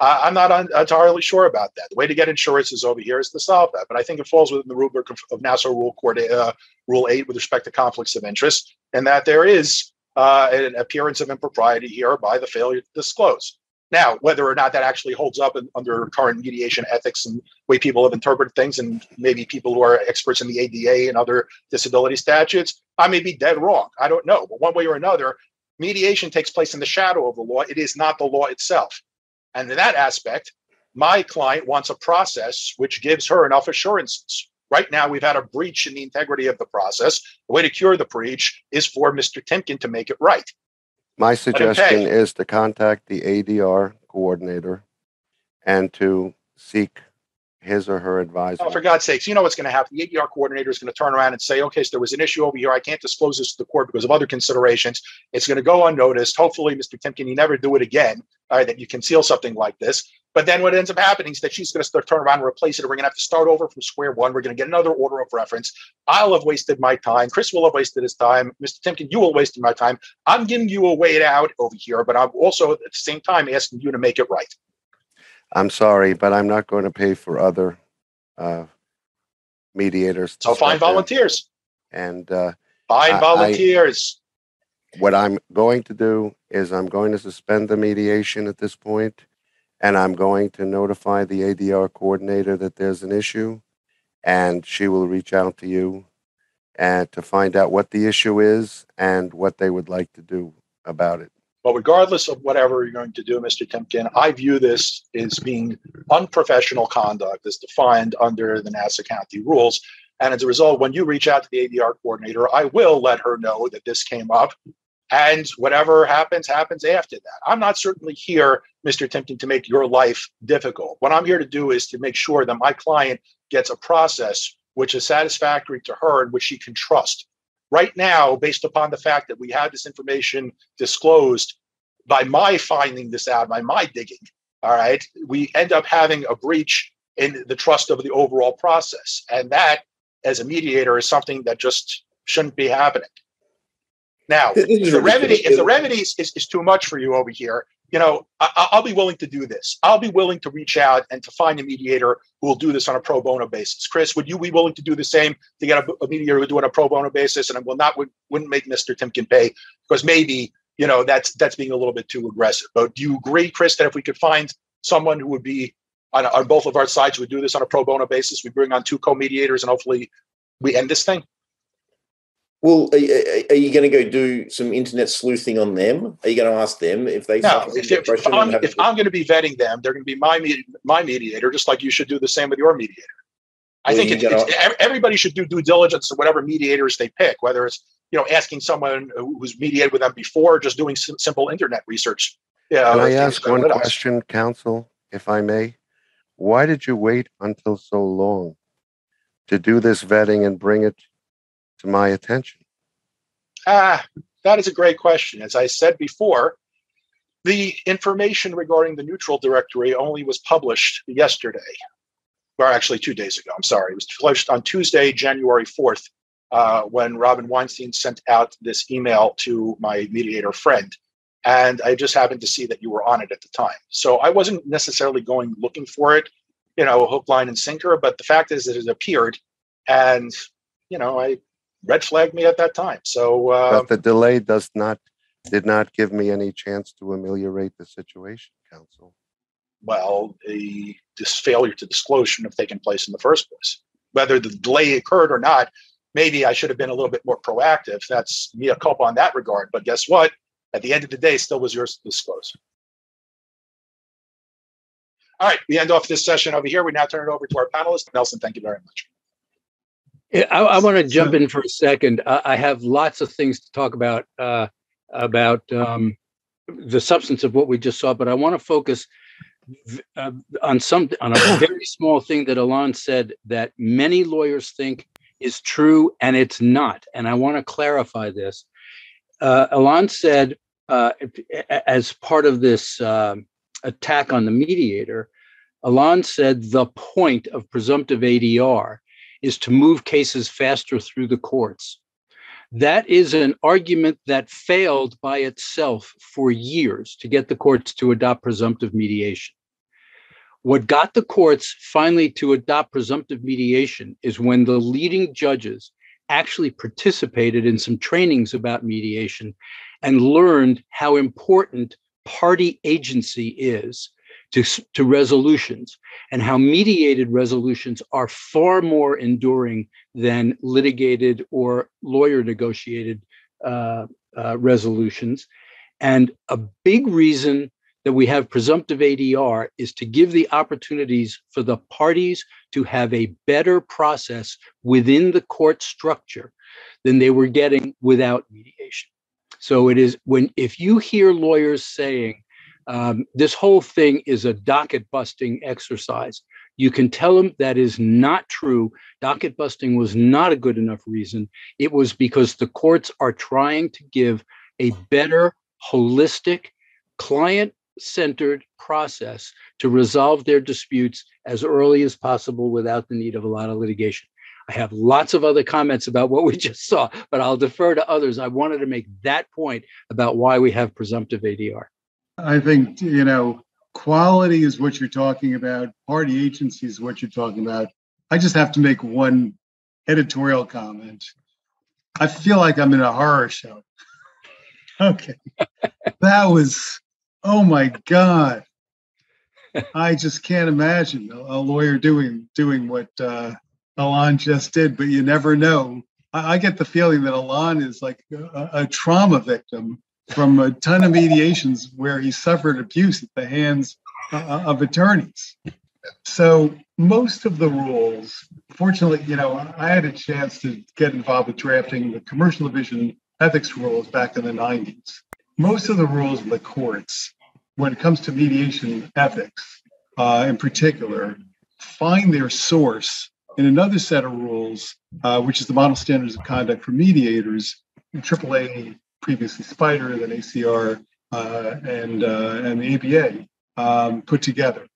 uh, I'm not un- entirely sure about that. The way to get insurances over here is to solve that, but I think it falls within the rubric of, of Nassau Rule Court, uh, Rule eight with respect to conflicts of interest, and that there is uh, an appearance of impropriety here by the failure to disclose. Now, whether or not that actually holds up in, under current mediation ethics and way people have interpreted things, and maybe people who are experts in the A D A and other disability statutes, I may be dead wrong. I don't know. But one way or another, mediation takes place in the shadow of the law. It is not the law itself. And in that aspect, my client wants a process which gives her enough assurances. Right now, we've had a breach in the integrity of the process. The way to cure the breach is for Mister Timken to make it right. My suggestion is to contact the A D R coordinator and to seek his or her advisor. Oh, for God's sakes, you know what's going to happen. The A D R coordinator is going to turn around and say, okay, so there was an issue over here. I can't disclose this to the court because of other considerations. It's going to go unnoticed. Hopefully, Mister Timken, you never do it again, all right, that you conceal something like this. But then what ends up happening is that she's going to start turn around and replace it. We're going to have to start over from square one. We're going to get another order of reference. I'll have wasted my time. Chris will have wasted his time. Mister Timken, you will have wasted my time. I'm giving you a way out over here, but I'm also at the same time asking you to make it right. I'm sorry, but I'm not going to pay for other uh, mediators. So find volunteers. And uh, find I, volunteers. I, what I'm going to do is I'm going to suspend the mediation at this point. And I'm going to notify the A D R coordinator that there's an issue and she will reach out to you and to find out what the issue is and what they would like to do about it. But regardless of whatever you're going to do, Mister Timken, I view this as being unprofessional conduct as defined under the Nassau County rules. And as a result, when you reach out to the A D R coordinator, I will let her know that this came up. And whatever happens, happens after that. I'm not certainly here, Mister Timken, to make your life difficult. What I'm here to do is to make sure that my client gets a process which is satisfactory to her and which she can trust. Right now, based upon the fact that we had this information disclosed, by my finding this out, by my digging, all right, we end up having a breach in the trust of the overall process. And that, as a mediator, is something that just shouldn't be happening. Now, if the remedy, if the remedy is, is too much for you over here, you know, I, I'll be willing to do this. I'll be willing to reach out and to find a mediator who will do this on a pro bono basis. Chris, would you be willing to do the same to get a, a mediator who would do it on a pro bono basis? And I will not would, wouldn't make Mister Timken pay because maybe, you know, that's that's being a little bit too aggressive. But do you agree, Chris, that if we could find someone who would be on, on both of our sides, would do this on a pro bono basis, we bring on two co-mediators and hopefully we end this thing? Well, are you going to go do some internet sleuthing on them? Are you going to ask them if they? No, if, if, if, I'm, if I'm going to be vetting them, they're going to be my my mediator, just like you should do the same with your mediator. I well, think it, gonna... it's, everybody should do due diligence to whatever mediators they pick, whether it's you know asking someone who's mediated with them before, or just doing sim- simple internet research. Yeah. Can I ask one question, counsel, if I may? Why did you wait until so long to do this vetting and bring it to my attention? Ah, that is a great question. As I said before, the information regarding the neutral directory only was published yesterday, or actually two days ago. I'm sorry. It was published on Tuesday, January fourth, uh, when Robin Weinstein sent out this email to my mediator friend. And I just happened to see that you were on it at the time. So I wasn't necessarily going looking for it, you know, hook, line, and sinker. But the fact is that it appeared and, you know, I red flagged me at that time. So, uh, but the delay does not did not give me any chance to ameliorate the situation, counsel. Well, the this failure to disclose shouldn't have taken place in the first place. Whether the delay occurred or not, maybe I should have been a little bit more proactive. That's mea culpa on that regard. But guess what? At the end of the day, it still was yours to disclose. All right, we end off this session over here. We now turn it over to our panelist, Nelson. Thank you very much. I, I want to jump in for a second. Uh, I have lots of things to talk about, uh, about um, the substance of what we just saw, but I want to focus v- uh, on some on a very small thing that Elan said that many lawyers think is true, and it's not. And I want to clarify this. Uh, Elan said, uh, as part of this uh, attack on the mediator, Elan said the point of presumptive A D R is to move cases faster through the courts. That is an argument that failed by itself for years to get the courts to adopt presumptive mediation. What got the courts finally to adopt presumptive mediation is when the leading judges actually participated in some trainings about mediation and learned how important party agency is To, to resolutions, and how mediated resolutions are far more enduring than litigated or lawyer negotiated uh, uh, resolutions. And a big reason that we have presumptive A D R is to give the opportunities for the parties to have a better process within the court structure than they were getting without mediation. So it is when, if you hear lawyers saying, Um, this whole thing is a docket busting exercise, you can tell them that is not true. Docket busting was not a good enough reason. It was because the courts are trying to give a better, holistic, client-centered process to resolve their disputes as early as possible without the need of a lot of litigation. I have lots of other comments about what we just saw, but I'll defer to others. I wanted to make that point about why we have presumptive A D R. I think, you know, quality is what you're talking about. Party agency is what you're talking about. I just have to make one editorial comment. I feel like I'm in a horror show. Okay. That was, oh my God. I just can't imagine a, a lawyer doing doing what uh, Elan just did, but you never know. I, I get the feeling that Elan is like a, a trauma victim from a ton of mediations where he suffered abuse at the hands uh, of attorneys. So most of the rules, fortunately, you know, I had a chance to get involved with drafting the commercial division ethics rules back in the nineties. Most of the rules of the courts, when it comes to mediation ethics uh, in particular, find their source in another set of rules, uh, which is the Model Standards of Conduct for Mediators, triple A, previously SPIDER, then A C R, uh, and, uh, and the A B A um, put together.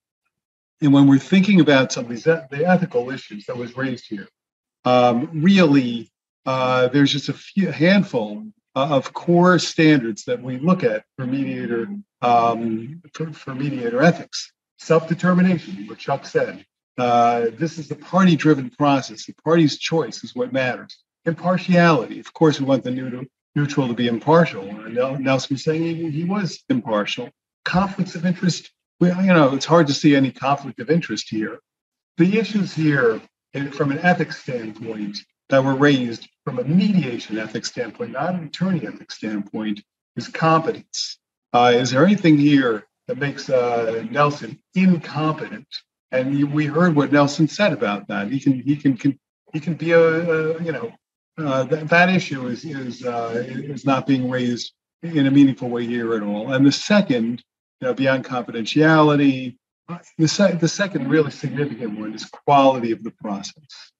And when we're thinking about some of these the ethical issues that was raised here, um, really, uh, there's just a few handful uh, of core standards that we look at for mediator um, for, for mediator ethics. Self-determination, what Chuck said. Uh, this is the party-driven process. The party's choice is what matters. Impartiality, of course, we want the neutral neutral to be impartial. And Nelson was saying he, he was impartial. Conflicts of interest. Well, you know, it's hard to see any conflict of interest here. The issues here, from an ethics standpoint, that were raised from a mediation ethics standpoint, not an attorney ethics standpoint, is competence. Uh, is there anything here that makes uh, Nelson incompetent? And we heard what Nelson said about that. He can, he can, can he can be a, a you know, uh, th- that issue is is uh, is not being raised in a meaningful way here at all. And the second. You know, beyond confidentiality, the, se- the second really significant one is quality of the process.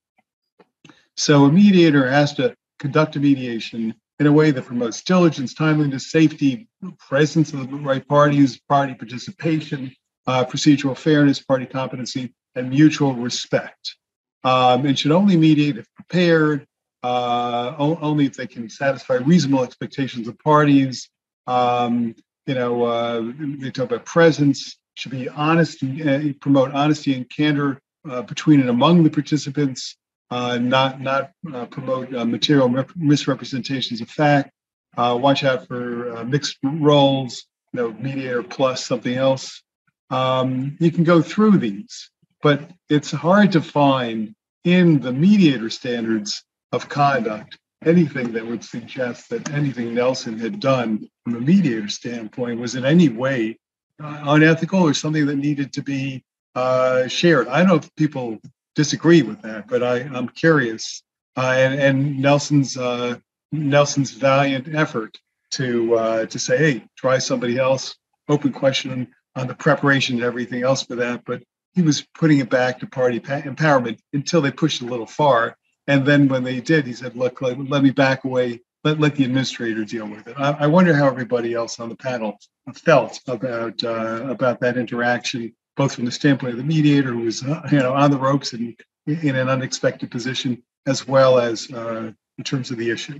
So a mediator has to conduct a mediation in a way that promotes diligence, timeliness, safety, presence of the right parties, party participation, uh, procedural fairness, party competency, and mutual respect. Um, and should only mediate if prepared, uh, o- only if they can satisfy reasonable expectations of parties. Um, You know, uh, they talk about presence, should be honest, uh, promote honesty and candor uh, between and among the participants, uh, not not uh, promote uh, material rep- misrepresentations of fact, uh, watch out for uh, mixed roles, you know, mediator plus something else. Um, you can go through these, but it's hard to find in the mediator standards of conduct anything that would suggest that anything Nelson had done from a mediator standpoint was in any way uh, unethical or something that needed to be uh, shared. I don't know if people disagree with that, but I, I'm curious. Uh, and, and Nelson's uh, Nelson's valiant effort to uh, to say, hey, try somebody else, open question on the preparation and everything else for that. But he was putting it back to party pa- empowerment until they pushed it a little far. And then when they did, he said, look, let, let me back away. Let, let the administrator deal with it. I, I wonder how everybody else on the panel felt about uh, about that interaction, both from the standpoint of the mediator who was uh, you know, on the ropes and in an unexpected position, as well as uh, in terms of the issue.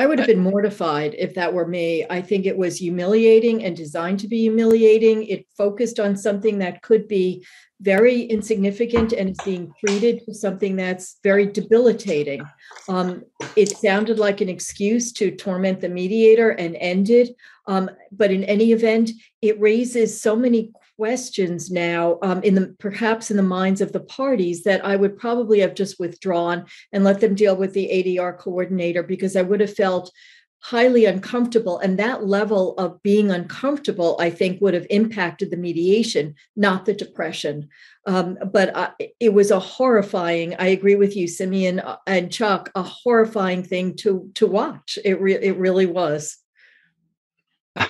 I would have been mortified if that were me. I think it was humiliating and designed to be humiliating. It focused on something that could be very insignificant and is being treated to something that's very debilitating. Um, it sounded like an excuse to torment the mediator and ended. Um, but in any event, it raises so many questions now um, in the perhaps in the minds of the parties that I would probably have just withdrawn and let them deal with the A D R coordinator, because I would have felt highly uncomfortable. And that level of being uncomfortable, I think, would have impacted the mediation, not the depression. Um, but I, it was a horrifying, I agree with you, Simeon and Chuck, a horrifying thing to, to watch. It, re- it really was.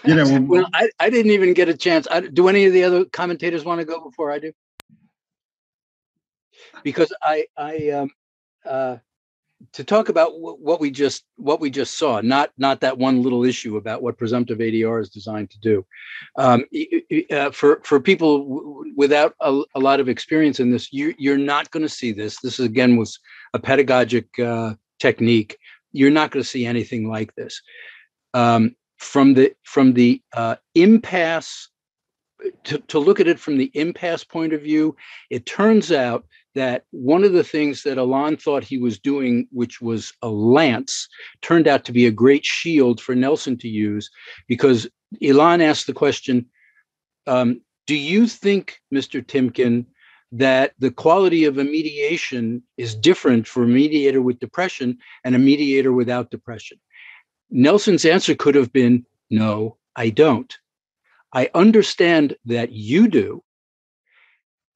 You know, when, well, I, I didn't even get a chance. I, do any of the other commentators want to go before I do? Because I, I um, uh, to talk about w- what we just what we just saw, not not that one little issue about what presumptive A D R is designed to do. Um, uh, for for people w- without a, a lot of experience in this, you, you're not going to see this. This is, again, was a pedagogic uh, technique. You're not going to see anything like this. Um, From the from the uh, impasse, to, to look at it from the impasse point of view, it turns out that one of the things that Elan thought he was doing, which was a lance, turned out to be a great shield for Nelson to use, because Elan asked the question, um, do you think, Mister Timken, that the quality of a mediation is different for a mediator with depression and a mediator without depression. Nelson's answer could have been, no, I don't. I understand that you do.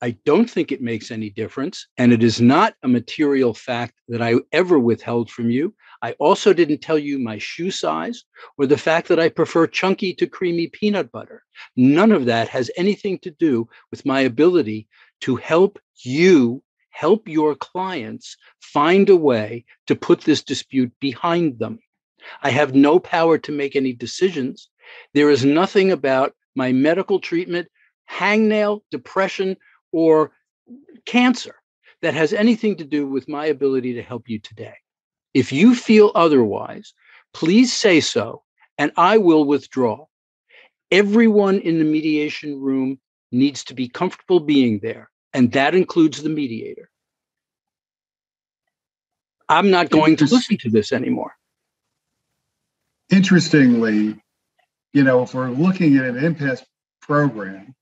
I don't think it makes any difference, and it is not a material fact that I ever withheld from you. I also didn't tell you my shoe size or the fact that I prefer chunky to creamy peanut butter. None of that has anything to do with my ability to help you, help your clients find a way to put this dispute behind them. I have no power to make any decisions. There is nothing about my medical treatment, hangnail, depression, or cancer that has anything to do with my ability to help you today. If you feel otherwise, please say so, and I will withdraw. Everyone in the mediation room needs to be comfortable being there, and that includes the mediator. I'm not going to listen to this anymore. Interestingly, you know, if we're looking at an impasse program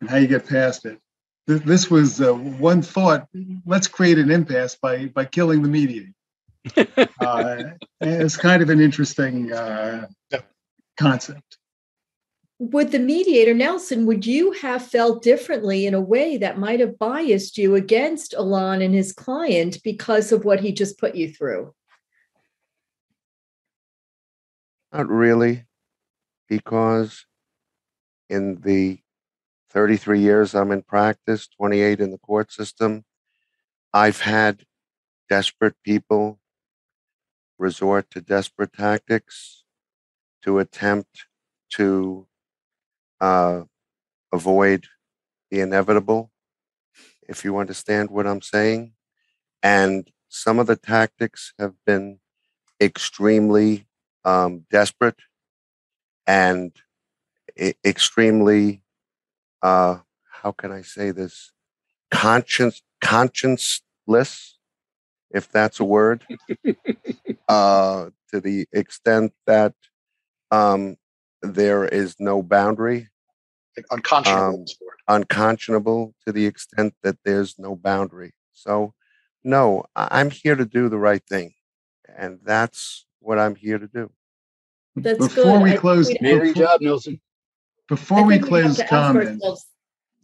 and how you get past it, th- this was uh, one thought. Let's create an impasse by by killing the mediator. uh, it's kind of an interesting uh, concept. Would the mediator, Nelson, would you have felt differently in a way that might have biased you against Elan and his client because of what he just put you through? Not really, because in the thirty-three years I'm in practice, twenty-eight in the court system, I've had desperate people resort to desperate tactics to attempt to uh, avoid the inevitable, if you understand what I'm saying. And some of the tactics have been extremely um, desperate and I- extremely, uh, how can I say this, conscience, conscienceless, if that's a word, uh, to the extent that um, there is no boundary. Unconscionable. Um, unconscionable to the extent that there's no boundary. So, no, I'm here to do the right thing. And that's what I'm here to do. That's before good. we I close, before, have, job, Nelson. Before we close we comments.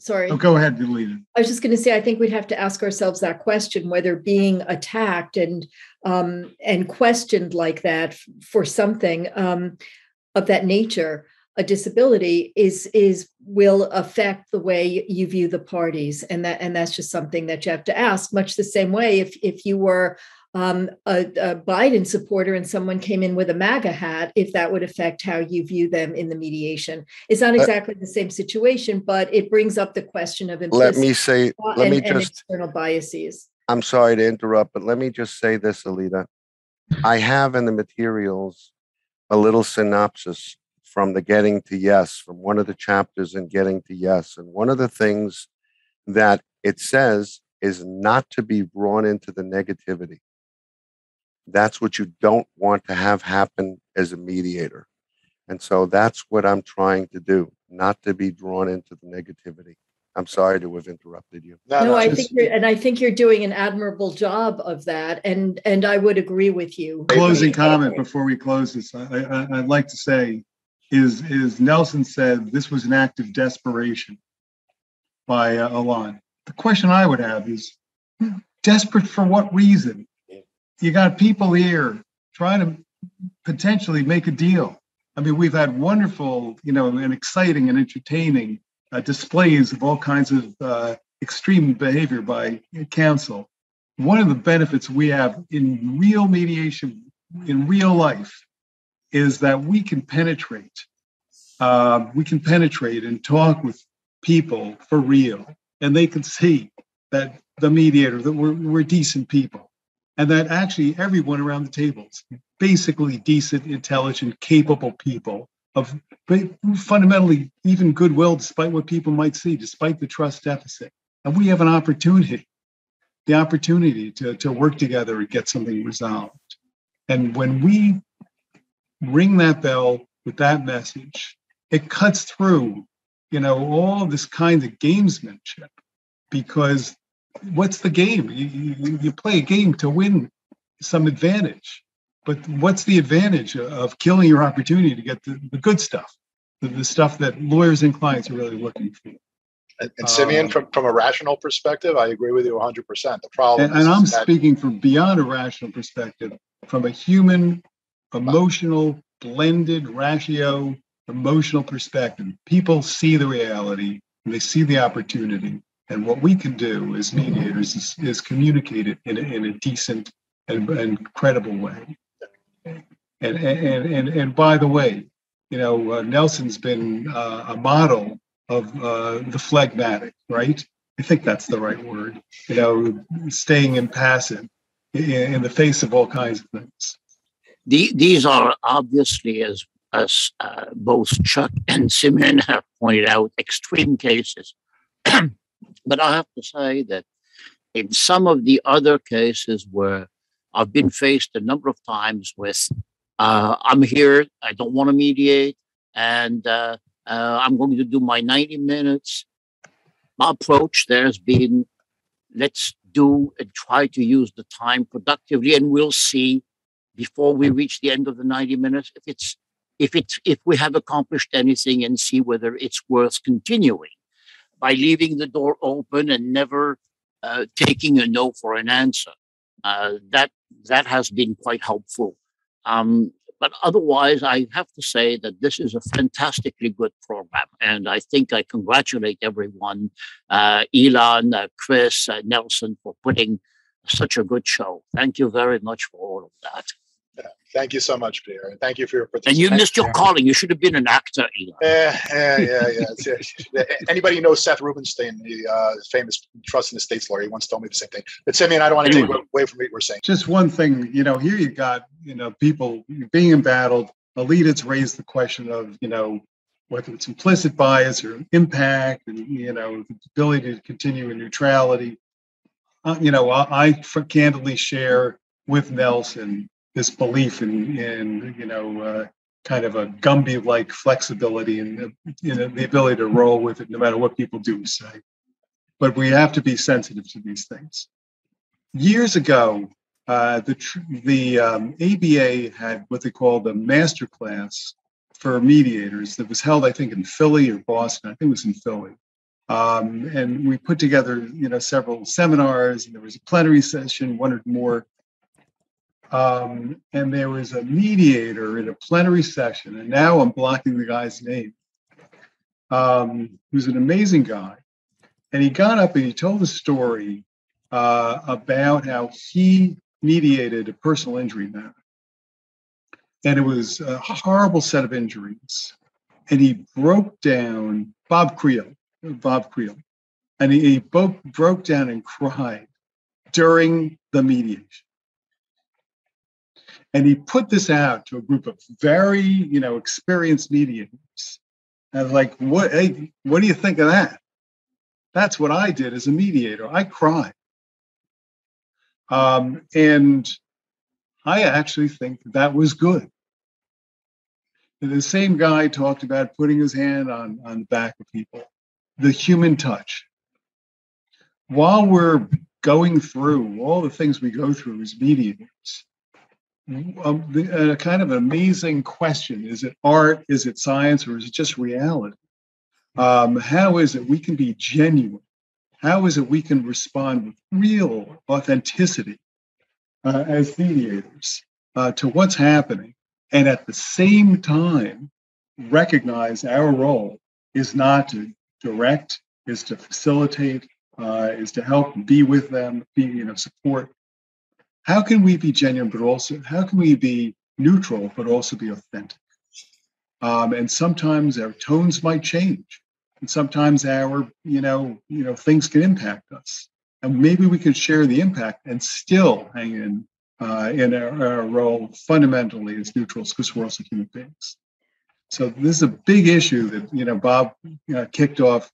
Sorry. Oh, go ahead, Delina. I was just going to say, I think we'd have to ask ourselves that question, whether being attacked and um, and questioned like that for something um, of that nature, a disability, is is will affect the way you view the parties. And that and that's just something that you have to ask, much the same way if if you were um, a, a Biden supporter and someone came in with a MAGA hat, if that would affect how you view them in the mediation. It's not exactly uh, the same situation, but it brings up the question of implicit let me say, let and, me just, and external biases. I'm sorry to interrupt, but let me just say this, Alita. I have in the materials a little synopsis from the Getting to Yes, from one of the chapters in Getting to Yes. And one of the things that it says is not to be drawn into the negativity. That's what you don't want to have happen as a mediator. And so that's what I'm trying to do, not to be drawn into the negativity. I'm sorry to have interrupted you. No, no I think you're, and I think you're doing an admirable job of that. And, and I would agree with you. Closing comment before we close this, I, I, I'd like to say is, is Nelson said this was an act of desperation by uh, Elan. The question I would have is, desperate for what reason? You got people here trying to potentially make a deal. I mean, we've had wonderful, you know, and exciting and entertaining uh, displays of all kinds of uh, extreme behavior by counsel. One of the benefits we have in real mediation, in real life, is that we can penetrate. Uh, we can penetrate and talk with people for real, and they can see that the mediator, that we're, we're decent people. And that actually everyone around the table is basically decent, intelligent, capable people of fundamentally even goodwill, despite what people might see, despite the trust deficit. And we have an opportunity, the opportunity to, to work together and get something resolved. And when we ring that bell with that message, it cuts through, you know, all this kind of gamesmanship because what's the game? You, you, you play a game to win some advantage. But what's the advantage of killing your opportunity to get the, the good stuff, the, the stuff that lawyers and clients are really looking for? And, and Simeon, um, from, from a rational perspective, I agree with you one hundred percent. The problem and, is and I'm that, speaking from beyond a rational perspective, from a human, emotional, blended, ratio, emotional perspective. People see the reality and they see the opportunity. And what we can do as mediators is, is communicate it in a, in a decent and, and credible way. And, and, and, and, and by the way, you know, uh, Nelson's been uh, a model of uh, the phlegmatic, right? I think that's the right word, you know, staying impassive in, in the face of all kinds of things. The, these are obviously, as, as uh, both Chuck and Simeon have pointed out, extreme cases. But I have to say that in some of the other cases where I've been faced a number of times with, uh, I'm here, I don't want to mediate, and uh, uh, I'm going to do my ninety minutes. My approach there has been, let's do and try to use the time productively, and we'll see before we reach the end of the ninety minutes if it's if it's if we have accomplished anything, and see whether it's worth continuing. By leaving the door open and never uh, taking a no for an answer. Uh, that that has been quite helpful. Um, but otherwise, I have to say that this is a fantastically good program. And I think I congratulate everyone, uh, Elan, uh, Chris, uh, Nelson, for putting such a good show. Thank you very much for all of that. Yeah. Thank you so much, Pierre. Thank you for your participation. And you missed your calling. You should have been an actor, Elan. Yeah, yeah, yeah. yeah. Anybody who knows Seth Rubenstein, the uh, famous trust and estates lawyer, he once told me the same thing. But Simeon, I don't want to anyway. take away from what we're saying. Just one thing, you know, here you got, you know, people being embattled. Elitists raised the question of, you know, whether it's implicit bias or impact, and, you know, the ability to continue in neutrality. Uh, you know, I, I candidly share with Nelson this belief in, in you know, uh, kind of a Gumby-like flexibility and you know, the ability to roll with it no matter what people do say. But we have to be sensitive to these things. Years ago, uh, the, the um, A B A had what they called a master class for mediators that was held, I think, in Philly or Boston. I think it was in Philly. Um, and we put together, you know, several seminars, and there was a plenary session, one or more. Um, and there was a mediator in a plenary session, and now I'm blocking the guy's name, um, who's an amazing guy. And he got up and he told a story uh, about how he mediated a personal injury matter. And it was a horrible set of injuries. And he broke down, Bob Creel, Bob Creel, and he, he broke, broke down and cried during the mediation. And he put this out to a group of very, you know, experienced mediators. And I was like, what, hey, what do you think of that? That's what I did as a mediator. I cried. Um, and I actually think that was good. And the same guy talked about putting his hand on, on the back of people, the human touch. While we're going through all the things we go through as mediators, Um, the, uh, kind of an amazing question. Is it art? Is it science? Or is it just reality? Um, how is it we can be genuine? How is it we can respond with real authenticity uh, as mediators uh, to what's happening, and at the same time recognize our role is not to direct, is to facilitate, uh, is to help, be with them, be, you know, support. How can we be genuine, but also how can we be neutral, but also be authentic? Um, and sometimes our tones might change, and sometimes our, you know, you know, things can impact us, and maybe we can share the impact and still hang in uh, in our, our role fundamentally as neutrals, because we're also human beings. So this is a big issue that you know Bob uh, kicked off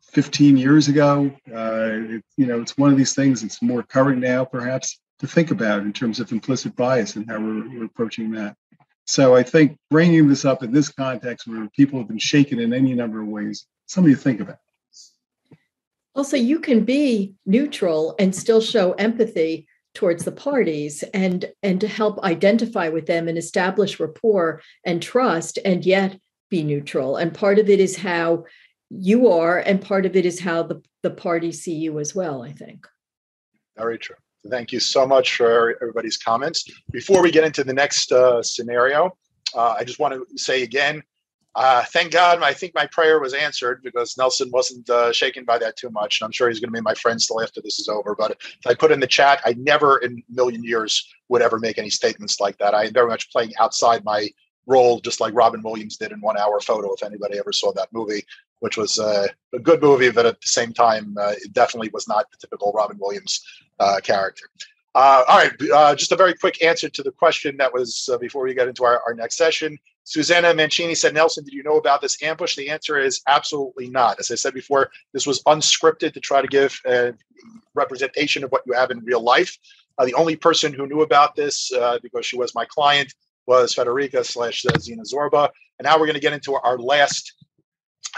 fifteen years ago. Uh, it, you know, it's one of these things that's more current now, perhaps, to think about in terms of implicit bias and how we're, we're approaching that. So I think bringing this up in this context where people have been shaken in any number of ways, something to think about. Also, you can be neutral and still show empathy towards the parties and, and to help identify with them and establish rapport and trust, and yet be neutral. And part of it is how you are, and part of it is how the, the parties see you as well, I think. Very true. Thank you so much for everybody's comments. Before we get into the next uh, scenario, uh, I just want to say again, uh, thank God, I think my prayer was answered, because Nelson wasn't uh, shaken by that too much. And I'm sure he's going to be my friend still after this is over. But if I put in the chat, I never in a million years would ever make any statements like that. I am very much playing outside my role, just like Robin Williams did in One Hour Photo, if anybody ever saw that movie, which was uh, a good movie, but at the same time, uh, it definitely was not the typical Robin Williams uh, character. Uh, all right, uh, just a very quick answer to the question that was uh, before we got into our, our next session. Susanna Mancini said, Nelson, did you know about this ambush? The answer is absolutely not. As I said before, this was unscripted to try to give a representation of what you have in real life. Uh, the only person who knew about this, uh, because she was my client, was Federica slash Zena Zarbo. And now we're going to get into our last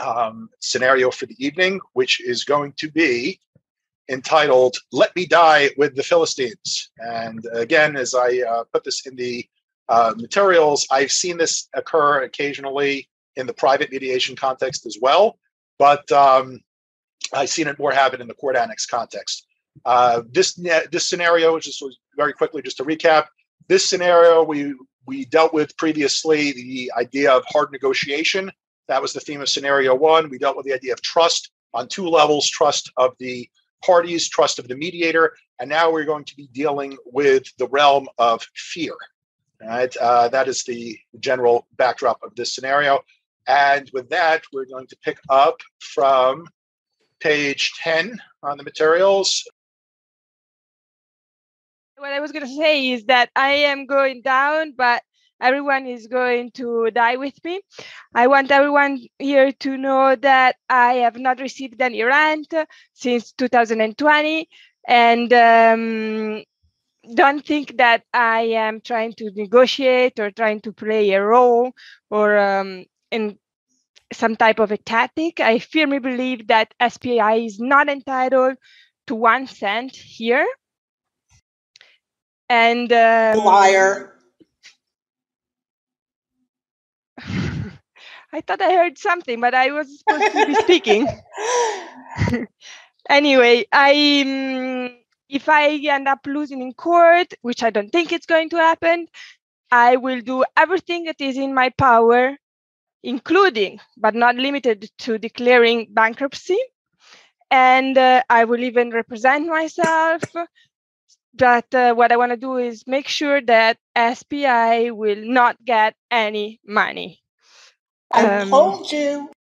um, scenario for the evening, which is going to be entitled, Let Me Die with the Philistines. And again, as I uh, put this in the uh, materials, I've seen this occur occasionally in the private mediation context as well, but um, I've seen it more happen in the court annex context. Uh, this, this scenario, just was very quickly, just to recap, this scenario we We dealt with previously the idea of hard negotiation. That was the theme of scenario one. We dealt with the idea of trust on two levels, trust of the parties, trust of the mediator. And now we're going to be dealing with the realm of fear. All right? Uh, that is the general backdrop of this scenario. And with that, we're going to pick up from page ten on the materials. What I was going to say is that I am going down, but everyone is going to die with me. I want everyone here to know that I have not received any rent since two thousand twenty. And um, don't think that I am trying to negotiate or trying to play a role or um, in some type of a tactic. I firmly believe that S P I is not entitled to one cent here. And um, liar. I thought I heard something, but I was supposed to be speaking. Anyway, I um, if I end up losing in court, which I don't think it's going to happen, I will do everything that is in my power, including but not limited to declaring bankruptcy, and uh, I will even represent myself. That uh, what I want to do is make sure that S P I will not get any money. I um, told you.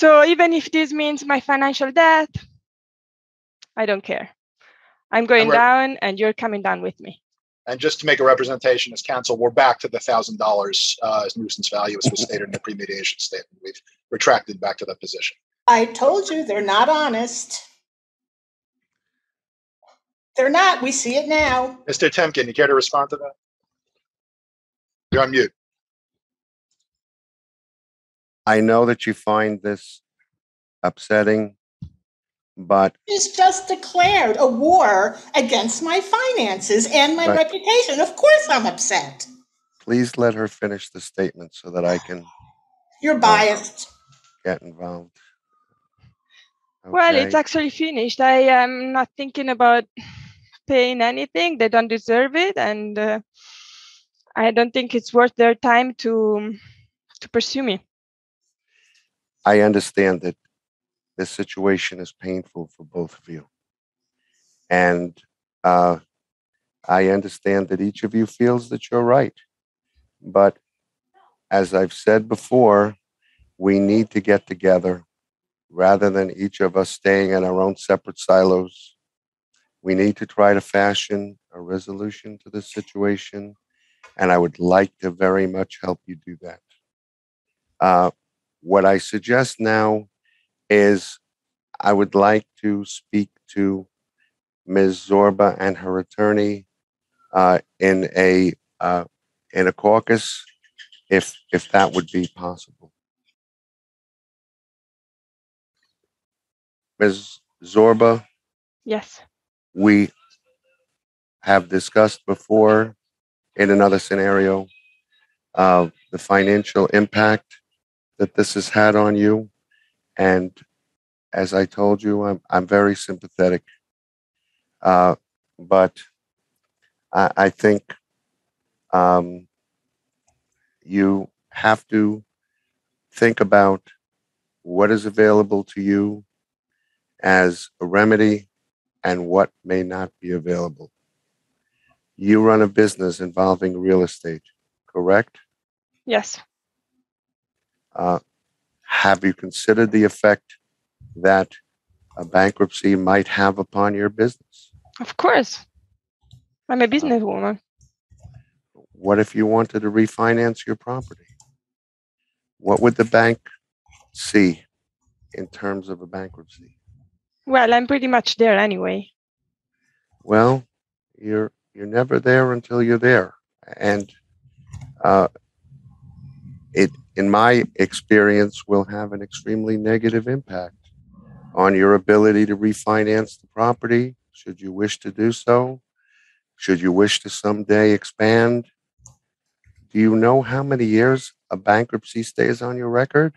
So even if this means my financial debt, I don't care. I'm going and down and you're coming down with me. And just to make a representation as counsel, we're back to the one thousand dollars uh, as nuisance value, as was stated in the pre-mediation statement. We've retracted back to that position. I told you they're not honest. They're not. We see it now. Mister Timken, you care to respond to that? You're on mute. I know that you find this upsetting, but she's just declared a war against my finances and my reputation. Of course I'm upset. Please let her finish the statement so that I can... You're biased. Get involved. Okay. Well, it's actually finished. I am not thinking about... paying anything. They don't deserve it, and uh, I don't think it's worth their time to to pursue me. I understand that this situation is painful for both of you, and uh, I understand that each of you feels that you're right. But as I've said before, we need to get together rather than each of us staying in our own separate silos. We need to try to fashion a resolution to this situation, and I would like to very much help you do that. Uh, what I suggest now is I would like to speak to Miz Zarbo and her attorney uh, in a uh, in a caucus, if if that would be possible. Miz Zorba? Yes. We have discussed before in another scenario of uh, the financial impact that this has had on you. And as I told you, I'm, I'm very sympathetic. Uh, but I, I think um, you have to think about what is available to you as a remedy and what may not be available. You run a business involving real estate, correct? Yes. Uh, have you considered the effect that a bankruptcy might have upon your business? Of course. I'm a businesswoman. Uh, what if you wanted to refinance your property? What would the bank see in terms of a bankruptcy? Well, I'm pretty much there anyway. Well, you're you're never there until you're there. And uh, it, in my experience, will have an extremely negative impact on your ability to refinance the property, should you wish to do so, should you wish to someday expand. Do you know how many years a bankruptcy stays on your record?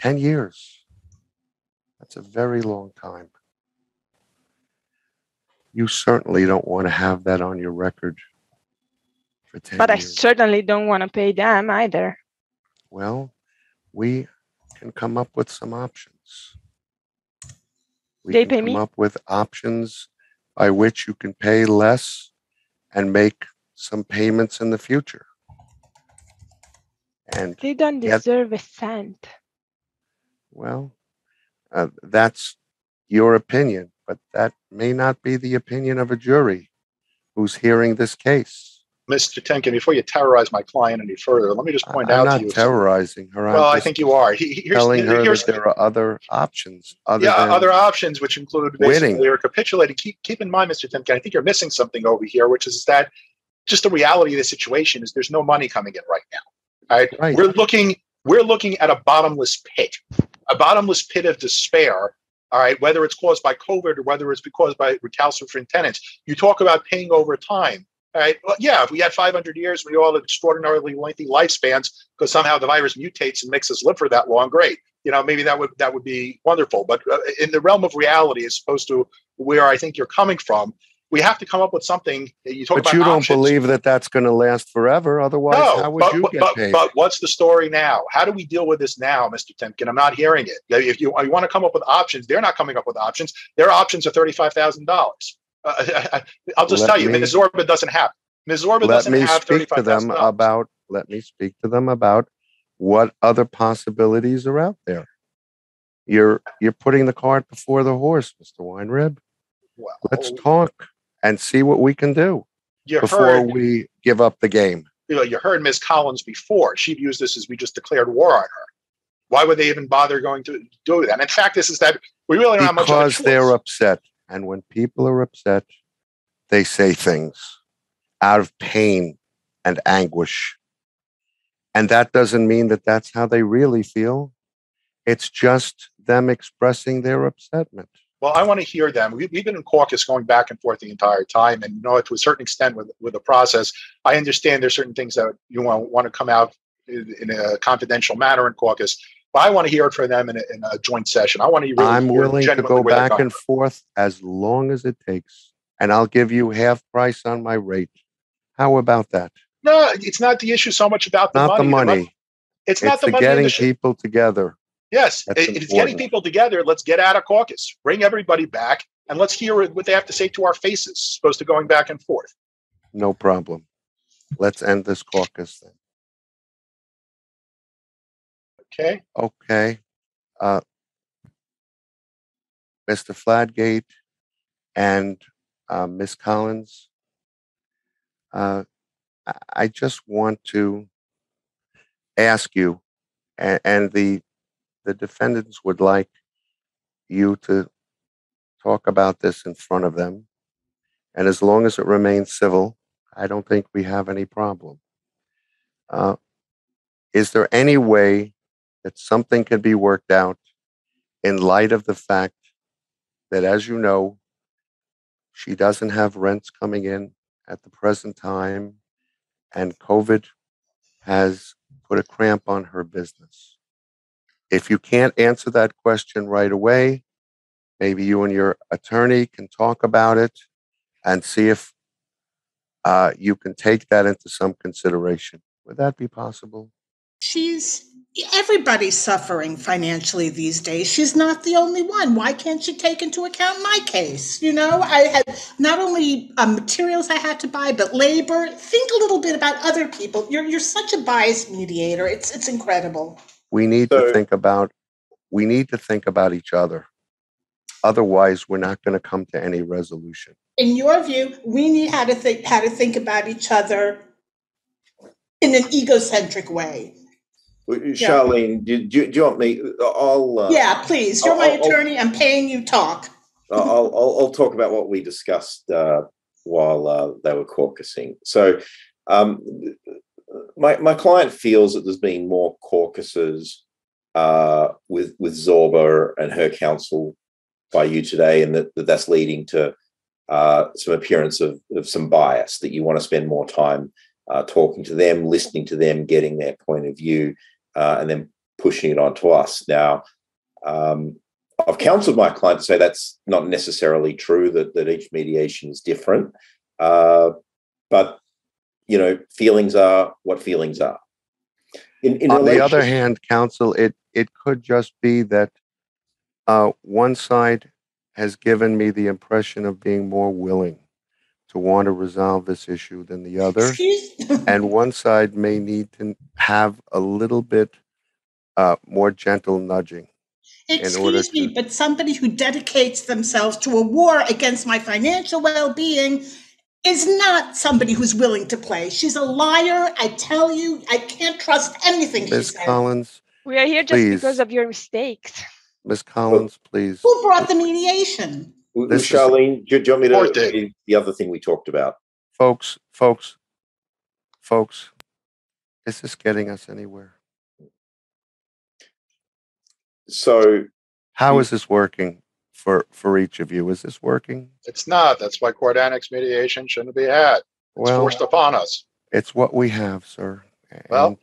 Ten years. That's a very long time. You certainly don't want to have that on your record for ten years. But I certainly don't want to pay them either. Well, we can come up with some options. We they can pay come me? up with options by which you can pay less and make some payments in the future. And they don't deserve get, a cent. Well, uh, that's your opinion, but that may not be the opinion of a jury who's hearing this case. Mister Timken, before you terrorize my client any further, let me just point I'm out not to you. Terrorizing her. Well, I think you are. He, here's, telling her here's, that there are other options. Other yeah, than other options, which include basically winning. Or capitulating. Keep, keep in mind, Mister Timken, I think you're missing something over here, which is that just the reality of the situation is there's no money coming in right now. Right? Right. We're looking. We're looking at a bottomless pit, a bottomless pit of despair. All right, whether it's caused by COVID or whether it's caused by recalcitrant tenants. You talk about paying over time. All right. Well, yeah, if we had five hundred years, we all have extraordinarily lengthy lifespans because somehow the virus mutates and makes us live for that long. Great. You know, maybe that would that would be wonderful. But uh, in the realm of reality, as opposed to where I think you're coming from, we have to come up with something. You talk but about you don't options. believe that that's going to last forever. Otherwise, no, how would but, you but, get but, paid? But what's the story now? How do we deal with this now, Mister Timken? I'm not hearing it. If you, you want to come up with options, they're not coming up with options. Their options are thirty-five thousand dollars. Uh, I'll just let tell you, me, Miz Zorba doesn't have. Miz Zorba doesn't me have speak to them about. Let me speak to them about what other possibilities are out there. You're you're putting the cart before the horse, Mister Weinreb. Well, let's talk and see what we can do you before heard, we give up the game. You know, you heard Miz Collins before. She views this as we just declared war on her. Why would they even bother going to do that? And in fact, this is that we really don't have much of a choice. Because they're upset. And when people are upset, they say things out of pain and anguish. And that doesn't mean that that's how they really feel. It's just them expressing their upsetment. Well, I want to hear them. We've been in caucus going back and forth the entire time. And, you know, to a certain extent with, with the process, I understand there's certain things that you want, want to come out in a confidential manner in caucus. But I want to hear it from them in a, in a joint session. I want to. Really I'm willing to go back and forth as long as it takes, and I'll give you half price on my rate. How about that? No, it's not the issue so much about the not money. the money. The money. It's, it's not the, the money. It's getting issue. people together. Yes, it, it's getting people together. Let's get out of caucus. Bring everybody back, and let's hear what they have to say to our faces, as opposed to going back and forth. No problem. Let's end this caucus then. Okay. Okay. Uh, Mister Fladgate and uh, Miz Collins, uh, I just want to ask you, and, and the the defendants would like you to talk about this in front of them. And as long as it remains civil, I don't think we have any problem. Uh, is there any way that something could be worked out in light of the fact that, as you know, she doesn't have rents coming in at the present time, and COVID has put a cramp on her business. If you can't answer that question right away, maybe you and your attorney can talk about it and see if uh, you can take that into some consideration. Would that be possible? She's, everybody's suffering financially these days. She's not the only one. Why can't she take into account my case? You know, I had not only uh, materials I had to buy, but labor. Think a little bit about other people. You're you're such a biased mediator. It's it's incredible. We need so, to think about we need to think about each other. Otherwise, we're not going to come to any resolution. In your view, we need how to think how to think about each other in an egocentric way. Charlene, yeah. do, do, do you want me? I'll. Uh, yeah, please. You're I'll, my I'll, attorney. I'm paying you talk. I'll, I'll, I'll talk about what we discussed uh, while uh, they were caucusing. So um, my, my client feels that there's been more caucuses uh, with, with Zorba and her counsel by you today, and that, that that's leading to uh, some appearance of, of some bias, that you want to spend more time Uh, talking to them, listening to them, getting their point of view, uh, and then pushing it on to us. Now, um, I've counseled my client to say that's not necessarily true, that, that each mediation is different. Uh, but, you know, feelings are what feelings are. In, in on relation- the other hand, counsel, it, it could just be that uh, one side has given me the impression of being more willing to want to resolve this issue than the other. And one side may need to have a little bit uh, more gentle nudging. Excuse me, to... but somebody who dedicates themselves to a war against my financial well-being is not somebody who's willing to play. She's a liar. I tell you, I can't trust anything Miz she says. Collins, we are here just please. Because of your mistakes. Miz Collins, please. Who brought the mediation? This Charlene, do you want me to the other thing we talked about? Folks, folks, folks, is this getting us anywhere? So how is this working for, for each of you? Is this working? It's not. That's why court annex mediation shouldn't be had. It's well, forced upon us. It's what we have, sir. Well, and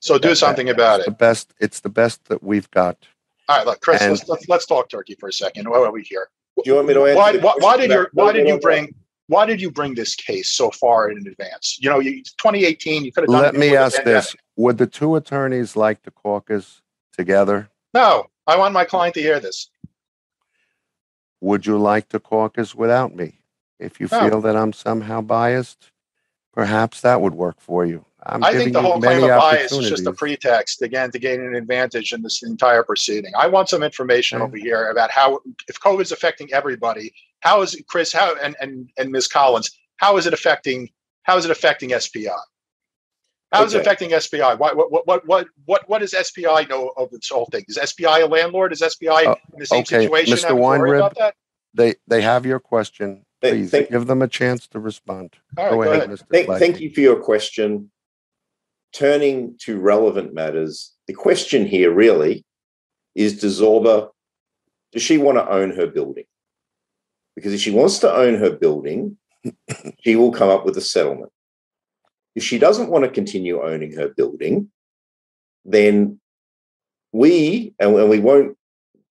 so do that, something that, about it. The best, it's the best that we've got. All right, look, Chris, and, let's, let's, let's talk turkey for a second. Why are we here? Do you want me to why, why, why did you why did you bring why did you bring this case so far in advance? You know, you, twenty eighteen, you could have done. Let me ask this: would the two attorneys like to caucus together? No, I want my client to hear this. Would you like to caucus without me? If you no. feel that I'm somehow biased, perhaps that would work for you. I'm I think the whole claim of bias is just a pretext, again, to gain an advantage in this entire proceeding. I want some information mm-hmm. over here about how, if COVID is affecting everybody, how is it, Chris, how and, and, and Miz Collins, how is it affecting, how is it affecting S P I? How okay. is it affecting S P I? What, what, what, what, what, what does S P I know of this whole thing? Is S P I a landlord? Is S P I uh, in the same okay. situation? Mister Weinreb, they, they have your question. They, Please thank, give them a chance to respond. All right, go, go ahead, ahead. Mister Thank, thank you for your question. Turning to relevant matters, the question here really is, does Zorba, does she want to own her building? Because if she wants to own her building, she will come up with a settlement. If she doesn't want to continue owning her building, then we, and we won't,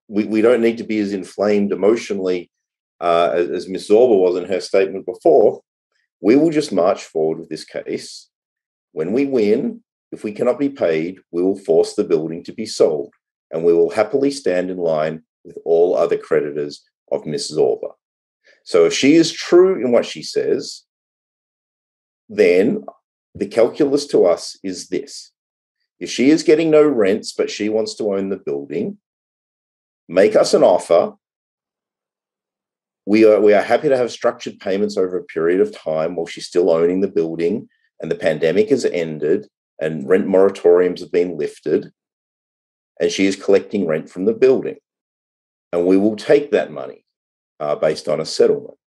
we, we don't need to be as inflamed emotionally uh, as, as Miz Zorba was in her statement before. We will just march forward with this case. When we win, if we cannot be paid, we will force the building to be sold, and we will happily stand in line with all other creditors of Miz Zorba. So if she is true in what she says, then the calculus to us is this. If she is getting no rents, but she wants to own the building, make us an offer. We are, we are happy to have structured payments over a period of time while she's still owning the building, and the pandemic has ended, and rent moratoriums have been lifted, and she is collecting rent from the building. And we will take that money uh, based on a settlement.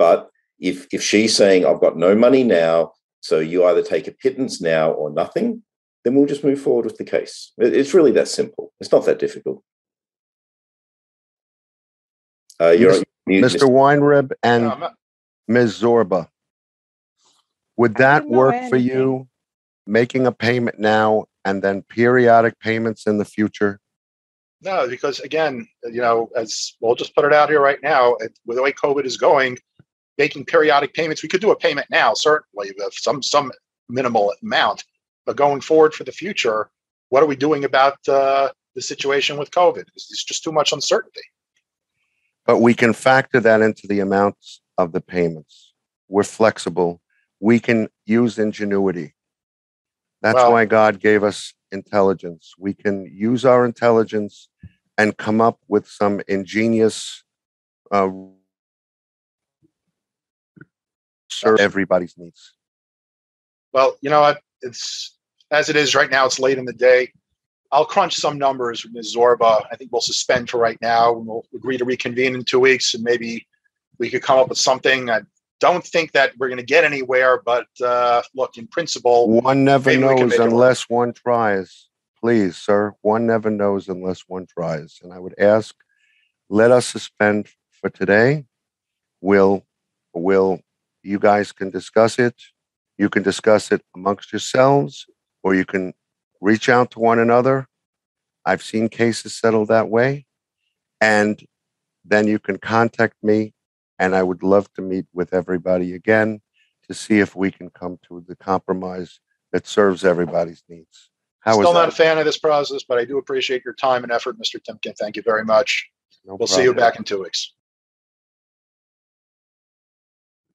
But if, if she's saying, I've got no money now, so you either take a pittance now or nothing, then we'll just move forward with the case. It's really that simple. It's not that difficult. Uh, you're Mister Mute, Mister Weinreb and no, not... Miz Zorba, would that work anything. for you, making a payment now and then periodic payments in the future? No, because again, you know, as we'll just put it out here right now, with the way COVID is going, making periodic payments, we could do a payment now, certainly, of some some minimal amount. But going forward for the future, what are we doing about uh, the situation with COVID? It's just too much uncertainty. But we can factor that into the amounts of the payments. We're flexible. We can use ingenuity. That's well, why God gave us intelligence. We can use our intelligence and come up with some ingenious uh, serve everybody's needs. Well, you know what? It's as it is right now. It's late in the day. I'll crunch some numbers with Miz Zorba. I think we'll suspend for right now. We'll agree to reconvene in two weeks, and maybe we could come up with something. I don't think that we're going to get anywhere, but uh, look, in principle, one never knows unless one tries. Please, sir, one never knows unless one tries. And I would ask, let us suspend for today. We'll, we'll, you guys can discuss it. You can discuss it amongst yourselves, or you can reach out to one another. I've seen cases settled that way. And then you can contact me, and I would love to meet with everybody again to see if we can come to the compromise that serves everybody's needs. How is that? Still not a fan of this process, but I do appreciate your time and effort, Mister Timken. Thank you very much. No problem. We'll see you back in two weeks.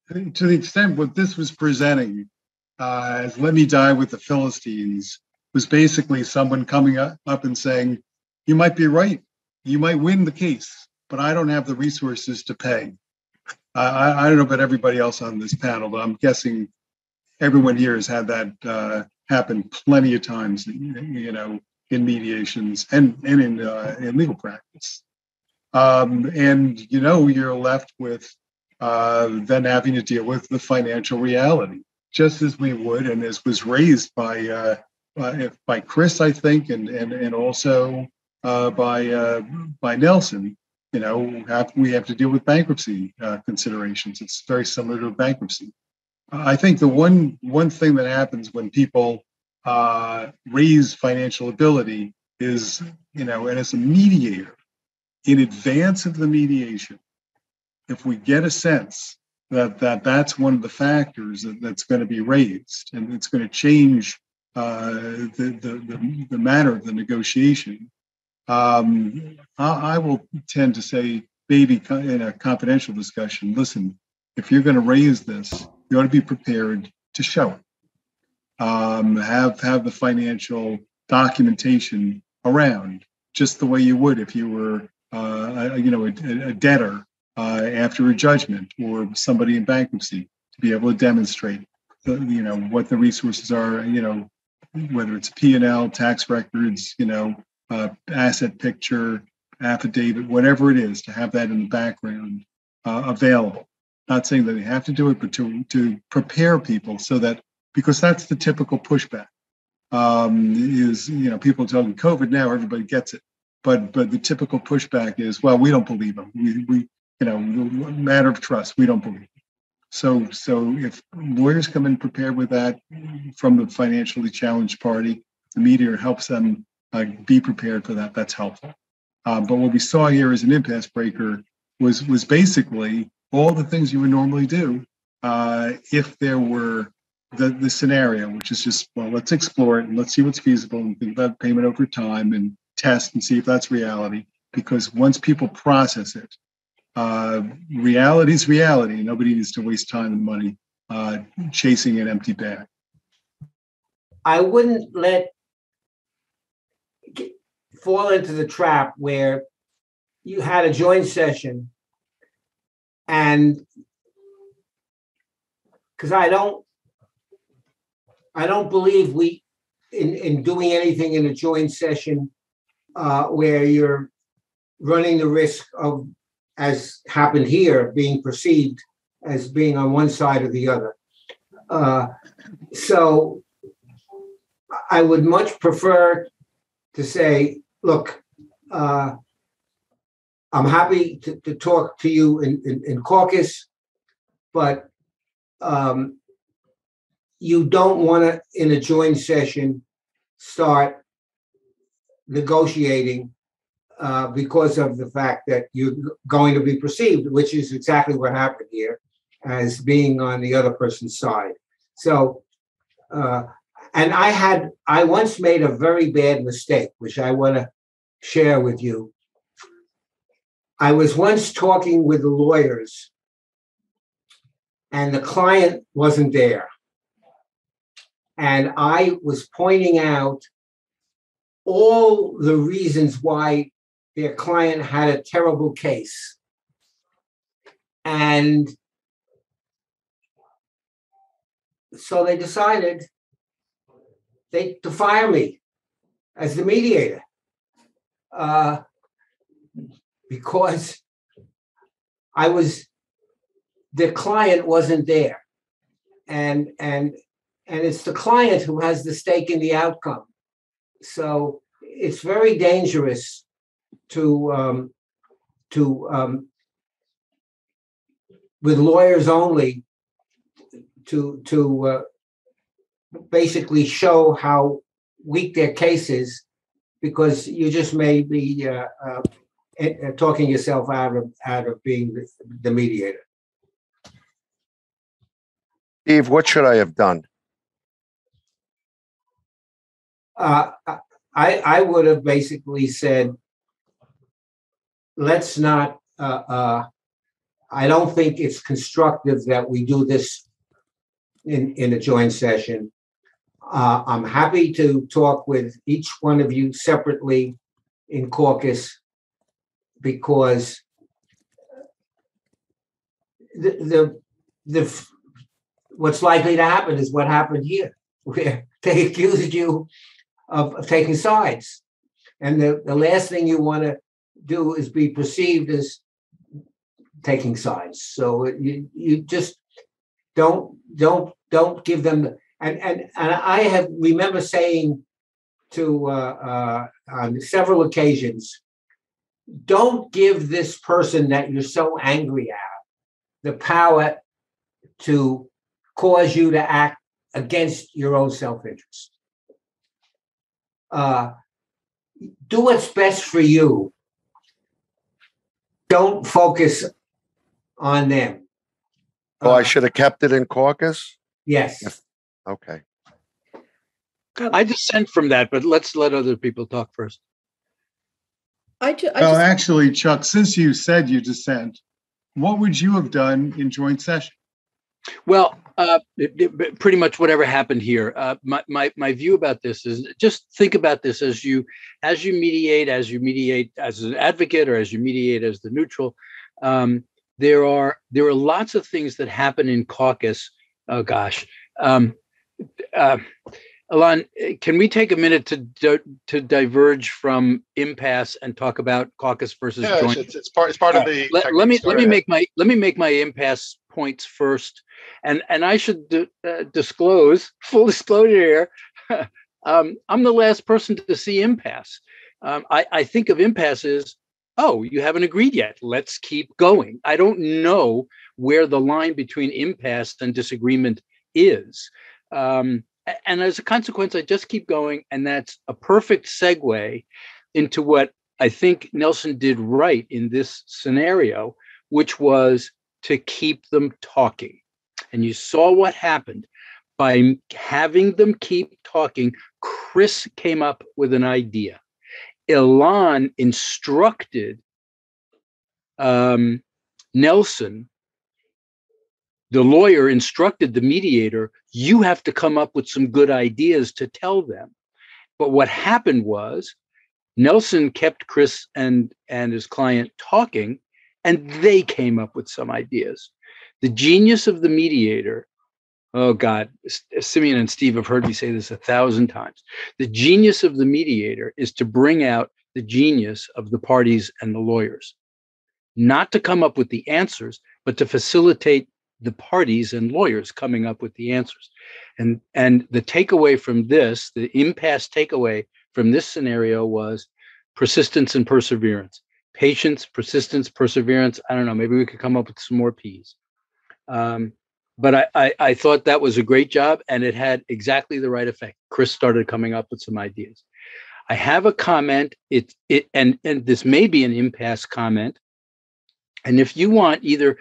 I think to the extent what this was presenting uh, as let me die with the Philistines was basically someone coming up and saying, you might be right, you might win the case, but I don't have the resources to pay. Uh, I, I don't know about everybody else on this panel, but I'm guessing everyone here has had that uh, happen plenty of times, you know, in mediations and, and in, uh, in legal practice. Um, and, you know, you're left with uh, then having to deal with the financial reality, just as we would, and as was raised by uh, by, by Chris, I think, and and and also uh, by uh, by Nelson. You know, have, we have to deal with bankruptcy uh, considerations. It's very similar to bankruptcy. Uh, I think the one one thing that happens when people uh, raise financial ability is, you know, and as a mediator, in advance of the mediation, if we get a sense that, that that's one of the factors that, that's going to be raised and it's going to change uh, the, the, the, the manner of the negotiation, Um, I, I will tend to say, maybe in a confidential discussion, listen, if you're going to raise this, you ought to be prepared to show it. Um, have have the financial documentation around, just the way you would if you were, uh, a, you know, a, a debtor uh, after a judgment or somebody in bankruptcy, to be able to demonstrate, the, you know, what the resources are, you know, whether it's P and L, tax records, you know. Uh, asset picture, affidavit, whatever it is, to have that in the background uh, available. Not saying that they have to do it, but to, to prepare people so that, because that's the typical pushback um, is, you know, people talking COVID now, everybody gets it. But but the typical pushback is, well, we don't believe them. We, we you know, matter of trust, we don't believe it. So, so if lawyers come in prepared with that from the financially challenged party, the mediator helps them Uh, be prepared for that. That's helpful. Uh, but what we saw here as an impasse breaker was was basically all the things you would normally do uh, if there were the, the scenario, which is just, well, let's explore it and let's see what's feasible and think about payment over time and test and see if that's reality. Because once people process it, uh, reality is reality. Nobody needs to waste time and money uh, chasing an empty bag. I wouldn't let fall into the trap where you had a joint session, and because I don't, I don't believe we in, in doing anything in a joint session uh, where you're running the risk of, as happened here, being perceived as being on one side or the other. Uh, so I would much prefer to say, look, uh, I'm happy to, to talk to you in, in, in caucus, but um, you don't want to, in a joint session, start negotiating uh, because of the fact that you're going to be perceived, which is exactly what happened here, as being on the other person's side. So, uh, and I had, I once made a very bad mistake, which I want to share with you. I was once talking with the lawyers and the client wasn't there. And I was pointing out all the reasons why their client had a terrible case. And so they decided they to fire me as the mediator uh, because I was, the client wasn't there. And, and, and it's the client who has the stake in the outcome. So it's very dangerous to, um, to um, with lawyers only, to to uh, basically show how weak their case is, because you just may be uh, uh, uh, talking yourself out of out of being the, the mediator. Steve, what should I have done? Uh, I I would have basically said, let's not. Uh, uh, I don't think it's constructive that we do this in, in a joint session. Uh, I'm happy to talk with each one of you separately in caucus, because the, the, the, what's likely to happen is what happened here, where they accused you of, of taking sides. And the, the last thing you want to do is be perceived as taking sides. So you, you just Don't, don't, don't give them. The, and and and I have remember saying to uh, uh, on several occasions, don't give this person that you're so angry at the power to cause you to act against your own self-interest. Uh, do what's best for you. Don't focus on them. Oh, I should have kept it in caucus? Yes. If, okay. I dissent from that, but let's let other people talk first. I, ju- I well, just... actually, Chuck, since you said you dissent, what would you have done in joint session? Well, uh, it, it, pretty much whatever happened here. Uh, my, my my view about this is just think about this as you as you mediate, as you mediate as an advocate, or as you mediate as the neutral. Um, There are there are lots of things that happen in caucus. Oh, gosh. Um, uh, Elan, can we take a minute to di- to diverge from impasse and talk about caucus versus yeah, joint? It's, it's part it's part uh, of the. Let, let me let me make my let me make my impasse points first, and and I should d- uh, disclose full disclosure here. um, I'm the last person to see impasse. Um, I I think of impasse as, oh, you haven't agreed yet, let's keep going. I don't know where the line between impasse and disagreement is. Um, and as a consequence, I just keep going. And that's a perfect segue into what I think Nelson did right in this scenario, which was to keep them talking. And you saw what happened. By having them keep talking, Chris came up with an idea. Elan instructed um, Nelson, the lawyer instructed the mediator, you have to come up with some good ideas to tell them. But what happened was Nelson kept Chris and, and his client talking, and they came up with some ideas. The genius of the mediator, oh God, Simeon and Steve have heard me say this a thousand times. The genius of the mediator is to bring out the genius of the parties and the lawyers, not to come up with the answers, but to facilitate the parties and lawyers coming up with the answers. And, and the takeaway from this, the impasse takeaway from this scenario was persistence and perseverance. Patience, persistence, perseverance. I don't know, maybe we could come up with some more P's. Um, but I, I, I thought that was a great job, and it had exactly the right effect. Chris started coming up with some ideas. I have a comment, it, it, and, and this may be an impasse comment. And if you want, either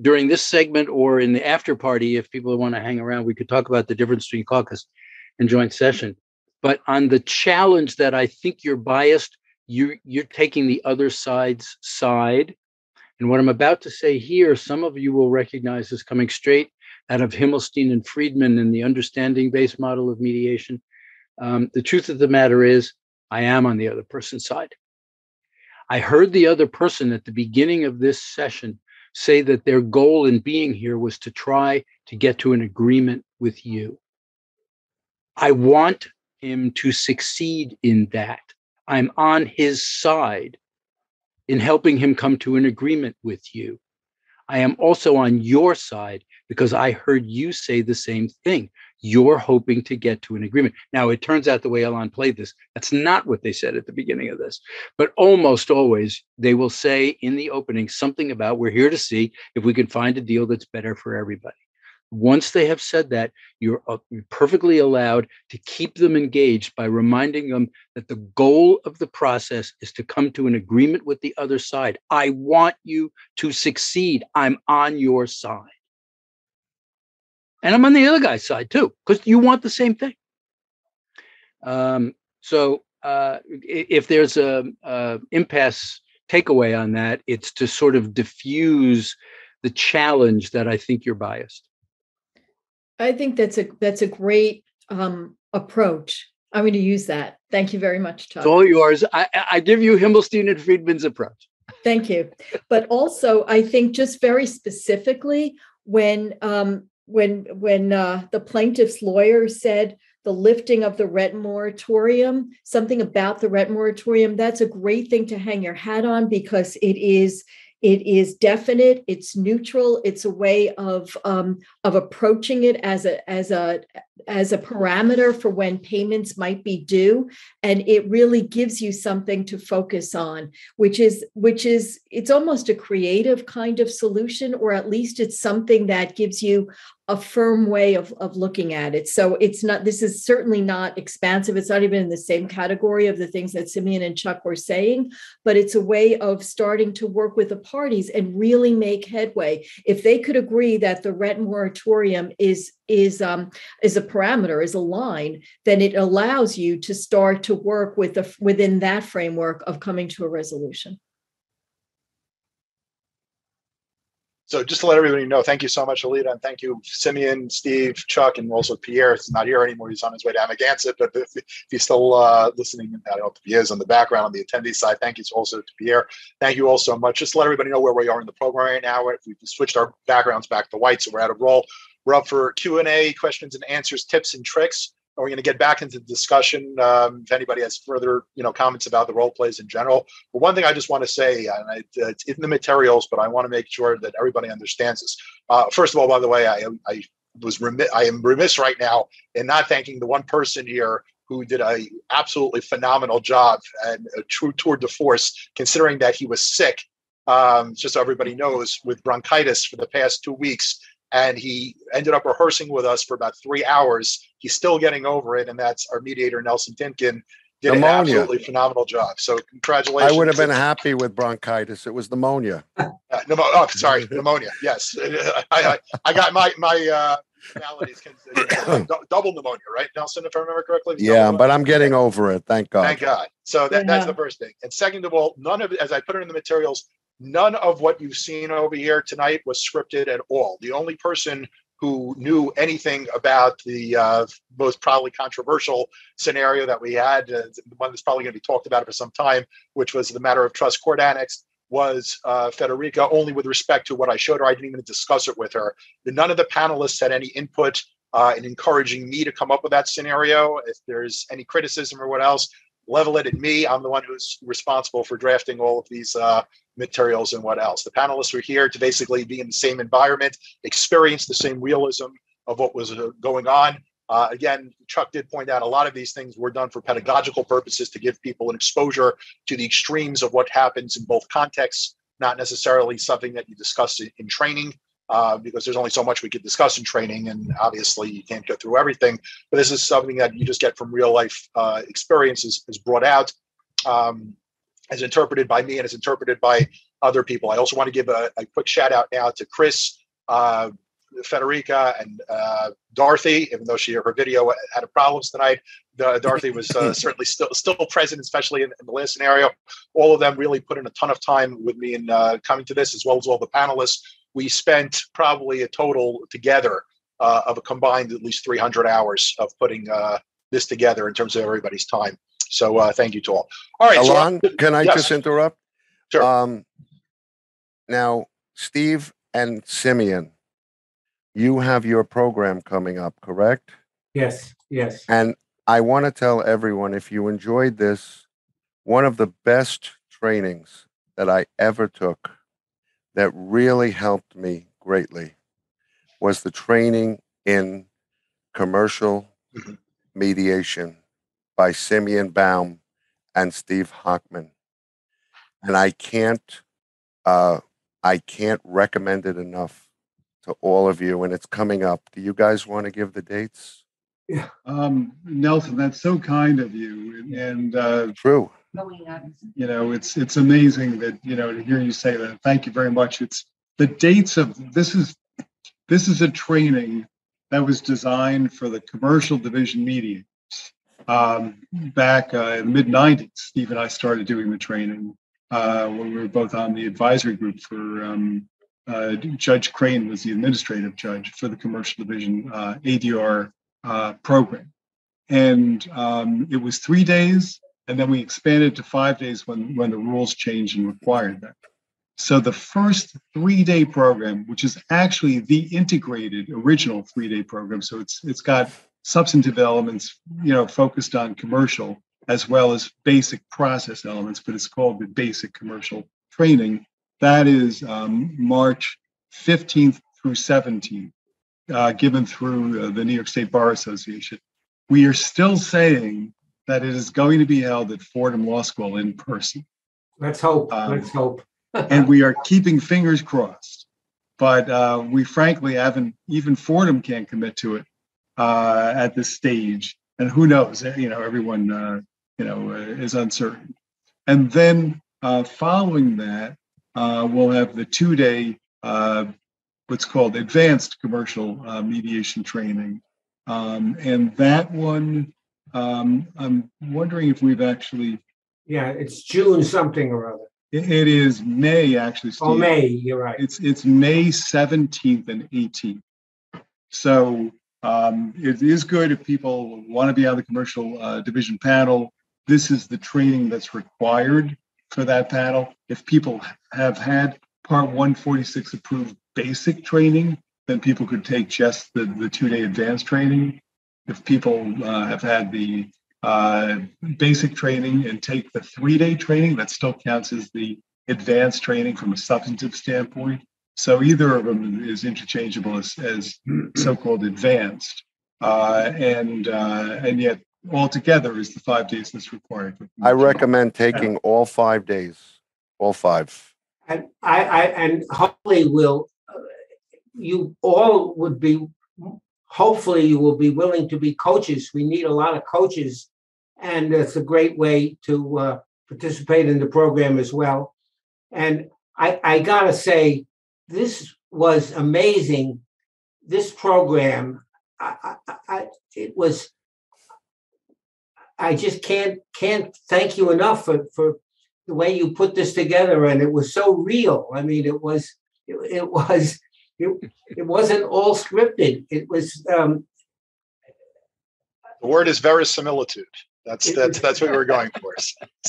during this segment or in the after party, if people want to hang around, we could talk about the difference between caucus and joint session. But on the challenge that I think you're biased, you, you're taking the other side's side. And what I'm about to say here, some of you will recognize as coming straight out of Himmelstein and Friedman and the understanding-based model of mediation. Um, the truth of the matter is, I am on the other person's side. I heard the other person at the beginning of this session say that their goal in being here was to try to get to an agreement with you. I want him to succeed in that. I'm on his side in helping him come to an agreement with you. I am also on your side because I heard you say the same thing. You're hoping to get to an agreement. Now, it turns out the way Elan played this, that's not what they said at the beginning of this. But almost always, they will say in the opening something about, we're here to see if we can find a deal that's better for everybody. Once they have said that, you're perfectly allowed to keep them engaged by reminding them that the goal of the process is to come to an agreement with the other side. I want you to succeed. I'm on your side. And I'm on the other guy's side, too, because you want the same thing. Um, so uh, if there's an impasse takeaway on that, it's to sort of diffuse the challenge that I think you're biased. I think that's a that's a great um, approach. I'm going to use that. Thank you very much, Todd. It's all yours. I, I give you Himmelstein and Friedman's approach. Thank you. But also, I think just very specifically when um, When when uh, the plaintiff's lawyer said the lifting of the rent moratorium, something about the rent moratorium, that's a great thing to hang your hat on because it is it is definite, it's neutral, it's a way of um, of approaching it as a as a as a parameter for when payments might be due, and it really gives you something to focus on, which is which is it's almost a creative kind of solution, or at least it's something that gives you a firm way of, of looking at it. So it's not, this is certainly not expansive. It's not even in the same category of the things that Simeon and Chuck were saying, but it's a way of starting to work with the parties and really make headway. If they could agree that the rent moratorium is, is, um, is a parameter, is a line, then it allows you to start to work with the, within that framework of coming to a resolution. So just to let everybody know, thank you so much, Alita, and thank you, Simeon, Steve, Chuck, and also Pierre. He's not here anymore. He's on his way to Amagansett, but if, if he's still uh, listening, I don't know if he is on the background on the attendee side. Thank you also to Pierre. Thank you all so much. Just to let everybody know where we are in the program right now. We've switched our backgrounds back to white, so we're out of roll. We're up for Q and A, questions and answers, tips and tricks. Or we're going to get back into the discussion um, if anybody has further, you know, comments about the role plays in general. But one thing I just want to say, and I, it's in the materials, but I want to make sure that everybody understands this. Uh, first of all, by the way, I, I was remiss, I am remiss right now in not thanking the one person here who did a absolutely phenomenal job and a true tour de force, considering that he was sick, um, just so everybody knows, with bronchitis for the past two weeks. And he ended up rehearsing with us for about three hours. He's still getting over it. And that's our mediator, Nelson Timken, did pneumonia. An absolutely phenomenal job. So congratulations. I would have been happy with bronchitis. It was pneumonia. Uh, pneumonia. Oh, sorry. Pneumonia. Yes. I, I, I got my, my uh, maladies. Double pneumonia, right, Nelson, if I remember correctly? Yeah, but I'm getting over it. Thank God. Thank God. So that, yeah. That's the first thing. And second of all, none of, as I put it in the materials, none of what you've seen over here tonight was scripted at all. The only person who knew anything about the uh, most probably controversial scenario that we had, uh, the one that's probably going to be talked about for some time, which was the matter of trust court annexed, was uh, Federica, only with respect to what I showed her. I didn't even discuss it with her. None of the panelists had any input uh, in encouraging me to come up with that scenario. If there's any criticism or what else, level it at me. I'm the one who's responsible for drafting all of these uh, materials and what else. The panelists were here to basically be in the same environment, experience the same realism of what was going on. Uh, again, Chuck did point out a lot of these things were done for pedagogical purposes to give people an exposure to the extremes of what happens in both contexts, not necessarily something that you discuss in, in training, uh, because there's only so much we could discuss in training, and obviously you can't go through everything. But this is something that you just get from real life uh, experiences is brought out um, as interpreted by me and as interpreted by other people. I also want to give a, a quick shout out now to Chris, uh, Federica and uh, Dorothy, even though she her video had a problems tonight. The, Dorothy was uh, certainly still still present, especially in, in the last scenario. All of them really put in a ton of time with me in uh, coming to this, as well as all the panelists. We spent probably a total together uh, of a combined at least three hundred hours of putting uh, this together in terms of everybody's time. So uh, thank you to all. All right, Elan, so can I yes. just interrupt? Sure. Um, now, Steve and Simeon, you have your program coming up, correct? Yes, yes. And I want to tell everyone, if you enjoyed this, one of the best trainings that I ever took that really helped me greatly was the training in commercial mediation by Simeon Baum and Steve Hochman. And I can't, uh, I can't recommend it enough to all of you, and it's coming up. Do you guys want to give the dates? Yeah, um, Nelson, that's so kind of you, and, and uh, true. You know, it's it's amazing that you know to hear you say that. Thank you very much. It's the dates of this is this is a training that was designed for the commercial division mediators um, back uh, in the mid nineties. Steve and I started doing the training uh, when we were both on the advisory group for. Um, Uh, Judge Crane was the administrative judge for the commercial division uh, A D R uh, program. And um, it was three days, and then we expanded to five days when, when the rules changed and required that. So the first three-day program, which is actually the integrated original three-day program, so it's it's got substantive elements, you know, focused on commercial, as well as basic process elements, but it's called the basic commercial training. That is um, March fifteenth through seventeenth, uh, given through uh, the New York State Bar Association. We are still saying that it is going to be held at Fordham Law School in person. Let's hope. Um, Let's hope. And we are keeping fingers crossed. But uh, we frankly haven't, even Fordham can't commit to it uh, at this stage. And who knows? You know, everyone, uh, you know, uh, is uncertain. And then uh, following that, Uh, we'll have the two-day, uh, what's called advanced commercial uh, mediation training. Um, and that one, um, I'm wondering if we've actually... Yeah, it's June something or other. It, it is May, actually, Steve. Oh, May, you're right. It's it's May seventeenth and eighteenth. So um, it is good if people want to be on the commercial uh, division panel. This is the training that's required for that panel. If people have had Part one forty-six approved basic training, then people could take just the, the two-day advanced training. If people uh, have had the uh, basic training and take the three-day training, that still counts as the advanced training from a substantive standpoint. So either of them is interchangeable as, as so-called advanced. Uh, and uh, and yet, altogether is the five days that's required. I recommend taking all five days, all five. And I, I and hopefully will uh, you all would be. Hopefully, you will be willing to be coaches. We need a lot of coaches, and it's a great way to uh, participate in the program as well. And I, I gotta say, this was amazing. This program, I, I, I it was. I just can't can't thank you enough for, for the way you put this together, and it was so real. I mean, it was it, it was it, it wasn't all scripted. It was um, the word is verisimilitude. That's it, that's that's what we were going for.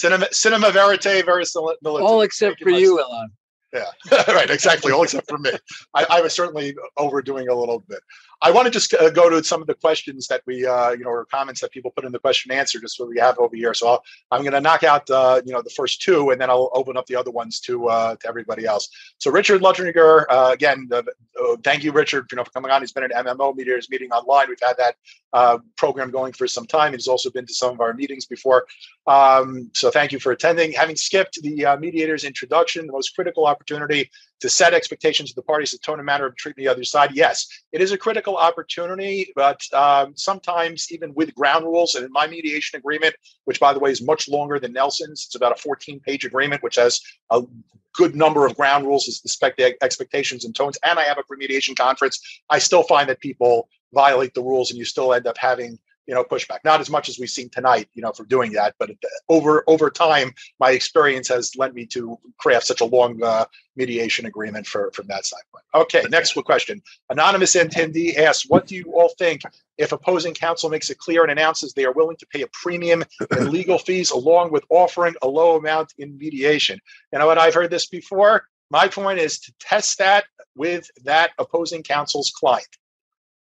Cinema cinema verite, verisimilitude. All except for you, Elan. Yeah, right. Exactly. All except for me. I, I was certainly overdoing a little bit. I want to just uh, go to some of the questions that we, uh, you know, or comments that people put in the question and answer, just what we have over here. So I'll, I'm going to knock out, uh, you know, the first two, and then I'll open up the other ones to uh, to everybody else. So Richard Ludringer, uh, again, uh, thank you, Richard, you know, for coming on. He's been at M M O Mediators Meeting Online. We've had that uh, program going for some time. He's also been to some of our meetings before. Um, so thank you for attending. Having skipped the uh, mediator's introduction, the most critical opportunity to set expectations of the parties, the tone and manner of treating the other side. Yes, it is a critical opportunity, but um, sometimes even with ground rules, and in my mediation agreement, which by the way is much longer than Nelson's, it's about a fourteen page agreement, which has a good number of ground rules as respect to expectations and tones. And I have a pre-mediation conference. I still find that people violate the rules, and you still end up having, you know, pushback. Not as much as we've seen tonight, you know, for doing that, but over over time, my experience has led me to craft such a long uh, mediation agreement for from that standpoint. Okay, next question. Anonymous attendee asks, what do you all think if opposing counsel makes it clear and announces they are willing to pay a premium in legal fees along with offering a low amount in mediation? You know what, I've heard this before. My point is to test that with that opposing counsel's client.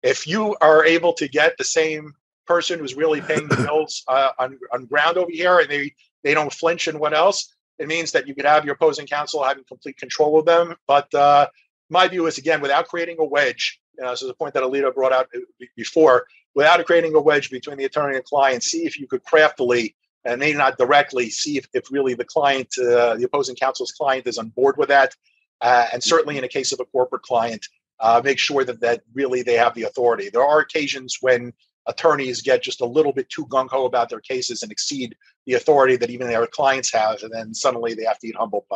If you are able to get the same person who's really paying the bills uh, on, on ground over here, and they, they don't flinch and what else, it means that you could have your opposing counsel having complete control of them. But uh, my view is, again, without creating a wedge, you know, this is a point that Alito brought out before, without creating a wedge between the attorney and client, see if you could craftily, and maybe not directly, see if, if really the client, uh, the opposing counsel's client is on board with that. Uh, and certainly in the case of a corporate client, uh, make sure that, that really they have the authority. There are occasions when attorneys get just a little bit too gung-ho about their cases and exceed the authority that even their clients have, and then suddenly they have to eat humble pie.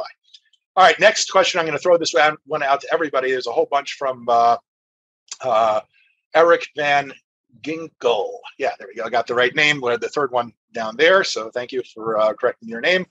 All right, next question. I'm going to throw this one out to everybody. There's a whole bunch from uh, uh, Eric Van Ginkle. Yeah, there we go. I got the right name. We're the third one down there, so thank you for uh, correcting your name.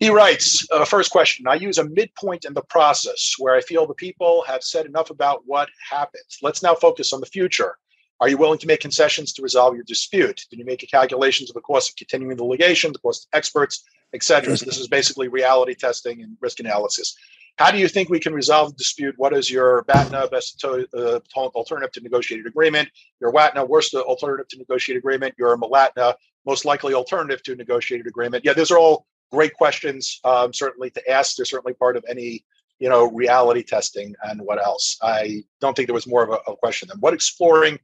He writes, uh, first question, I use a midpoint in the process where I feel the people have said enough about what happens. Let's now focus on the future. Are you willing to make concessions to resolve your dispute? Did you make your calculations of the cost of continuing the litigation, the cost of experts, et cetera? So this is basically reality testing and risk analysis. How do you think we can resolve the dispute? What is your B A T N A, best uh, alternative to negotiated agreement, your W A T N A, worst alternative to negotiated agreement, your M L A T N A, most likely alternative to negotiated agreement? Yeah, those are all great questions, um, certainly to ask. They're certainly part of any, you know, reality testing and what else. I don't think there was more of a, a question than what exploring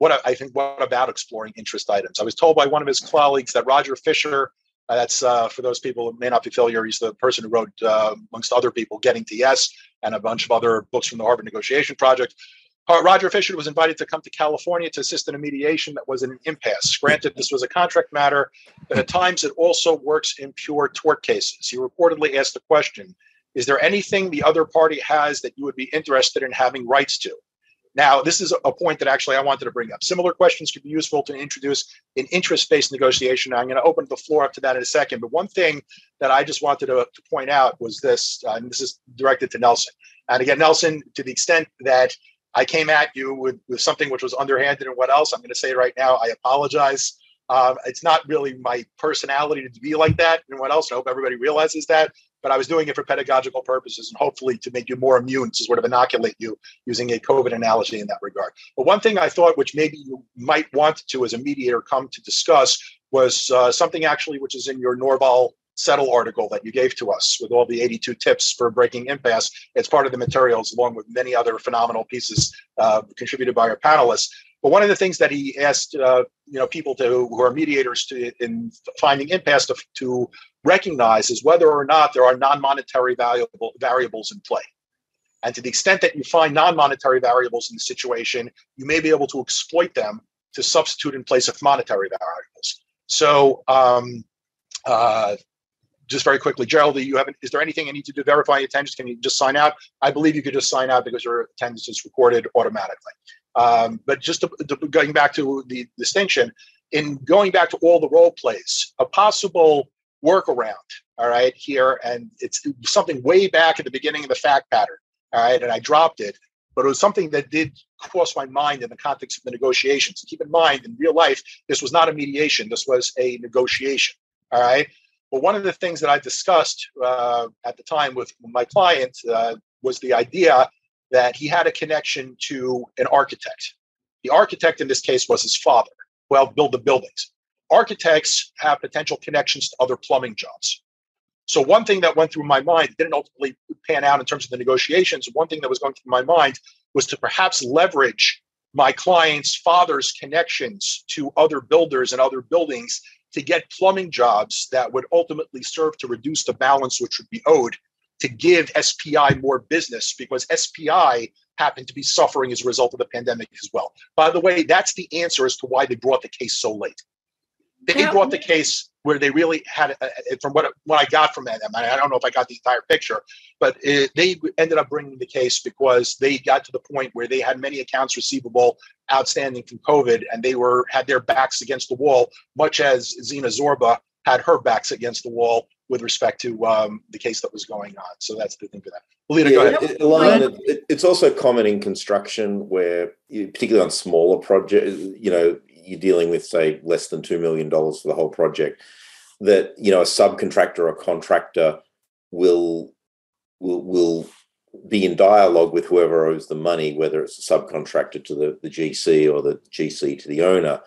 What I think, what about exploring interest items? I was told by one of his colleagues that Roger Fisher, uh, that's uh, for those people who may not be familiar, he's the person who wrote, uh, amongst other people, Getting to Yes, and a bunch of other books from the Harvard Negotiation Project. Uh, Roger Fisher was invited to come to California to assist in a mediation that was in an impasse. Granted, this was a contract matter, but at times it also works in pure tort cases. He reportedly asked the question, is there anything the other party has that you would be interested in having rights to? Now, this is a point that actually I wanted to bring up. Similar questions could be useful to introduce in interest-based negotiation. I'm going to open the floor up to that in a second. But one thing that I just wanted to, to point out was this, uh, and this is directed to Nelson. And again, Nelson, to the extent that I came at you with, with something which was underhanded and what else, I'm going to say right now, I apologize. Um, it's not really my personality to be like that and what else. I hope everybody realizes that. But I was doing it for pedagogical purposes and hopefully to make you more immune, to sort of inoculate you using a COVID analogy in that regard. But one thing I thought which maybe you might want to, as a mediator, come to discuss was uh, something actually which is in your Norval Settle article that you gave to us with all the eighty-two tips for breaking impasse. It's part of the materials along with many other phenomenal pieces uh, contributed by our panelists. But one of the things that he asked, uh, you know, people to who are mediators to in finding impasse to, to recognize is whether or not there are non-monetary valuable variables in play. And to the extent that you find non-monetary variables in the situation, you may be able to exploit them to substitute in place of monetary variables. So, um, uh, just very quickly, Gerald, you haven't, is there anything I need to do to verify attendance? Can you just sign out? I believe you could just sign out because your attendance is recorded automatically. Um, but just to, to, going back to the distinction, in going back to all the role plays, a possible workaround, all right, here, and it's something way back at the beginning of the fact pattern, all right, and I dropped it, but it was something that did cross my mind in the context of the negotiations. Keep in mind, in real life, this was not a mediation. This was a negotiation, all right? But one of the things that I discussed uh, at the time with my client uh, was the idea that he had a connection to an architect. The architect in this case was his father, who helped build the buildings. Architects have potential connections to other plumbing jobs. So one thing that went through my mind, it didn't ultimately pan out in terms of the negotiations. One thing that was going through my mind was to perhaps leverage my client's father's connections to other builders and other buildings to get plumbing jobs that would ultimately serve to reduce the balance which would be owed, to give S P I more business, because S P I happened to be suffering as a result of the pandemic as well. By the way, that's the answer as to why they brought the case so late. They that, brought the case where they really had, uh, from what, what I got from them, I don't know if I got the entire picture, but it, they ended up bringing the case because they got to the point where they had many accounts receivable outstanding from COVID, and they were had their backs against the wall, much as Zena Zarbo had her backs against the wall with respect to um, the case that was going on. So that's the thing for that. Lita, go ahead. It, Elan, it, it's also common in construction where, particularly on smaller projects, you know, you're dealing with, say, less than two million dollars for the whole project, that, you know, a subcontractor or contractor will, will, will be in dialogue with whoever owes the money, whether it's a subcontractor to the, the G C or the G C to the owner,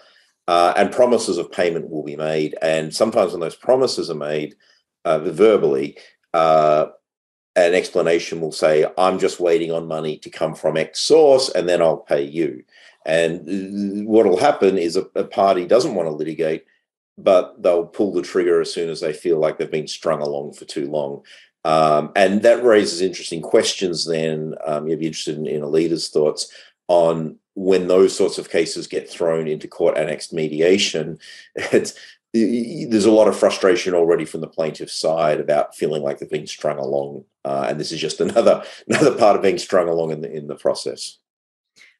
uh, and promises of payment will be made. And sometimes when those promises are made uh, verbally, uh, an explanation will say, I'm just waiting on money to come from X source, and then I'll pay you. And what will happen is a, a party doesn't want to litigate, but they'll pull the trigger as soon as they feel like they've been strung along for too long. Um, and that raises interesting questions then, um, you'd be interested in, in Alita's thoughts on when those sorts of cases get thrown into court-annexed mediation. It's, there's a lot of frustration already from the plaintiff's side about feeling like they've been strung along, uh, and this is just another another part of being strung along in the in the process.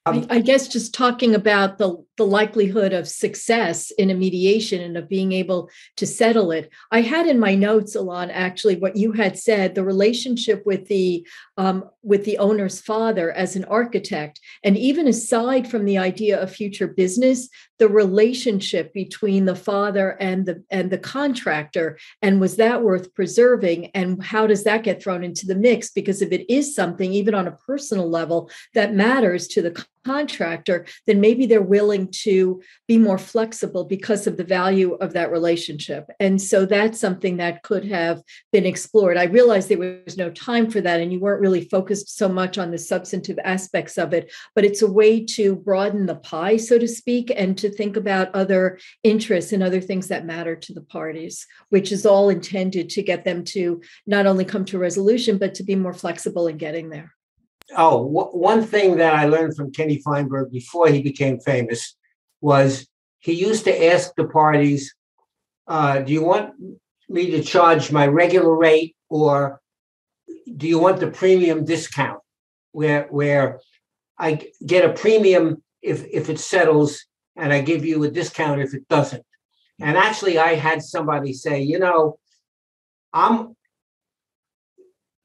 Um, I guess just talking about the, the likelihood of success in a mediation and of being able to settle it. I had in my notes, Elan, actually, what you had said, the relationship with the um, with the owner's father as an architect, and even aside from the idea of future business, the relationship between the father and the and the contractor, and was that worth preserving, and how does that get thrown into the mix? Because if it is something, even on a personal level, that matters to the contractor, then maybe they're willing to be more flexible because of the value of that relationship. And so that's something that could have been explored. I realized there was no time for that, and you weren't really focused so much on the substantive aspects of it, but it's a way to broaden the pie, so to speak, and to think about other interests and other things that matter to the parties, which is all intended to get them to not only come to a resolution, but to be more flexible in getting there. Oh, w- one thing that I learned from Kenny Feinberg before he became famous was he used to ask the parties, uh, do you want me to charge my regular rate, or do you want the premium discount where where I get a premium if, if it settles, and I give you a discount if it doesn't? And actually, I had somebody say, you know, I'm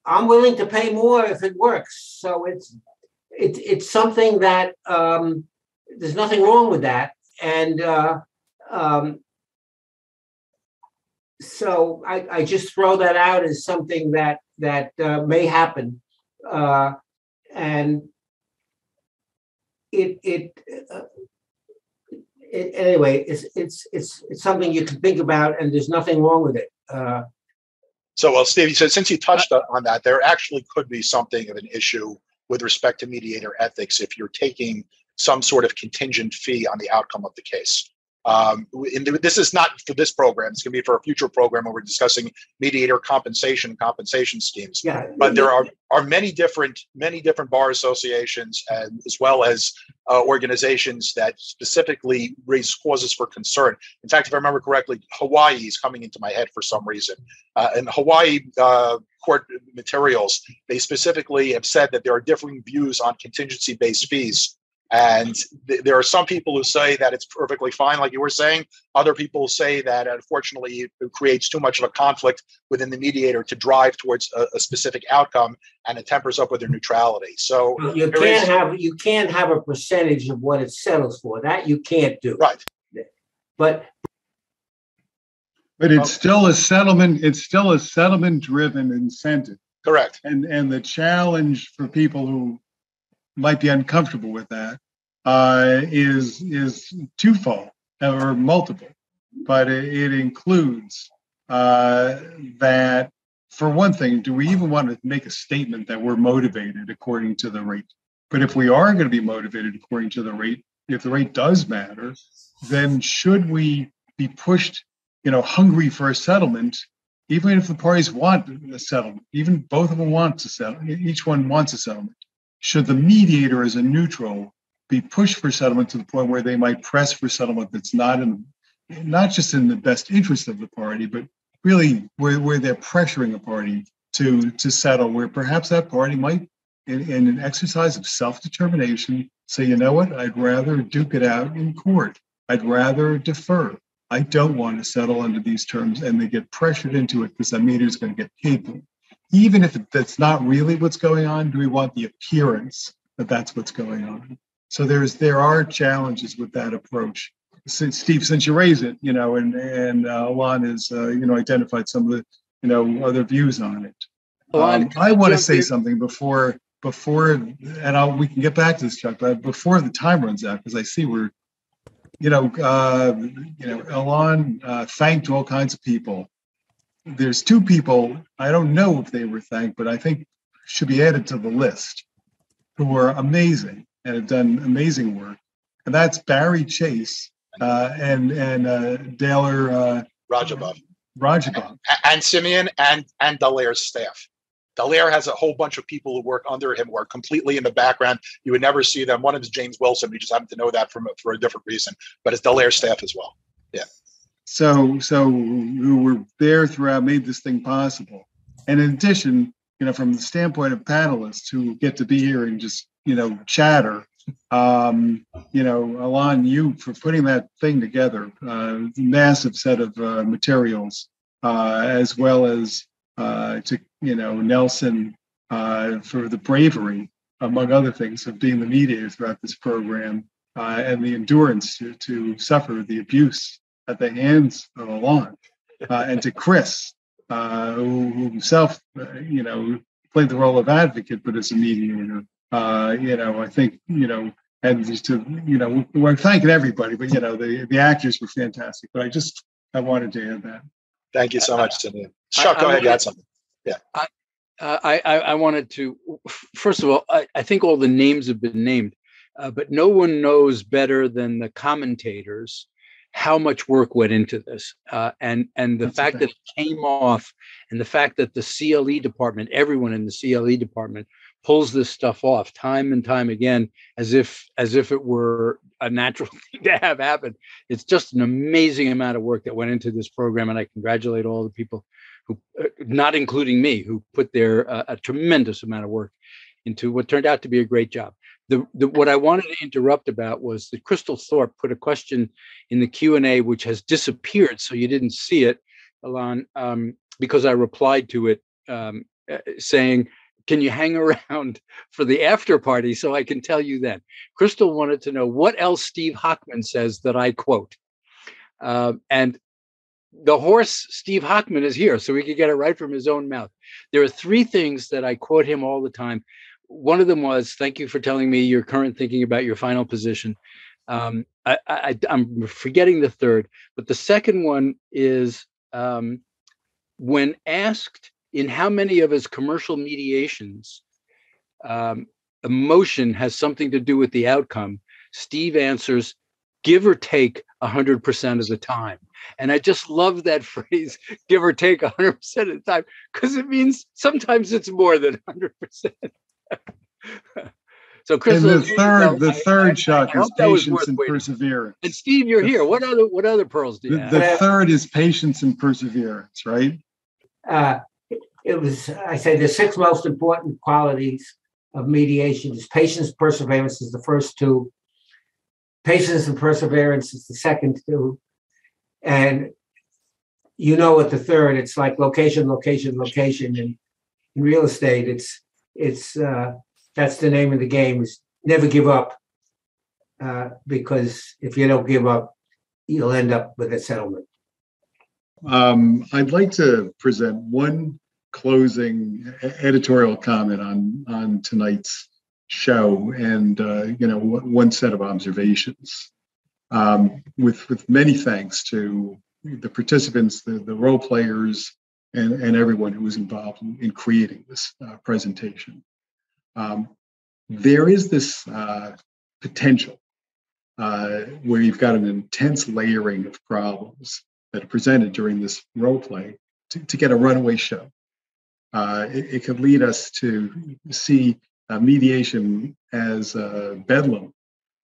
I'm willing to pay more if it works. So it's it, it's something that um, there's nothing wrong with that. And uh, um, so I, I just throw that out as something that that uh, may happen. Uh, and it it, uh, it anyway, it's, it's it's it's something you can think about, and there's nothing wrong with it. Uh, So, well, Stevie, so since you touched on that, there actually could be something of an issue with respect to mediator ethics if you're taking some sort of contingent fee on the outcome of the case. Um, and this is not for this program. It's going to be for a future program where we're discussing mediator compensation, compensation schemes. Yeah. But there are, are many different many different bar associations, and as well as uh, organizations that specifically raise causes for concern. In fact, if I remember correctly, Hawaii is coming into my head for some reason. Uh, and Hawaii uh, court materials, they specifically have said that there are differing views on contingency-based fees. And th- there are some people who say that it's perfectly fine, like you were saying. Other people say that, unfortunately, it creates too much of a conflict within the mediator to drive towards a, a specific outcome, and it tempers up with their neutrality. So you can't is, have you can't have a percentage of what it settles for. That you can't do. Right. But but it's okay. still a settlement. It's still a settlement-driven incentive. Correct. And and the challenge for people who might be uncomfortable with that uh, is is twofold or multiple, but it, it includes uh, that. For one thing, do we even want to make a statement that we're motivated according to the rate? But if we are going to be motivated according to the rate, if the rate does matter, then should we be pushed, you know, hungry for a settlement, even if the parties want a settlement, even both of them want to settle, each one wants a settlement? Should the mediator as a neutral be pushed for settlement to the point where they might press for settlement that's not in, not just in the best interest of the party, but really where, where they're pressuring a party to, to settle, where perhaps that party might, in, in an exercise of self-determination, say, you know what, I'd rather duke it out in court. I'd rather defer. I don't want to settle under these terms, and they get pressured into it because the mediator is going to get paid for it. Even if that's not really what's going on, do we want the appearance that that's what's going on? So there's there are challenges with that approach. Since, Steve, since you raised it, you know, and and uh, Elan has, uh, you know, identified some of the, you know, other views on it. Elan, um, I want to say something before, before, and I'll, we can get back to this, Chuck, but before the time runs out, because I see we're, you know, uh, you know, Elan uh, thanked all kinds of people. There's two people, I don't know if they were thanked, but I think should be added to the list, who are amazing and have done amazing work. And that's Barry Chase. Uh, and and uh, Daler uh, Rajabov, Rajabov, and, and Simeon and and Daler's staff. Daler has a whole bunch of people who work under him who are completely in the background. You would never see them. One of them is James Wilson. We just happen to know that from for a different reason. But it's Daler's staff as well. Yeah. So so who were there throughout made this thing possible. And in addition, you know, from the standpoint of panelists who get to be here and just you know chatter. Um, you know, Elan, you for putting that thing together, uh, massive set of uh, materials, uh, as well as uh, to, you know, Nelson uh, for the bravery, among other things, of being the mediator throughout this program uh, and the endurance to, to suffer the abuse at the hands of Elan, uh, and to Chris, uh, who, who himself, uh, you know, played the role of advocate, but as a mediator. Uh, you know, I think, you know, and just to, you know, we're thanking everybody, but, you know, the, the actors were fantastic. But I just, I wanted to add that. Thank you so much, Simeon. Chuck, go ahead, you had something. Yeah. I, I, I wanted to, first of all, I, I think all the names have been named, uh, but no one knows better than the commentators how much work went into this. Uh, and, and the That's fact that it came off and the fact that the C L E department, everyone in the C L E department, pulls this stuff off time and time again, as if as if it were a natural thing to have happen. It's just an amazing amount of work that went into this program, and I congratulate all the people who, not including me, who put their uh, a tremendous amount of work into what turned out to be a great job. The, the what I wanted to interrupt about was that Crystal Thorpe put a question in the Q and A, which has disappeared, so you didn't see it, Elan, um, because I replied to it um, saying, can you hang around for the after party so I can tell you then? Crystal wanted to know what else Steve Hochman says that I quote. Uh, and the horse, Steve Hochman, is here, so we could get it right from his own mouth. There are three things that I quote him all the time. One of them was, thank you for telling me your current thinking about your final position. Um, I, I, I'm forgetting the third, but the second one is um, when asked, in how many of his commercial mediations, um, emotion has something to do with the outcome, Steve answers, give or take one hundred percent of the time. And I just love that phrase, give or take one hundred percent of the time, because it means sometimes it's more than one hundred percent. So, Chris, the third, the third, Chuck, is patience and perseverance. And Steve, you're here. What other, what other pearls do you have? The third is patience and perseverance, right? Uh, It was, I say, the six most important qualities of mediation is patience, perseverance is the first two. Patience and perseverance is the second two. And you know what the third, it's like location, location, location. And in real estate, it's, it's uh, that's the name of the game, is never give up. Uh, because if you don't give up, you'll end up with a settlement. Um, I'd like to present one closing editorial comment on, on tonight's show, and uh, you know, one set of observations. Um, with with many thanks to the participants, the, the role players, and, and everyone who was involved in, in creating this uh, presentation. Um, there is this uh, potential uh, where you've got an intense layering of problems that are presented during this role play to, to get a runaway show. Uh, it, it could lead us to see uh, mediation as uh, bedlam,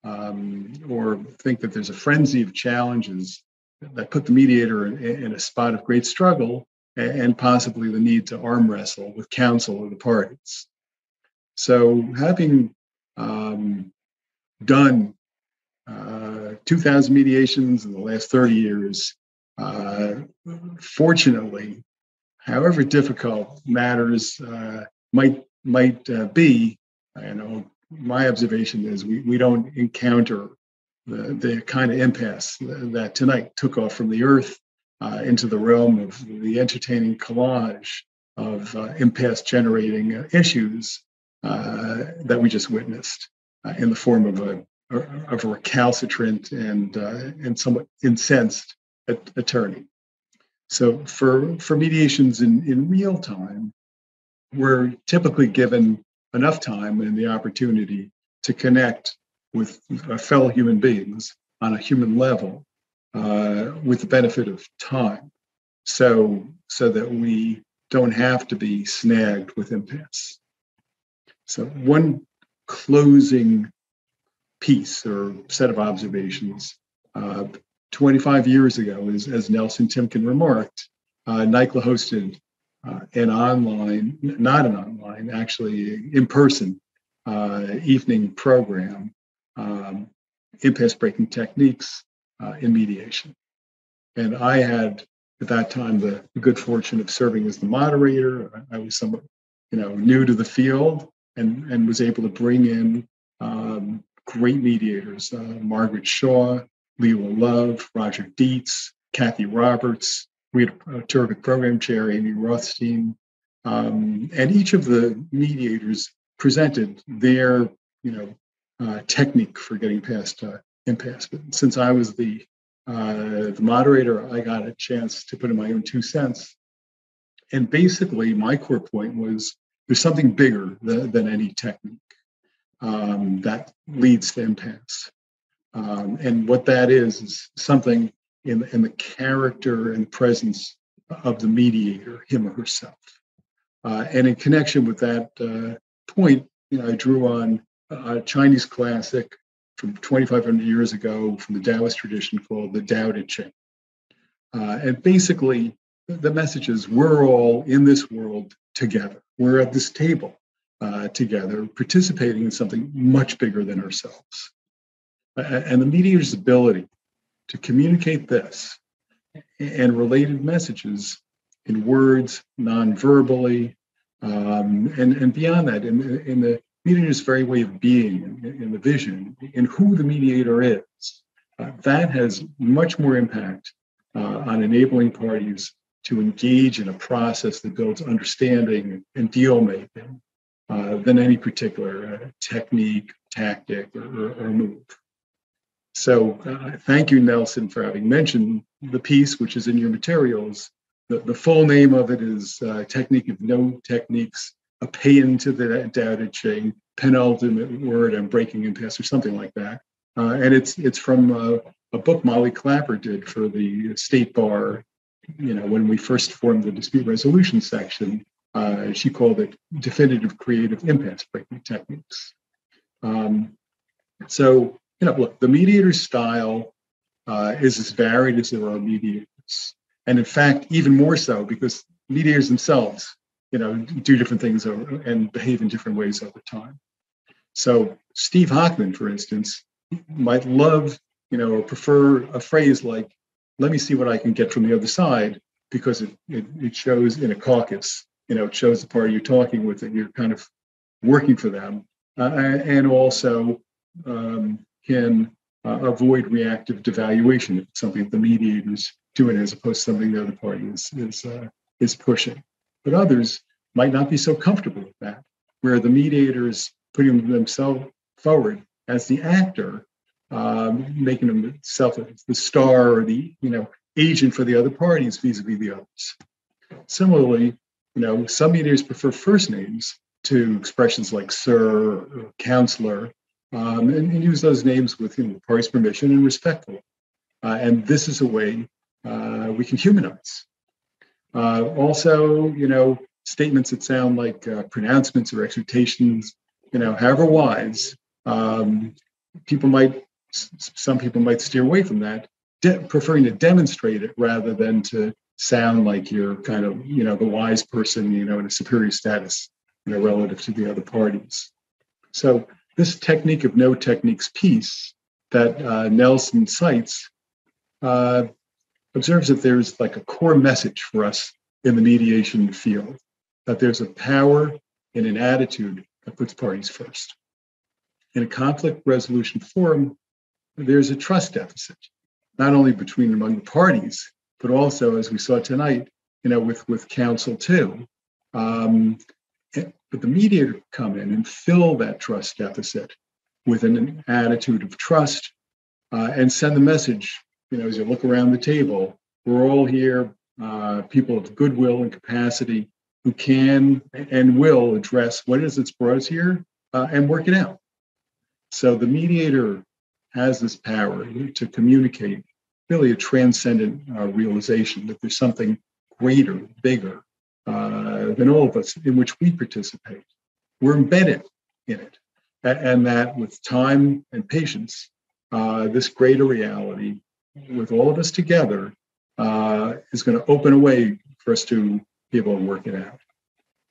um, or think that there's a frenzy of challenges that put the mediator in, in a spot of great struggle, and possibly the need to arm wrestle with counsel of the parties. So having um, done uh, two thousand mediations in the last thirty years, uh, fortunately, however difficult matters uh, might might uh, be, I know my observation is we, we don't encounter the, the kind of impasse that tonight took off from the earth uh, into the realm of the entertaining collage of uh, impasse-generating issues uh, that we just witnessed uh, in the form of a, of a recalcitrant and, uh, and somewhat incensed attorney. So for, for mediations in, in real time, we're typically given enough time and the opportunity to connect with fellow human beings on a human level uh, with the benefit of time, so, so that we don't have to be snagged with impasse. So one closing piece or set of observations, uh, twenty-five years ago, as, as Nelson Timken remarked, uh, N Y C L A hosted Uh, an online, not an online, actually in-person uh, evening program, um, impasse breaking techniques uh, in mediation. And I had at that time the good fortune of serving as the moderator. I was somewhat, you know, new to the field, and, and was able to bring in um, great mediators, uh, Margaret Shaw, Leila Love, Roger Dietz, Kathy Roberts. We had a terrific program chair, Amy Rothstein, um, and each of the mediators presented their, you know, uh, technique for getting past uh, impasse. But since I was the uh, the moderator, I got a chance to put in my own two cents. And basically, my core point was there's something bigger th than any technique um, that leads to impasse, um, and what that is is something In, in the character and presence of the mediator, him or herself. Uh, and in connection with that uh, point, you know, I drew on a Chinese classic from twenty-five hundred years ago from the Taoist tradition called the Tao Te Ching. Uh, and basically, the message is we're all in this world together. We're at this table uh, together, participating in something much bigger than ourselves. Uh, and the mediator's ability to communicate this and related messages in words, non-verbally, um, and, and beyond that, in, in the mediator's very way of being, in, in the vision, in who the mediator is, uh, that has much more impact uh, on enabling parties to engage in a process that builds understanding and deal-making uh, than any particular uh, technique, tactic, or, or, or move. So uh, thank you, Nelson, for having mentioned the piece, which is in your materials. The, the full name of it is uh, Technique of No Techniques, a pay-in to the Tao Te Ching, penultimate word on breaking impasse, or something like that. Uh, and it's it's from uh, a book Molly Clapper did for the State Bar. You know, when we first formed the dispute resolution section, uh, she called it Definitive Creative Impasse Breaking Techniques. Um, so. You know, look, the mediator's style uh, is as varied as there are mediators, and in fact, even more so, because mediators themselves, you know, do different things over, and behave in different ways over time. So, Steve Hochman, for instance, might love, you know, or prefer a phrase like, "Let me see what I can get from the other side," because it it, it shows in a caucus, you know, it shows the party you're talking with that you're kind of working for them, uh, and also. Um, can uh, avoid reactive devaluation if it's something that the mediator is doing as opposed to something the other party is, is, uh, is pushing. But others might not be so comfortable with that, where the mediator's putting themselves forward as the actor, um, making himself the star or the, you know, agent for the other parties vis-a-vis the others. Similarly, you know, some mediators prefer first names to expressions like sir or counselor, um, and, and use those names with, you know, the party's permission and respectfully. Uh, and this is a way uh, we can humanize. Uh, also, you know, statements that sound like uh, pronouncements or exhortations, you know, however wise, um, people might, some people might steer away from that, de- preferring to demonstrate it rather than to sound like you're kind of, you know, the wise person, you know, in a superior status, you know, relative to the other parties. So this technique of no techniques piece that uh, Nelson cites uh, observes that there's like a core message for us in the mediation field, that there's a power in an attitude that puts parties first. In a conflict resolution forum, there's a trust deficit, not only between and among the parties, but also, as we saw tonight, you know, with, with counsel too. Um, it, but the mediator can come in and fill that trust deficit with an, an attitude of trust uh, and send the message, you know, as you look around the table, we're all here, uh, people of goodwill and capacity who can and will address what it is that's brought us here uh, and work it out. So the mediator has this power to communicate really a transcendent uh, realization that there's something greater, bigger uh, than all of us in which we participate. We're embedded in it. And that with time and patience, uh, this greater reality with all of us together uh, is going to open a way for us to be able to work it out.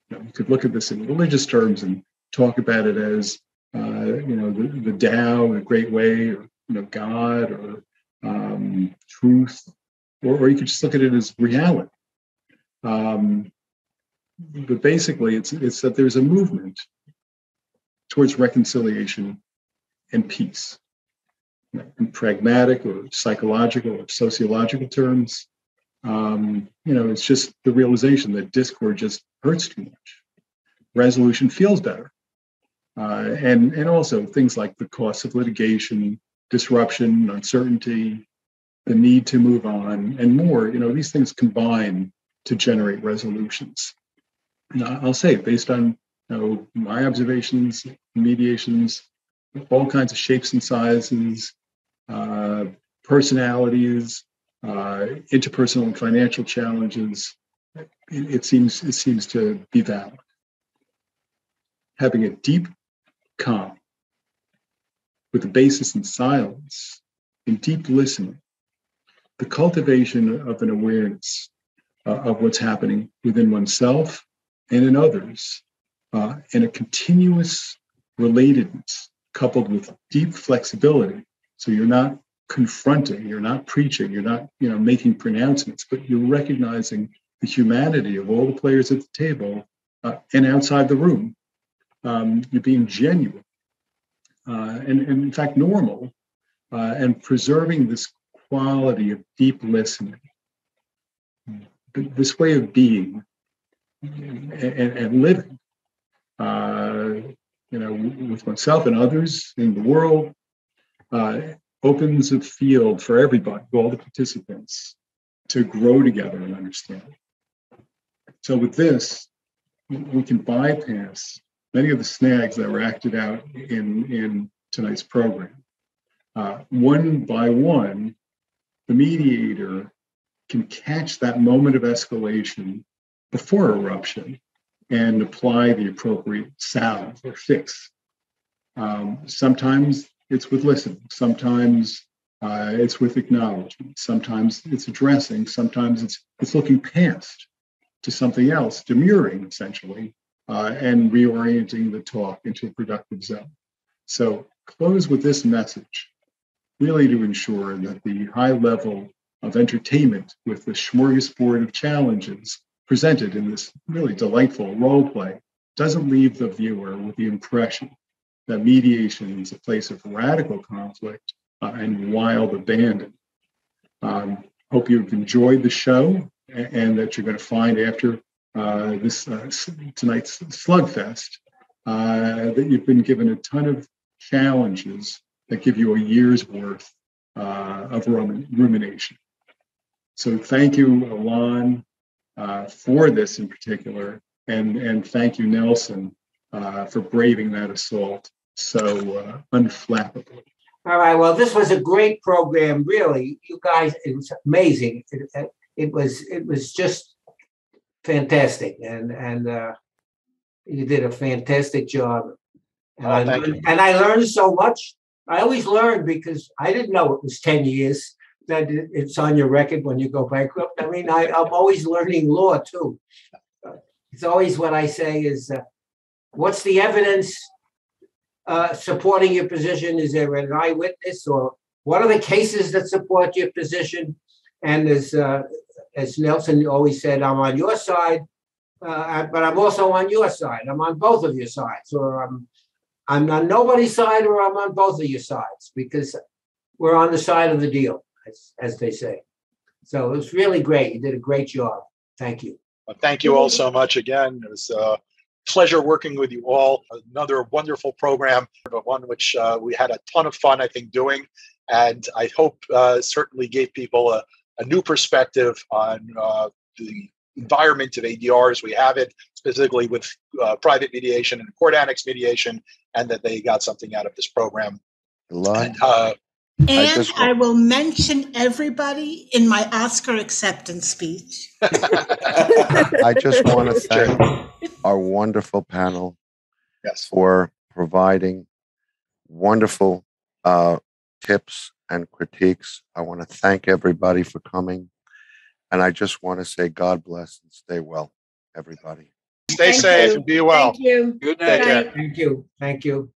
You know, you could look at this in religious terms and talk about it as, uh, you know, the, the Tao, the Great Way, or, you know, God, or um, truth, or, or you could just look at it as reality. Um, but basically, it's it's that there's a movement towards reconciliation and peace. In pragmatic or psychological or sociological terms, um, you know, it's just the realization that discord just hurts too much. Resolution feels better. Uh, and, and also things like the cost of litigation, disruption, uncertainty, the need to move on, and more, you know, these things combine to generate resolutions. And I'll say, based on you know, my observations, mediations, all kinds of shapes and sizes, uh, personalities, uh, interpersonal and financial challenges, it, it seems it seems to be valid. Having a deep calm with a basis in silence, in deep listening, the cultivation of an awareness uh, of what's happening within oneself and in others, uh, and a continuous relatedness coupled with deep flexibility. So you're not confronting, you're not preaching, you're not, you know, making pronouncements, but you're recognizing the humanity of all the players at the table uh, and outside the room. Um, you're being genuine uh, and, and, in fact, normal uh, and preserving this quality of deep listening. This way of being and, and, and living. Uh, you know, with oneself and others in the world, uh, opens a field for everybody, all the participants, to grow together and understand. So with this, we can bypass many of the snags that were acted out in, in tonight's program. Uh, one by one, the mediator can catch that moment of escalation before eruption and apply the appropriate salve or fix. Um, sometimes it's with listening, sometimes uh, it's with acknowledgement, sometimes it's addressing, sometimes it's, it's looking past to something else, demurring essentially, uh, and reorienting the talk into a productive zone. So close with this message, really to ensure that the high level of entertainment with the smorgasbord of challenges presented in this really delightful role play doesn't leave the viewer with the impression that mediation is a place of radical conflict uh, and wild abandon. Um, hope you've enjoyed the show and that you're going to find after uh, this uh, tonight's slugfest uh, that you've been given a ton of challenges that give you a year's worth uh, of rumination. So thank you, Elan, uh, for this in particular, and, and thank you, Nelson, uh, for braving that assault so uh, unflappably. All right. Well, this was a great program, really. You guys, it was amazing. It, it was it was just fantastic, and and uh, you did a fantastic job. And, oh, I learned, and I learned so much. I always learn because I didn't know it was ten years that it's on your record when you go bankrupt. I mean, I, I'm always learning law too. It's always what I say is, uh, what's the evidence Uh, supporting your position? Is there an eyewitness, or what are the cases that support your position? And as uh, as Nelson always said, I'm on your side, uh, but I'm also on your side. I'm on both of your sides, or I'm I'm on nobody's side, or I'm on both of your sides, because we're on the side of the deal, as, as they say. So it was really great. You did a great job. Thank you. Well, thank you all so much again. It was. Uh... Pleasure working with you all. Another wonderful program, but one which uh, we had a ton of fun, I think, doing. And I hope uh, certainly gave people a, a new perspective on uh, the environment of A D R as we have it, specifically with uh, private mediation and court annex mediation, and that they got something out of this program. And, uh, and I, I will mention everybody in my Oscar acceptance speech. I just want to thank our wonderful panel yes. for providing wonderful uh, tips and critiques. I want to thank everybody for coming. And I just want to say God bless and stay well, everybody. Stay thank safe you. and be well. Thank you. Good night. Thank you. Thank you.